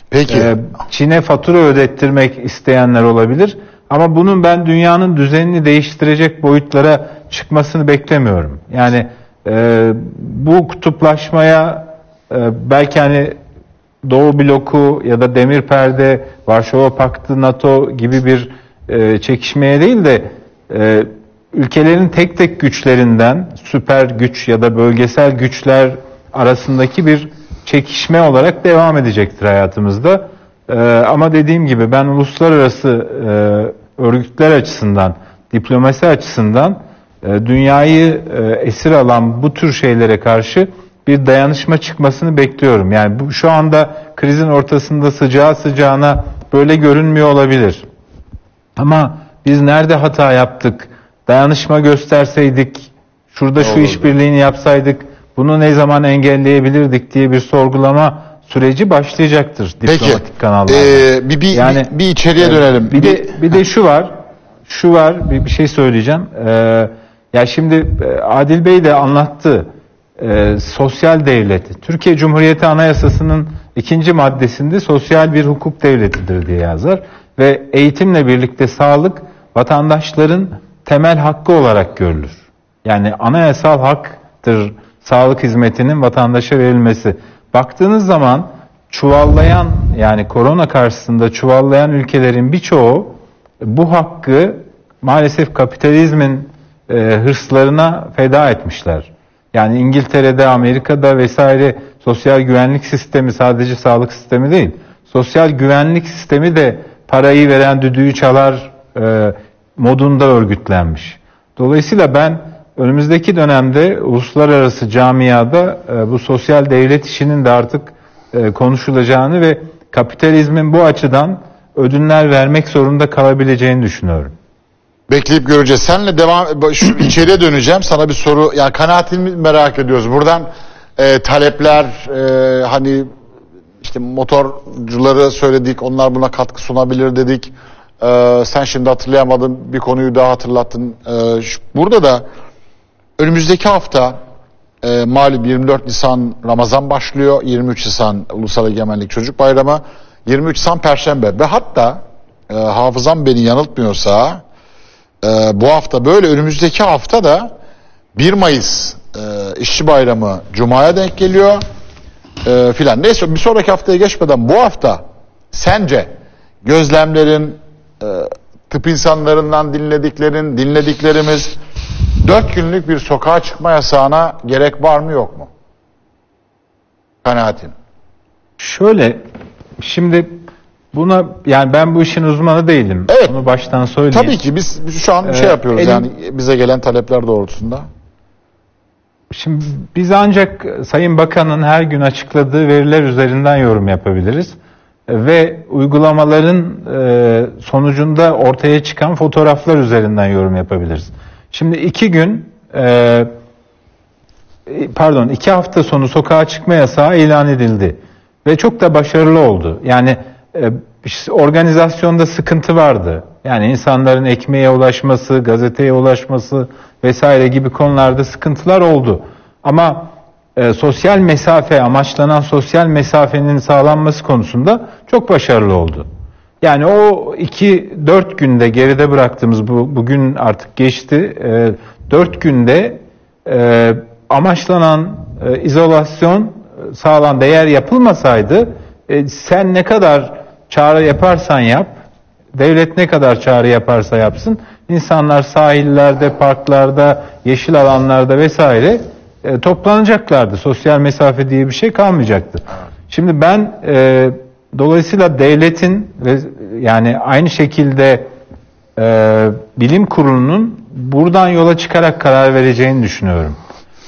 Peki. Ee, Çin'e fatura ödettirmek isteyenler olabilir. Ama bunun ben dünyanın düzenini değiştirecek boyutlara çıkmasını beklemiyorum. Yani e, bu kutuplaşmaya e, belki hani Doğu bloku ya da Demir Perde, Varşova Paktı, NATO gibi bir e, çekişmeye değil de e, ülkelerin tek tek güçlerinden süper güç ya da bölgesel güçler arasındaki bir çekişme olarak devam edecektir hayatımızda. Ee, ama dediğim gibi ben uluslararası e, örgütler açısından, diplomasi açısından e, dünyayı e, esir alan bu tür şeylere karşı bir dayanışma çıkmasını bekliyorum. Yani bu, şu anda krizin ortasında sıcağı sıcağına böyle görünmüyor olabilir. Ama biz nerede hata yaptık? Dayanışma gösterseydik, şurada şu işbirliğini yapsaydık, bunu ne zaman engelleyebilirdik diye bir sorgulama süreci başlayacaktır diplomatik Peki, kanallarda. Ee, bir, bir, yani, bir, bir içeriye e, dönelim. Bir, bir, de, bir de şu var, şu var bir, bir şey söyleyeceğim. Ee, ya şimdi Adil Bey de anlattı. Ee, sosyal devlet. Türkiye Cumhuriyeti Anayasası'nın ikinci maddesinde sosyal bir hukuk devletidir diye yazar. Ve eğitimle birlikte sağlık vatandaşların temel hakkı olarak görülür. Yani anayasal haktır sağlık hizmetinin vatandaşa verilmesi. Baktığınız zaman çuvallayan yani korona karşısında çuvallayan ülkelerin birçoğu bu hakkı maalesef kapitalizmin e, hırslarına feda etmişler. Yani İngiltere'de, Amerika'da vesaire sosyal güvenlik sistemi sadece sağlık sistemi değil. Sosyal güvenlik sistemi de parayı veren düdüğü çalar e, modunda örgütlenmiş. Dolayısıyla ben önümüzdeki dönemde uluslararası camiada e, bu sosyal devlet işinin de artık e, konuşulacağını ve kapitalizmin bu açıdan ödünler vermek zorunda kalabileceğini düşünüyorum. Bekleyip göreceğiz. Seninle devam şu, içeriye döneceğim. Sana bir soru, yani kanaatini merak ediyoruz. Buradan e, talepler, e, hani işte motorcuları söyledik, onlar buna katkı sunabilir dedik. E, sen şimdi hatırlayamadın, bir konuyu daha hatırlattın. E, şu, burada da önümüzdeki hafta e, malum yirmi dört Nisan Ramazan başlıyor. yirmi üç Nisan Ulusal Egemenlik Çocuk Bayramı. yirmi üç Nisan Perşembe ve hatta e, hafızam beni yanıltmıyorsa e, bu hafta böyle önümüzdeki hafta da bir Mayıs e, İşçi Bayramı Cuma'ya denk geliyor e, filan. Neyse bir sonraki haftaya geçmeden bu hafta sence gözlemlerin, e, tıp insanlarından dinlediklerin, dinlediklerimiz... Dört günlük bir sokağa çıkma yasağına gerek var mı yok mu? Kanaatin. Şöyle, şimdi buna yani ben bu işin uzmanı değilim. Evet. Onu baştan söyleyeyim. Tabii ki biz şu an bir şey ee, yapıyoruz elim, yani bize gelen talepler doğrultusunda. Şimdi biz ancak Sayın Bakan'ın her gün açıkladığı veriler üzerinden yorum yapabiliriz. Ve uygulamaların sonucunda ortaya çıkan fotoğraflar üzerinden yorum yapabiliriz. Şimdi iki gün, e, pardon iki hafta sonu sokağa çıkma yasağı ilan edildi. Ve çok da başarılı oldu. Yani e, organizasyonda sıkıntı vardı. Yani insanların ekmeğe ulaşması, gazeteye ulaşması vesaire gibi konularda sıkıntılar oldu. Ama e, sosyal mesafe, amaçlanan sosyal mesafenin sağlanması konusunda çok başarılı oldu. Yani o iki, dört günde geride bıraktığımız, bu, bugün artık geçti, e, dört günde e, amaçlanan e, izolasyon sağlandı. Eğer yapılmasaydı, e, sen ne kadar çağrı yaparsan yap, devlet ne kadar çağrı yaparsa yapsın, insanlar sahillerde, parklarda, yeşil alanlarda vesaire e, toplanacaklardı. Sosyal mesafe diye bir şey kalmayacaktı. Şimdi ben... E, Dolayısıyla devletin ve yani aynı şekilde e, bilim kurulunun buradan yola çıkarak karar vereceğini düşünüyorum.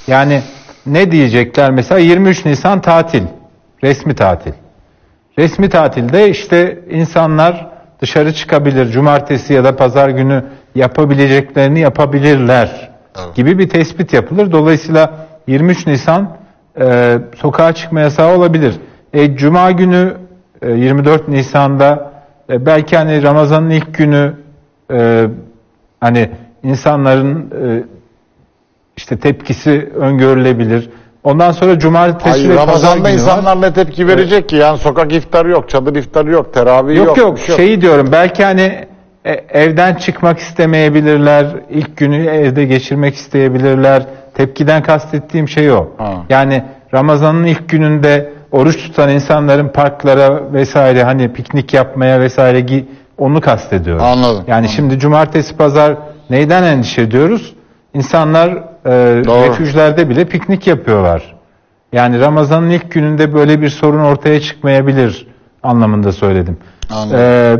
Yani ne diyecekler mesela yirmi üç Nisan tatil. Resmi tatil. Resmi tatilde işte insanlar dışarı çıkabilir, cumartesi ya da pazar günü yapabileceklerini yapabilirler gibi bir tespit yapılır. Dolayısıyla yirmi üç Nisan e, sokağa çıkma yasağı olabilir. E, Cuma günü e, yirmi dört Nisan'da e, belki hani Ramazan'ın ilk günü e, hani insanların e, işte tepkisi öngörülebilir. Ondan sonra cumartesi ve pazar günü insanlar ne tepki verecek evet. ki? Yani sokak iftarı yok, çadır iftarı yok, teravih yok. Yok yok, şeyi yok. diyorum belki hani e, evden çıkmak istemeyebilirler, ilk günü evde geçirmek isteyebilirler. Tepkiden kastettiğim şey o. Ha. Yani Ramazan'ın ilk gününde oruç tutan insanların parklara vesaire hani piknik yapmaya vesaire onu kastediyorum. Anladım. Yani anladım. Şimdi cumartesi pazar neyden endişe ediyoruz? İnsanlar e, refüjlerde bile piknik yapıyorlar. Yani Ramazan'ın ilk gününde böyle bir sorun ortaya çıkmayabilir anlamında söyledim. E,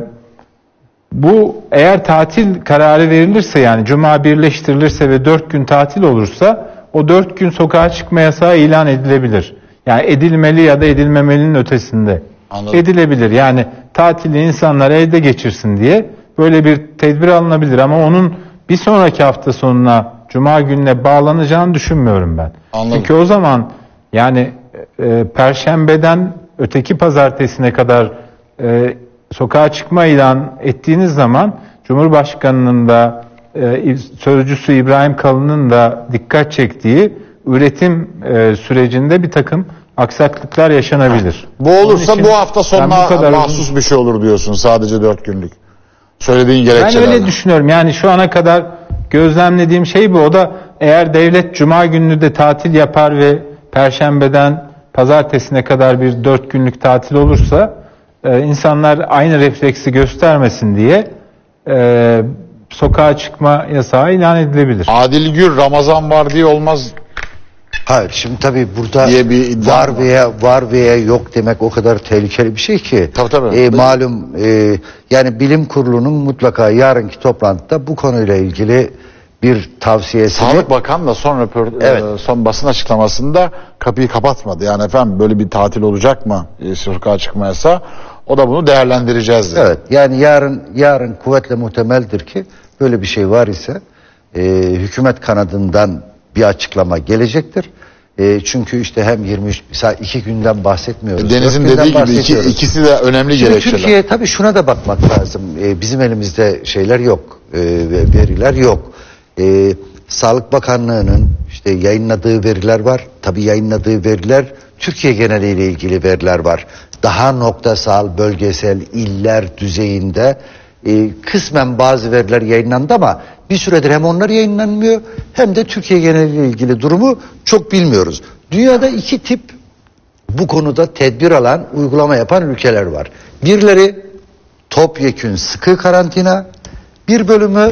bu eğer tatil kararı verilirse yani Cuma birleştirilirse ve dört gün tatil olursa o dört gün sokağa çıkma yasağı ilan edilebilir. Yani edilmeli ya da edilmemelinin ötesinde. Anladım. Edilebilir. Yani tatili insanlar evde geçirsin diye böyle bir tedbir alınabilir ama onun bir sonraki hafta sonuna Cuma gününe bağlanacağını düşünmüyorum ben. Anladım. Çünkü o zaman yani e, Perşembeden öteki pazartesine kadar e, sokağa çıkma ilan ettiğiniz zaman Cumhurbaşkanı'nın da e, sözcüsü İbrahim Kalın'ın da dikkat çektiği üretim e, sürecinde bir takım aksaklıklar yaşanabilir. Bu olursa için, bu hafta sonuna mahsus uzun... bir şey olur diyorsun sadece dört günlük. Söylediğin gerekçelerden. Ben öyle düşünüyorum. Yani şu ana kadar gözlemlediğim şey bu. O da eğer devlet Cuma gününü de tatil yapar ve Perşembeden Pazartesine kadar bir dört günlük tatil olursa e, insanlar aynı refleksi göstermesin diye e, sokağa çıkma yasağı ilan edilebilir. Adil Gür Ramazan var diye olmaz. Hayır şimdi tabii burada var veya var veya yok demek o kadar tehlikeli bir şey ki tabii, tabii. E, malum e, yani bilim kurulunun mutlaka yarınki toplantıda bu konuyla ilgili bir tavsiyesi. Sağlık Bakanı da son, evet. e, son basın açıklamasında kapıyı kapatmadı. Yani efendim böyle bir tatil olacak mı e, sokağa çıkmayasa o da bunu değerlendireceğiz dedi. Evet yani yarın yarın kuvvetle muhtemeldir ki böyle bir şey var ise e, hükümet kanadından bir açıklama gelecektir. E, çünkü işte hem yirmi üç, mesela iki günden bahsetmiyoruz. Deniz'in dediği gibi iki, ikisi de önemli gerekçeler. Türkiye tabii şuna da bakmak lazım. E, bizim elimizde şeyler yok, e, veriler yok. E, Sağlık Bakanlığı'nın işte yayınladığı veriler var. Tabii yayınladığı veriler Türkiye geneliyle ilgili veriler var. Daha noktasal, bölgesel, iller düzeyinde e, kısmen bazı veriler yayınlandı ama bir süredir hem onlar yayınlanmıyor hem de Türkiye geneliyle ilgili durumu çok bilmiyoruz. Dünyada iki tip bu konuda tedbir alan, uygulama yapan ülkeler var. Birileri topyekün sıkı karantina, bir bölümü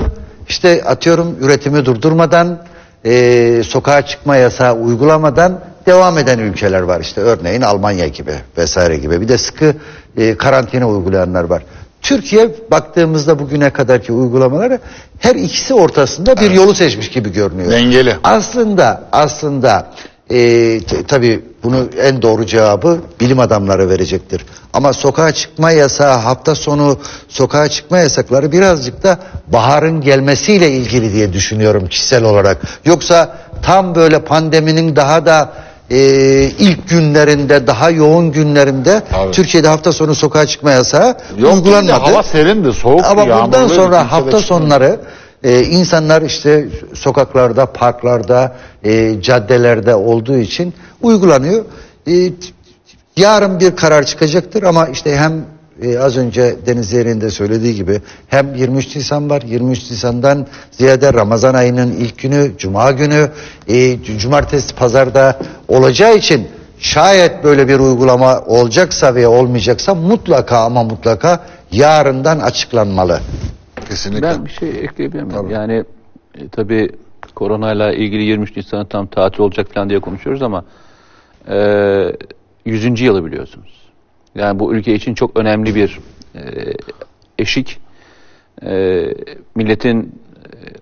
işte atıyorum üretimi durdurmadan, e, sokağa çıkma yasağı uygulamadan devam eden ülkeler var. İşte örneğin Almanya gibi vesaire gibi bir de sıkı e, karantina uygulayanlar var. Türkiye baktığımızda bugüne kadarki uygulamalara her ikisi ortasında bir evet. yolu seçmiş gibi görünüyor. Dengeli. Aslında aslında e, tabii bunu en doğru cevabı bilim adamları verecektir. Ama sokağa çıkma yasağı hafta sonu sokağa çıkma yasakları birazcık da baharın gelmesiyle ilgili diye düşünüyorum kişisel olarak. Yoksa tam böyle pandeminin daha da Ee, ilk günlerinde daha yoğun günlerinde tabii. Türkiye'de hafta sonu sokağa çıkma yasağı yok, uygulanmadı. Hava serindi, soğuk. Ama ya, bundan sonra hafta sonları e, insanlar işte sokaklarda, parklarda, e, caddelerde olduğu için uygulanıyor. E, yarın bir karar çıkacaktır ama işte hem e, az önce Deniz Zeyrek de söylediği gibi hem yirmi üç Nisan var. yirmi üç Nisan'dan ziyade Ramazan ayının ilk günü, Cuma günü, e, cumartesi, pazarda olacağı için şayet böyle bir uygulama olacaksa veya olmayacaksa mutlaka ama mutlaka yarından açıklanmalı. Kesinlikle. Ben bir şey ekleyebilir miyim? Tabii. Yani e, tabii koronayla ilgili yirmi üç Nisan'da tam tatil olacak falan diye konuşuyoruz ama e, yüzüncü yılı biliyorsunuz. Yani bu ülke için çok önemli bir e, eşik. E, milletin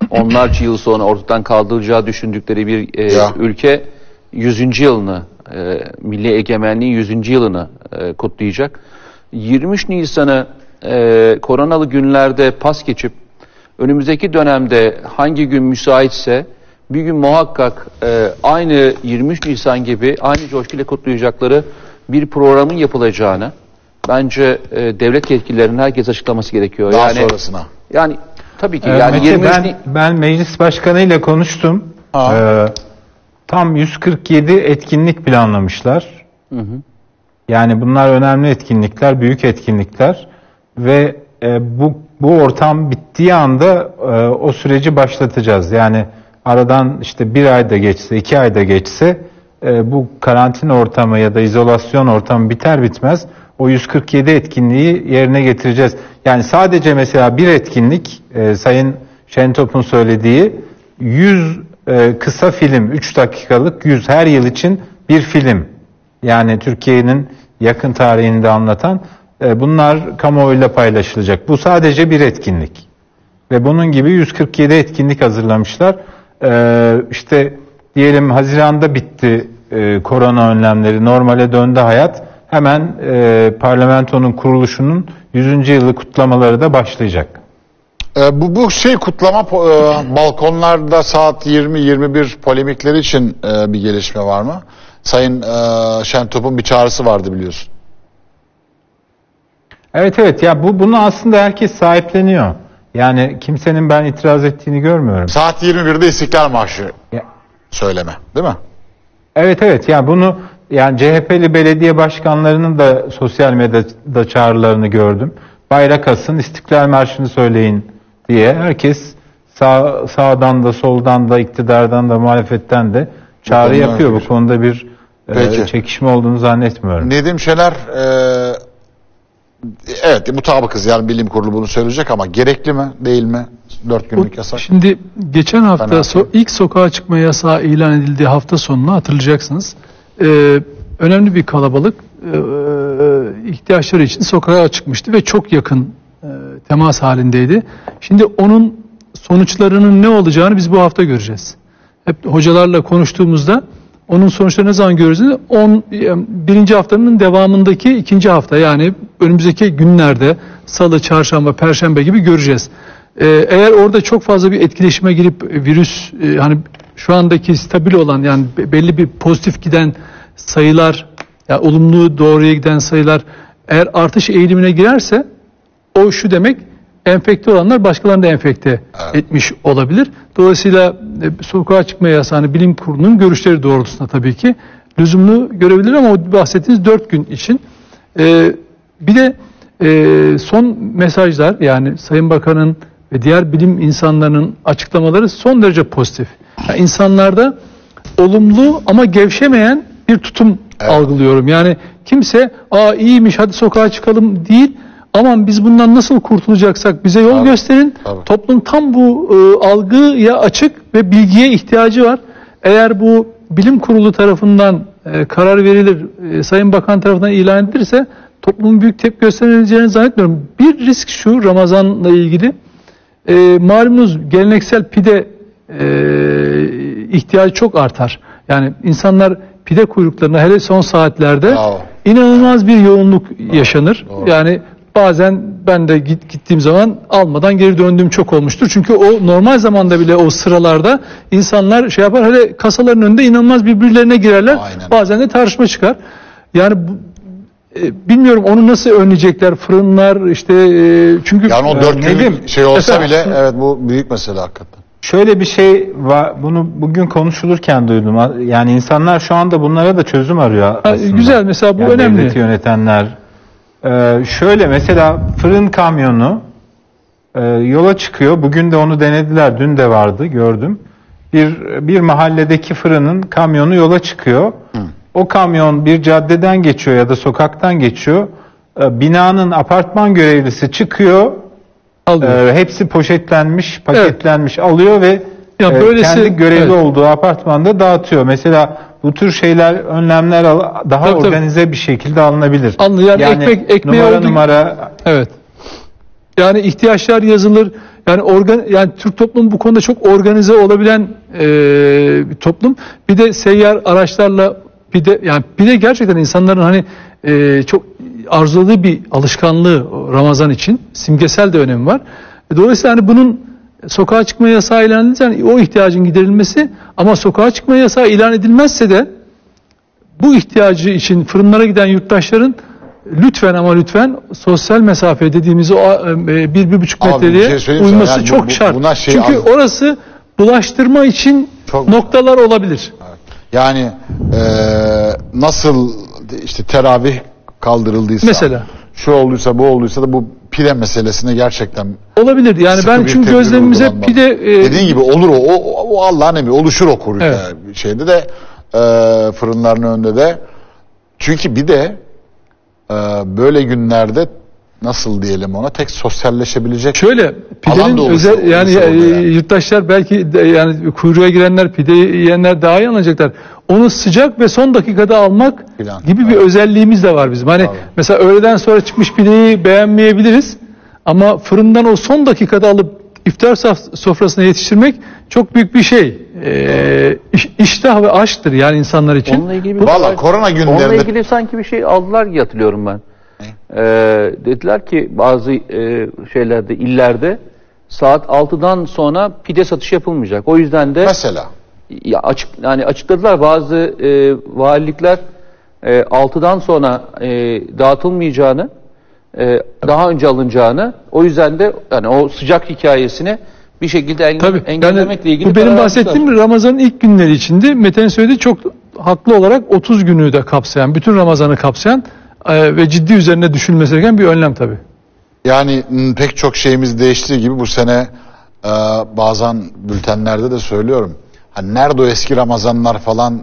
onlarca yıl sonra ortadan kaldıracağı düşündükleri bir e, ülke yüzüncü yılını e, milli egemenliğin yüzüncü yılını e, kutlayacak. yirmi üç Nisan'ı e, koronalı günlerde pas geçip önümüzdeki dönemde hangi gün müsaitse bir gün muhakkak e, aynı yirmi üç Nisan gibi aynı coşkuyla kutlayacakları bir programın yapılacağını bence e, devlet yetkililerinin herkes açıklaması gerekiyor. Daha yani, sonrasına. Yani tabii ki. Ee, yani Mete, yirmi üç... ben, ben meclis başkanıyla konuştum. Ee, tam yüz kırk yedi etkinlik planlamışlar. Hı hı. Yani bunlar önemli etkinlikler, büyük etkinlikler ve e, bu bu ortam bittiği anda e, o süreci başlatacağız. Yani aradan işte bir ayda geçse, iki ayda geçse e, bu karantina ortamı ya da izolasyon ortamı biter bitmez o yüz kırk yedi etkinliği yerine getireceğiz. Yani sadece mesela bir etkinlik, e, Sayın Şentop'un söylediği yüz e, kısa film, üç dakikalık yüz her yıl için bir film. Yani Türkiye'nin yakın tarihini de anlatan e, bunlar kamuoyuyla paylaşılacak. Bu sadece bir etkinlik. Ve bunun gibi yüz kırk yedi etkinlik hazırlamışlar. E, işte diyelim Haziran'da bitti e, korona önlemleri, normale döndü hayat. Hemen e, parlamentonun kuruluşunun yüzüncü yılı kutlamaları da başlayacak. E, bu, bu şey kutlama e, balkonlarda saat yirmi yirmi bir polemikleri için e, bir gelişme var mı? Sayın e, Şentop'un bir çağrısı vardı biliyorsun. Evet evet ya bu bunu aslında herkes sahipleniyor. Yani kimsenin ben itiraz ettiğini görmüyorum. Saat yirmi birde İstiklal Marşı ya. Söyleme değil mi? Evet evet ya bunu... Yani C H P'li belediye başkanlarının da sosyal medyada çağrılarını gördüm. Bayrak asın, İstiklal Marşı'nı söyleyin diye herkes sağ, sağdan da soldan da iktidardan da muhalefetten de çağrı bu yapıyor. Öyle. Bu konuda bir e, çekişme olduğunu zannetmiyorum. Nedim Şener, e, evet mutabıkız yani bilim kurulu bunu söyleyecek ama gerekli mi değil mi? Dört günlük o, yasak. Şimdi geçen hafta so ilk sokağa çıkma yasağı ilan edildiği hafta sonunu hatırlayacaksınız. Ee, önemli bir kalabalık e, ihtiyaçları için sokağa çıkmıştı ve çok yakın e, temas halindeydi. Şimdi onun sonuçlarının ne olacağını biz bu hafta göreceğiz. Hep hocalarla konuştuğumuzda onun sonuçlarını ne zaman göreceğiz? on birinci haftanın devamındaki ikinci hafta yani önümüzdeki günlerde salı, çarşamba, perşembe gibi göreceğiz. Ee, eğer orada çok fazla bir etkileşime girip virüs e, hani şu andaki stabil olan yani belli bir pozitif giden sayılar, yani olumlu doğruya giden sayılar eğer artış eğilimine girerse o şu demek enfekte olanlar başkalarını da enfekte evet. etmiş olabilir. Dolayısıyla e, sokağa çıkma yasağını bilim kurulunun görüşleri doğrultusunda tabii ki lüzumlu görebilir ama o bahsettiğiniz dört gün için. E, bir de e, son mesajlar yani Sayın Bakan'ın ve diğer bilim insanlarının açıklamaları son derece pozitif. Yani insanlarda olumlu ama gevşemeyen bir tutum evet. algılıyorum. Yani kimse aa iyiymiş hadi sokağa çıkalım değil. Aman biz bundan nasıl kurtulacaksak bize yol tabii, gösterin. Tabii. Toplum tam bu e, algıya açık ve bilgiye ihtiyacı var. Eğer bu bilim kurulu tarafından e, karar verilir, e, Sayın Bakan tarafından ilan edilirse toplumun büyük tepki göstereceğini zannetmiyorum. Bir risk şu Ramazan'la ilgili. E, malumunuz geleneksel pide e, ihtiyacı çok artar. Yani insanlar pide kuyruklarına hele son saatlerde bravo. İnanılmaz bir yoğunluk doğru, yaşanır. Doğru. Yani bazen ben de git, gittiğim zaman almadan geri döndüğüm çok olmuştur. Çünkü o normal zamanda bile o sıralarda insanlar şey yapar hele kasaların önünde inanılmaz birbirlerine girerler. Aynen. Bazen de tartışma çıkar. Yani bu bilmiyorum onu nasıl önleyecekler fırınlar işte çünkü yani o dört günlük şey olsa efendim, bile evet bu büyük mesele hakikaten. Şöyle bir şey var bunu bugün konuşulurken duydum yani insanlar şu anda bunlara da çözüm arıyor aslında. Güzel mesela bu yani önemli. Devleti yönetenler ee, şöyle mesela fırın kamyonu e, yola çıkıyor bugün de onu denediler dün de vardı gördüm bir, bir mahalledeki fırının kamyonu yola çıkıyor. Hı. O kamyon bir caddeden geçiyor ya da sokaktan geçiyor. Binanın apartman görevlisi çıkıyor. Alıyor. E, hepsi poşetlenmiş, paketlenmiş evet. alıyor ve ya e, böylesi, kendi görevli evet. olduğu apartmanda dağıtıyor. Mesela bu tür şeyler, önlemler daha tabii, organize tabii. bir şekilde alınabilir. Anlı, yani, yani ekmek, ekmeği numara oldu. numara. Evet. Yani ihtiyaçlar yazılır. Yani organ, yani Türk toplumu bu konuda çok organize olabilen e, bir toplum. Bir de seyyar araçlarla Bir de yani bir de gerçekten insanların hani e, çok arzuladığı bir alışkanlığı Ramazan için simgesel de önemi var. Dolayısıyla hani bunun sokağa çıkma yasağı ilan edilmesi, yani o ihtiyacın giderilmesi, ama sokağa çıkma yasağı ilan edilmezse de bu ihtiyacı için fırınlara giden yurttaşların lütfen ama lütfen sosyal mesafe dediğimiz o e, bir, bir buçuk metreye şey uyması yani çok bu, bu, şart. Şey Çünkü az... orası bulaştırma için çok... noktalar olabilir. Evet. Yani e, nasıl işte teravih kaldırıldıysa, mesela şu olduysa bu olduysa da bu pide meselesine gerçekten olabilir. Yani ben çünkü gözlemimize pide e... dediğin gibi olur o, o, o Allah'ın emri oluşur o kurucu evet. yani şeyde de e, fırınların önünde de. Çünkü bir de e, böyle günlerde nasıl diyelim ona tek sosyalleşebilecek şöyle pidenin oluşur, özel yani, yani yurttaşlar belki de, yani kuyruğa girenler, pide yiyenler daha iyi anlayacaklar. Onu sıcak ve son dakikada almak plan gibi evet. bir özelliğimiz de var bizim. Hani abi, mesela öğleden sonra çıkmış pideyi beğenmeyebiliriz ama fırından o son dakikada alıp iftar sofrasına yetiştirmek çok büyük bir şey. Ee, iştah ve aşktır yani insanlar için. Onunla ilgili bir Vallahi, korona günlerinde... Onunla ilgili sanki bir şey aldılar diye hatırlıyorum ben. Ee, dediler ki bazı e, şeylerde, illerde saat altıdan sonra pide satışı yapılmayacak. O yüzden de mesela ya açık, yani açıkladılar bazı e, valilikler e, altıdan sonra e, dağıtılmayacağını, e, daha önce alınacağını, o yüzden de yani o sıcak hikayesini bir şekilde engel, engellemekle ilgili. Bu benim bahsettiğim Ramazan'ın ilk günleri içinde Mete'nin söylediği çok haklı olarak otuz günü de kapsayan, bütün Ramazan'ı kapsayan e, ve ciddi üzerine düşünülmesi gereken bir önlem tabii. Yani pek çok şeyimiz değiştiği gibi bu sene e, bazen bültenlerde de söylüyorum. Hani nerede o eski Ramazanlar falanı,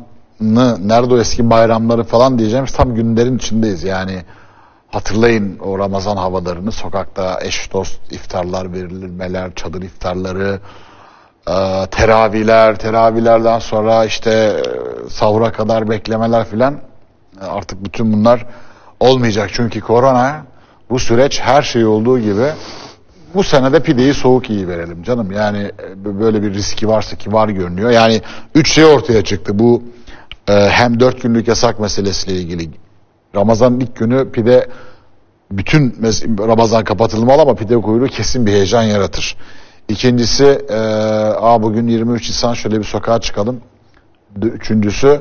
nerede o eski bayramları falan diyeceğimiz tam günlerin içindeyiz. Yani hatırlayın o Ramazan havalarını, sokakta eş dost iftarlar verilmeler, çadır iftarları, teravihler, teravihlerden sonra işte sahura kadar beklemeler filan. Artık bütün bunlar olmayacak çünkü korona, bu süreç her şey olduğu gibi... Bu sene de pideyi soğuk iyi verelim canım. Yani böyle bir riski varsa ki var görünüyor. Yani üç şey ortaya çıktı. Bu e, hem dört günlük yasak meselesiyle ilgili. Ramazan'ın ilk günü pide, bütün Ramazan kapatılmalı ama pide kuyruğu kesin bir heyecan yaratır. İkincisi e, a bugün yirmi üç Nisan, şöyle bir sokağa çıkalım. Üçüncüsü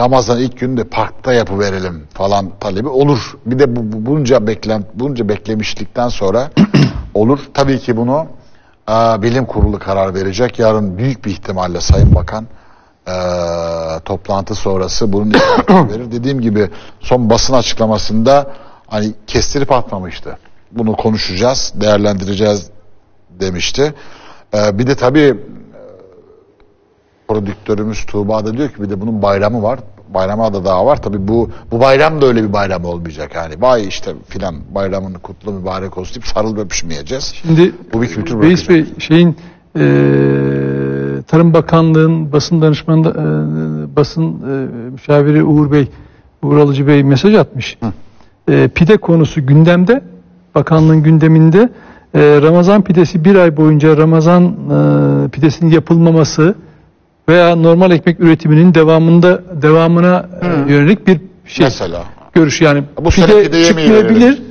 Ramazan ilk günü de parkta yapıverelim falan talebi olur. Bir de bu, bunca beklem, bunca beklemişlikten sonra olur. Tabii ki bunu e, bilim kurulu karar verecek. Yarın büyük bir ihtimalle Sayın Bakan e, toplantı sonrası bunun ihtiyacını verir. Dediğim gibi son basın açıklamasında hani kestirip atmamıştı. Bunu konuşacağız, değerlendireceğiz demişti. E, bir de tabii prodüktörümüz Tuğba da diyor ki bir de bunun bayramı var. Bayrama da daha var. Tabii bu bu bayram da öyle bir bayram olmayacak yani. Bay işte filan bayramın kutlu mübarek olsun deyip sarılıp öpüşmeyeceğiz. Şimdi bu bir kültür Veyis Bey şeyin e, Tarım Bakanlığı'nın basın danışmanı e, basın e, müşaviri Uğur Bey, Uğur Alıcı Bey mesaj atmış. E, pide konusu gündemde. Bakanlığın gündeminde e, Ramazan pidesi bir ay boyunca Ramazan e, pidesinin yapılmaması veya normal ekmek üretiminin devamında devamına Hı. yönelik bir şey mesela görüş yani bu pide çıkmayabilir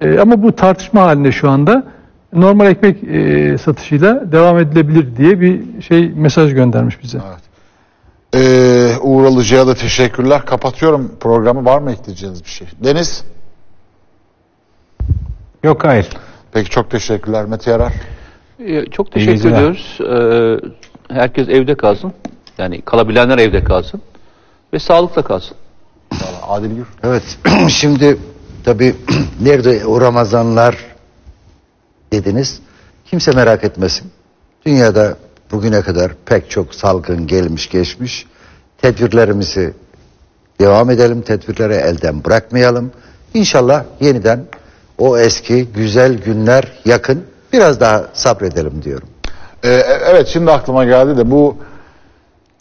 e, ama bu tartışma halinde şu anda normal ekmek e, satışıyla devam edilebilir diye bir şey mesaj göndermiş bize. Evet. Ee, Uğur Alıcı'ya da teşekkürler. Kapatıyorum programı. Var mı ekleyeceğiniz bir şey? Deniz? Yok, hayır. Peki, çok teşekkürler. Mete Yarar. Ee, çok teşekkür ediyoruz. Ee, Herkes evde kalsın. Yani kalabilenler evde kalsın. Ve sağlıkla kalsın. Adil Gür. Evet. Şimdi tabii nerede o Ramazanlar dediniz. Kimse merak etmesin. Dünyada bugüne kadar pek çok salgın gelmiş geçmiş. Tedbirlerimizi devam edelim. Tedbirleri elden bırakmayalım. İnşallah yeniden o eski güzel günler yakın. Biraz daha sabredelim diyorum. Evet, şimdi aklıma geldi de bu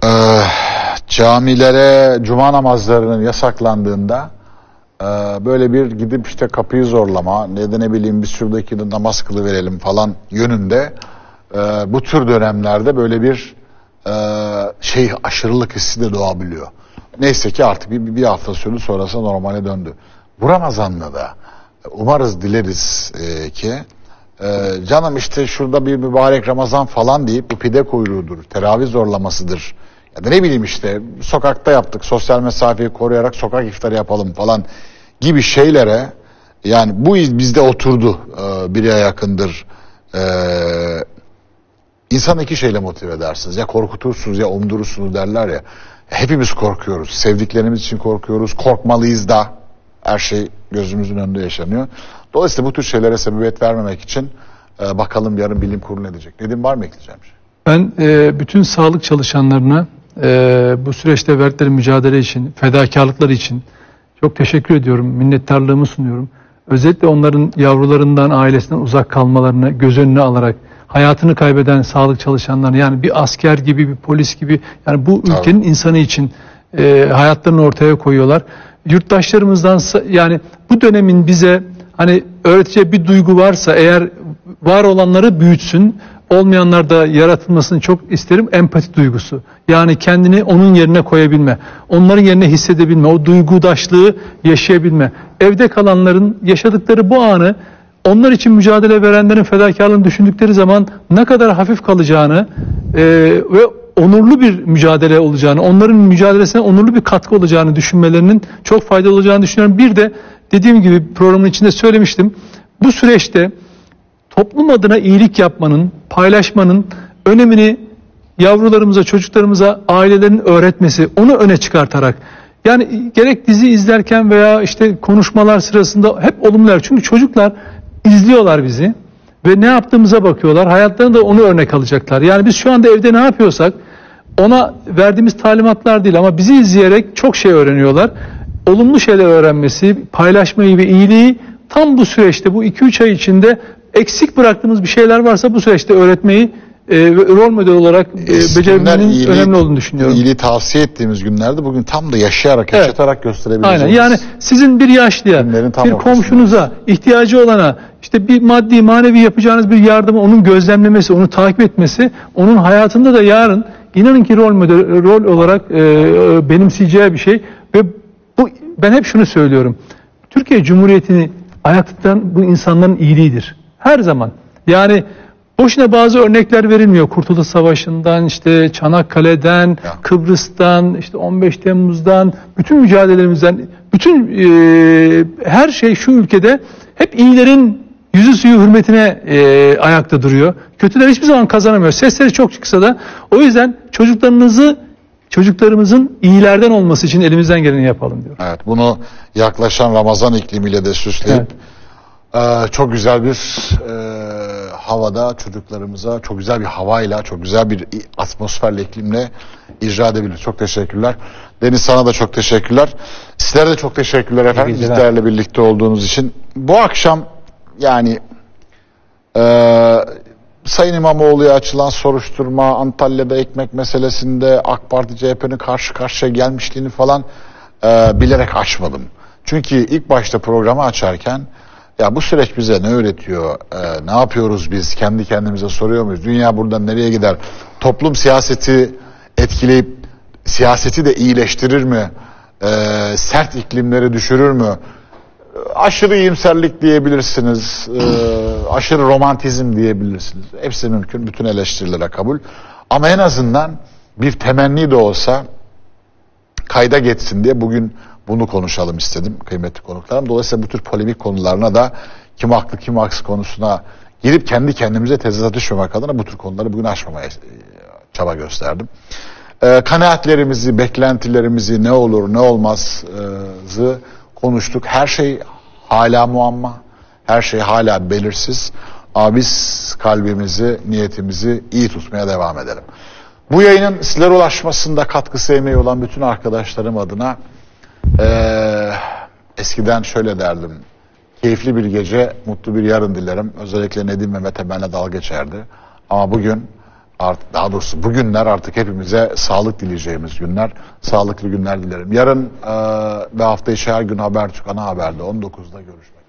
e, camilere cuma namazlarının yasaklandığında e, böyle bir gidip işte kapıyı zorlama, ne de ne bileyim biz şuradaki de namaz kılıverelim falan yönünde e, bu tür dönemlerde böyle bir e, şey aşırılık hissi de doğabiliyor. Neyse ki artık bir, bir hafta sürdü, sonrası normale döndü. Bu Ramazan'da da umarız, dileriz e, ki e, canım işte şurada bir mübarek Ramazan falan deyip bu pide kuyruğudur, teravih zorlamasıdır. Ya da ne bileyim işte sokakta yaptık, sosyal mesafeyi koruyarak sokak iftarı yapalım falan gibi şeylere, yani bu iz bizde oturdu e, bire yakındır. E, İnsanı iki şeyle motive edersiniz. Ya korkutursunuz ya umdurursunuz derler ya. Hepimiz korkuyoruz. Sevdiklerimiz için korkuyoruz. Korkmalıyız da. Her şey gözümüzün önünde yaşanıyor. Dolayısıyla bu tür şeylere sebebiyet vermemek için e, bakalım yarın bilim kurulu ne diyecek. Nedim, var mı ekleyeceğim şey? Ben e, bütün sağlık çalışanlarına e, bu süreçte verdikleri mücadele için, fedakarlıkları için çok teşekkür ediyorum. Minnettarlığımı sunuyorum. Özellikle onların yavrularından, ailesinden uzak kalmalarını göz önüne alarak hayatını kaybeden sağlık çalışanlarını, yani bir asker gibi, bir polis gibi, yani bu ülkenin evet. insanı için e, hayatlarını ortaya koyuyorlar. Yurttaşlarımızdan, yani bu dönemin bize hani öğreteceği bir duygu varsa eğer, var olanları büyütsün, olmayanlarda yaratılmasını çok isterim, empati duygusu. Yani kendini onun yerine koyabilme, onların yerine hissedebilme, o duygudaşlığı yaşayabilme. Evde kalanların yaşadıkları bu anı, onlar için mücadele verenlerin fedakarlığını düşündükleri zaman ne kadar hafif kalacağını e, ve onurlu bir mücadele olacağını, onların mücadelesine onurlu bir katkı olacağını düşünmelerinin çok faydalı olacağını düşünüyorum. Bir de dediğim gibi programın içinde söylemiştim, bu süreçte toplum adına iyilik yapmanın, paylaşmanın önemini yavrularımıza, çocuklarımıza ailelerin öğretmesi, onu öne çıkartarak, yani gerek dizi izlerken veya işte konuşmalar sırasında hep olumlular. Çünkü çocuklar izliyorlar bizi ve ne yaptığımıza bakıyorlar. Hayatlarında onu örnek alacaklar. Yani biz şu anda evde ne yapıyorsak ona verdiğimiz talimatlar değil ama bizi izleyerek çok şey öğreniyorlar. Olumlu şeyler öğrenmesi, paylaşmayı ve iyiliği tam bu süreçte, bu iki üç ay içinde eksik bıraktığımız bir şeyler varsa bu süreçte öğretmeyi e, rol model olarak e, becermenin iyiliği, önemli olduğunu düşünüyorum. İyiliği tavsiye ettiğimiz günlerde bugün tam da yaşayarak, evet. yaşatarak gösterebileceğimiz. Aynen, yani sizin bir yaşlıya, bir komşunuza, ihtiyacı olana, işte bir maddi manevi yapacağınız bir yardımı onun gözlemlemesi, onu takip etmesi, onun hayatında da yarın inanın ki rol model, rol olarak e, benimseyeceği bir şey. Ve bu, ben hep şunu söylüyorum, Türkiye Cumhuriyeti'ni ayakta tutan bu insanların iyiliğidir. Her zaman. Yani boşuna bazı örnekler verilmiyor. Kurtuluş Savaşı'ndan, işte Çanakkale'den, ya. Kıbrıs'tan, işte on beş Temmuz'dan, bütün mücadelelerimizden, bütün e, her şey şu ülkede hep iyilerin yüzü suyu hürmetine e, ayakta duruyor. Kötüler hiçbir zaman kazanamıyor. Sesleri çok çıksa da. O yüzden çocuklarınızı, çocuklarımızın iyilerden olması için elimizden geleni yapalım diyor. Evet, bunu yaklaşan Ramazan iklimiyle de süsleyip, evet. Ee, çok güzel bir e, havada çocuklarımıza, çok güzel bir havayla, çok güzel bir atmosferle, iklimle icra edebiliriz. Çok teşekkürler. Deniz, sana da çok teşekkürler. Sizlere de çok teşekkürler efendim. Sizlerle birlikte olduğunuz için. Bu akşam yani e, Sayın İmamoğlu'ya açılan soruşturma, Antalya'da ekmek meselesinde AK Parti C H P'nin karşı karşıya gelmişliğini falan e, bilerek açmadım. Çünkü ilk başta programı açarken, ya bu süreç bize ne öğretiyor, ee, ne yapıyoruz biz, kendi kendimize soruyor muyuz? Dünya buradan nereye gider? Toplum siyaseti etkileyip siyaseti de iyileştirir mi? Ee, sert iklimleri düşürür mü? Aşırı iyimserlik diyebilirsiniz, ee, aşırı romantizm diyebilirsiniz. Hepsi mümkün, bütün eleştirilere kabul. Ama en azından bir temenni de olsa kayda geçsin diye bugün bunu konuşalım istedim kıymetli konuklarım. Dolayısıyla bu tür polemik konularına da, kim haklı kim haksız konusuna girip kendi kendimize tezata düşmemek adına bu tür konuları bugün aşmamaya çaba gösterdim. Ee, kanaatlerimizi, beklentilerimizi, ne olur ne olmaz'ı konuştuk. Her şey hala muamma, her şey hala belirsiz. Ama biz kalbimizi, niyetimizi iyi tutmaya devam edelim. Bu yayının sizlere ulaşmasında katkısı, emeği olan bütün arkadaşlarım adına Ee, eskiden şöyle derdim, keyifli bir gece, mutlu bir yarın dilerim. Özellikle Nedim ve Mete benimle dalga geçerdi. Ama bugün, artık, daha doğrusu bugünler artık hepimize sağlık dileyeceğimiz günler. Sağlıklı günler dilerim. Yarın e, ve hafta içi her gün Habertürk ana haberde on dokuzda görüşmek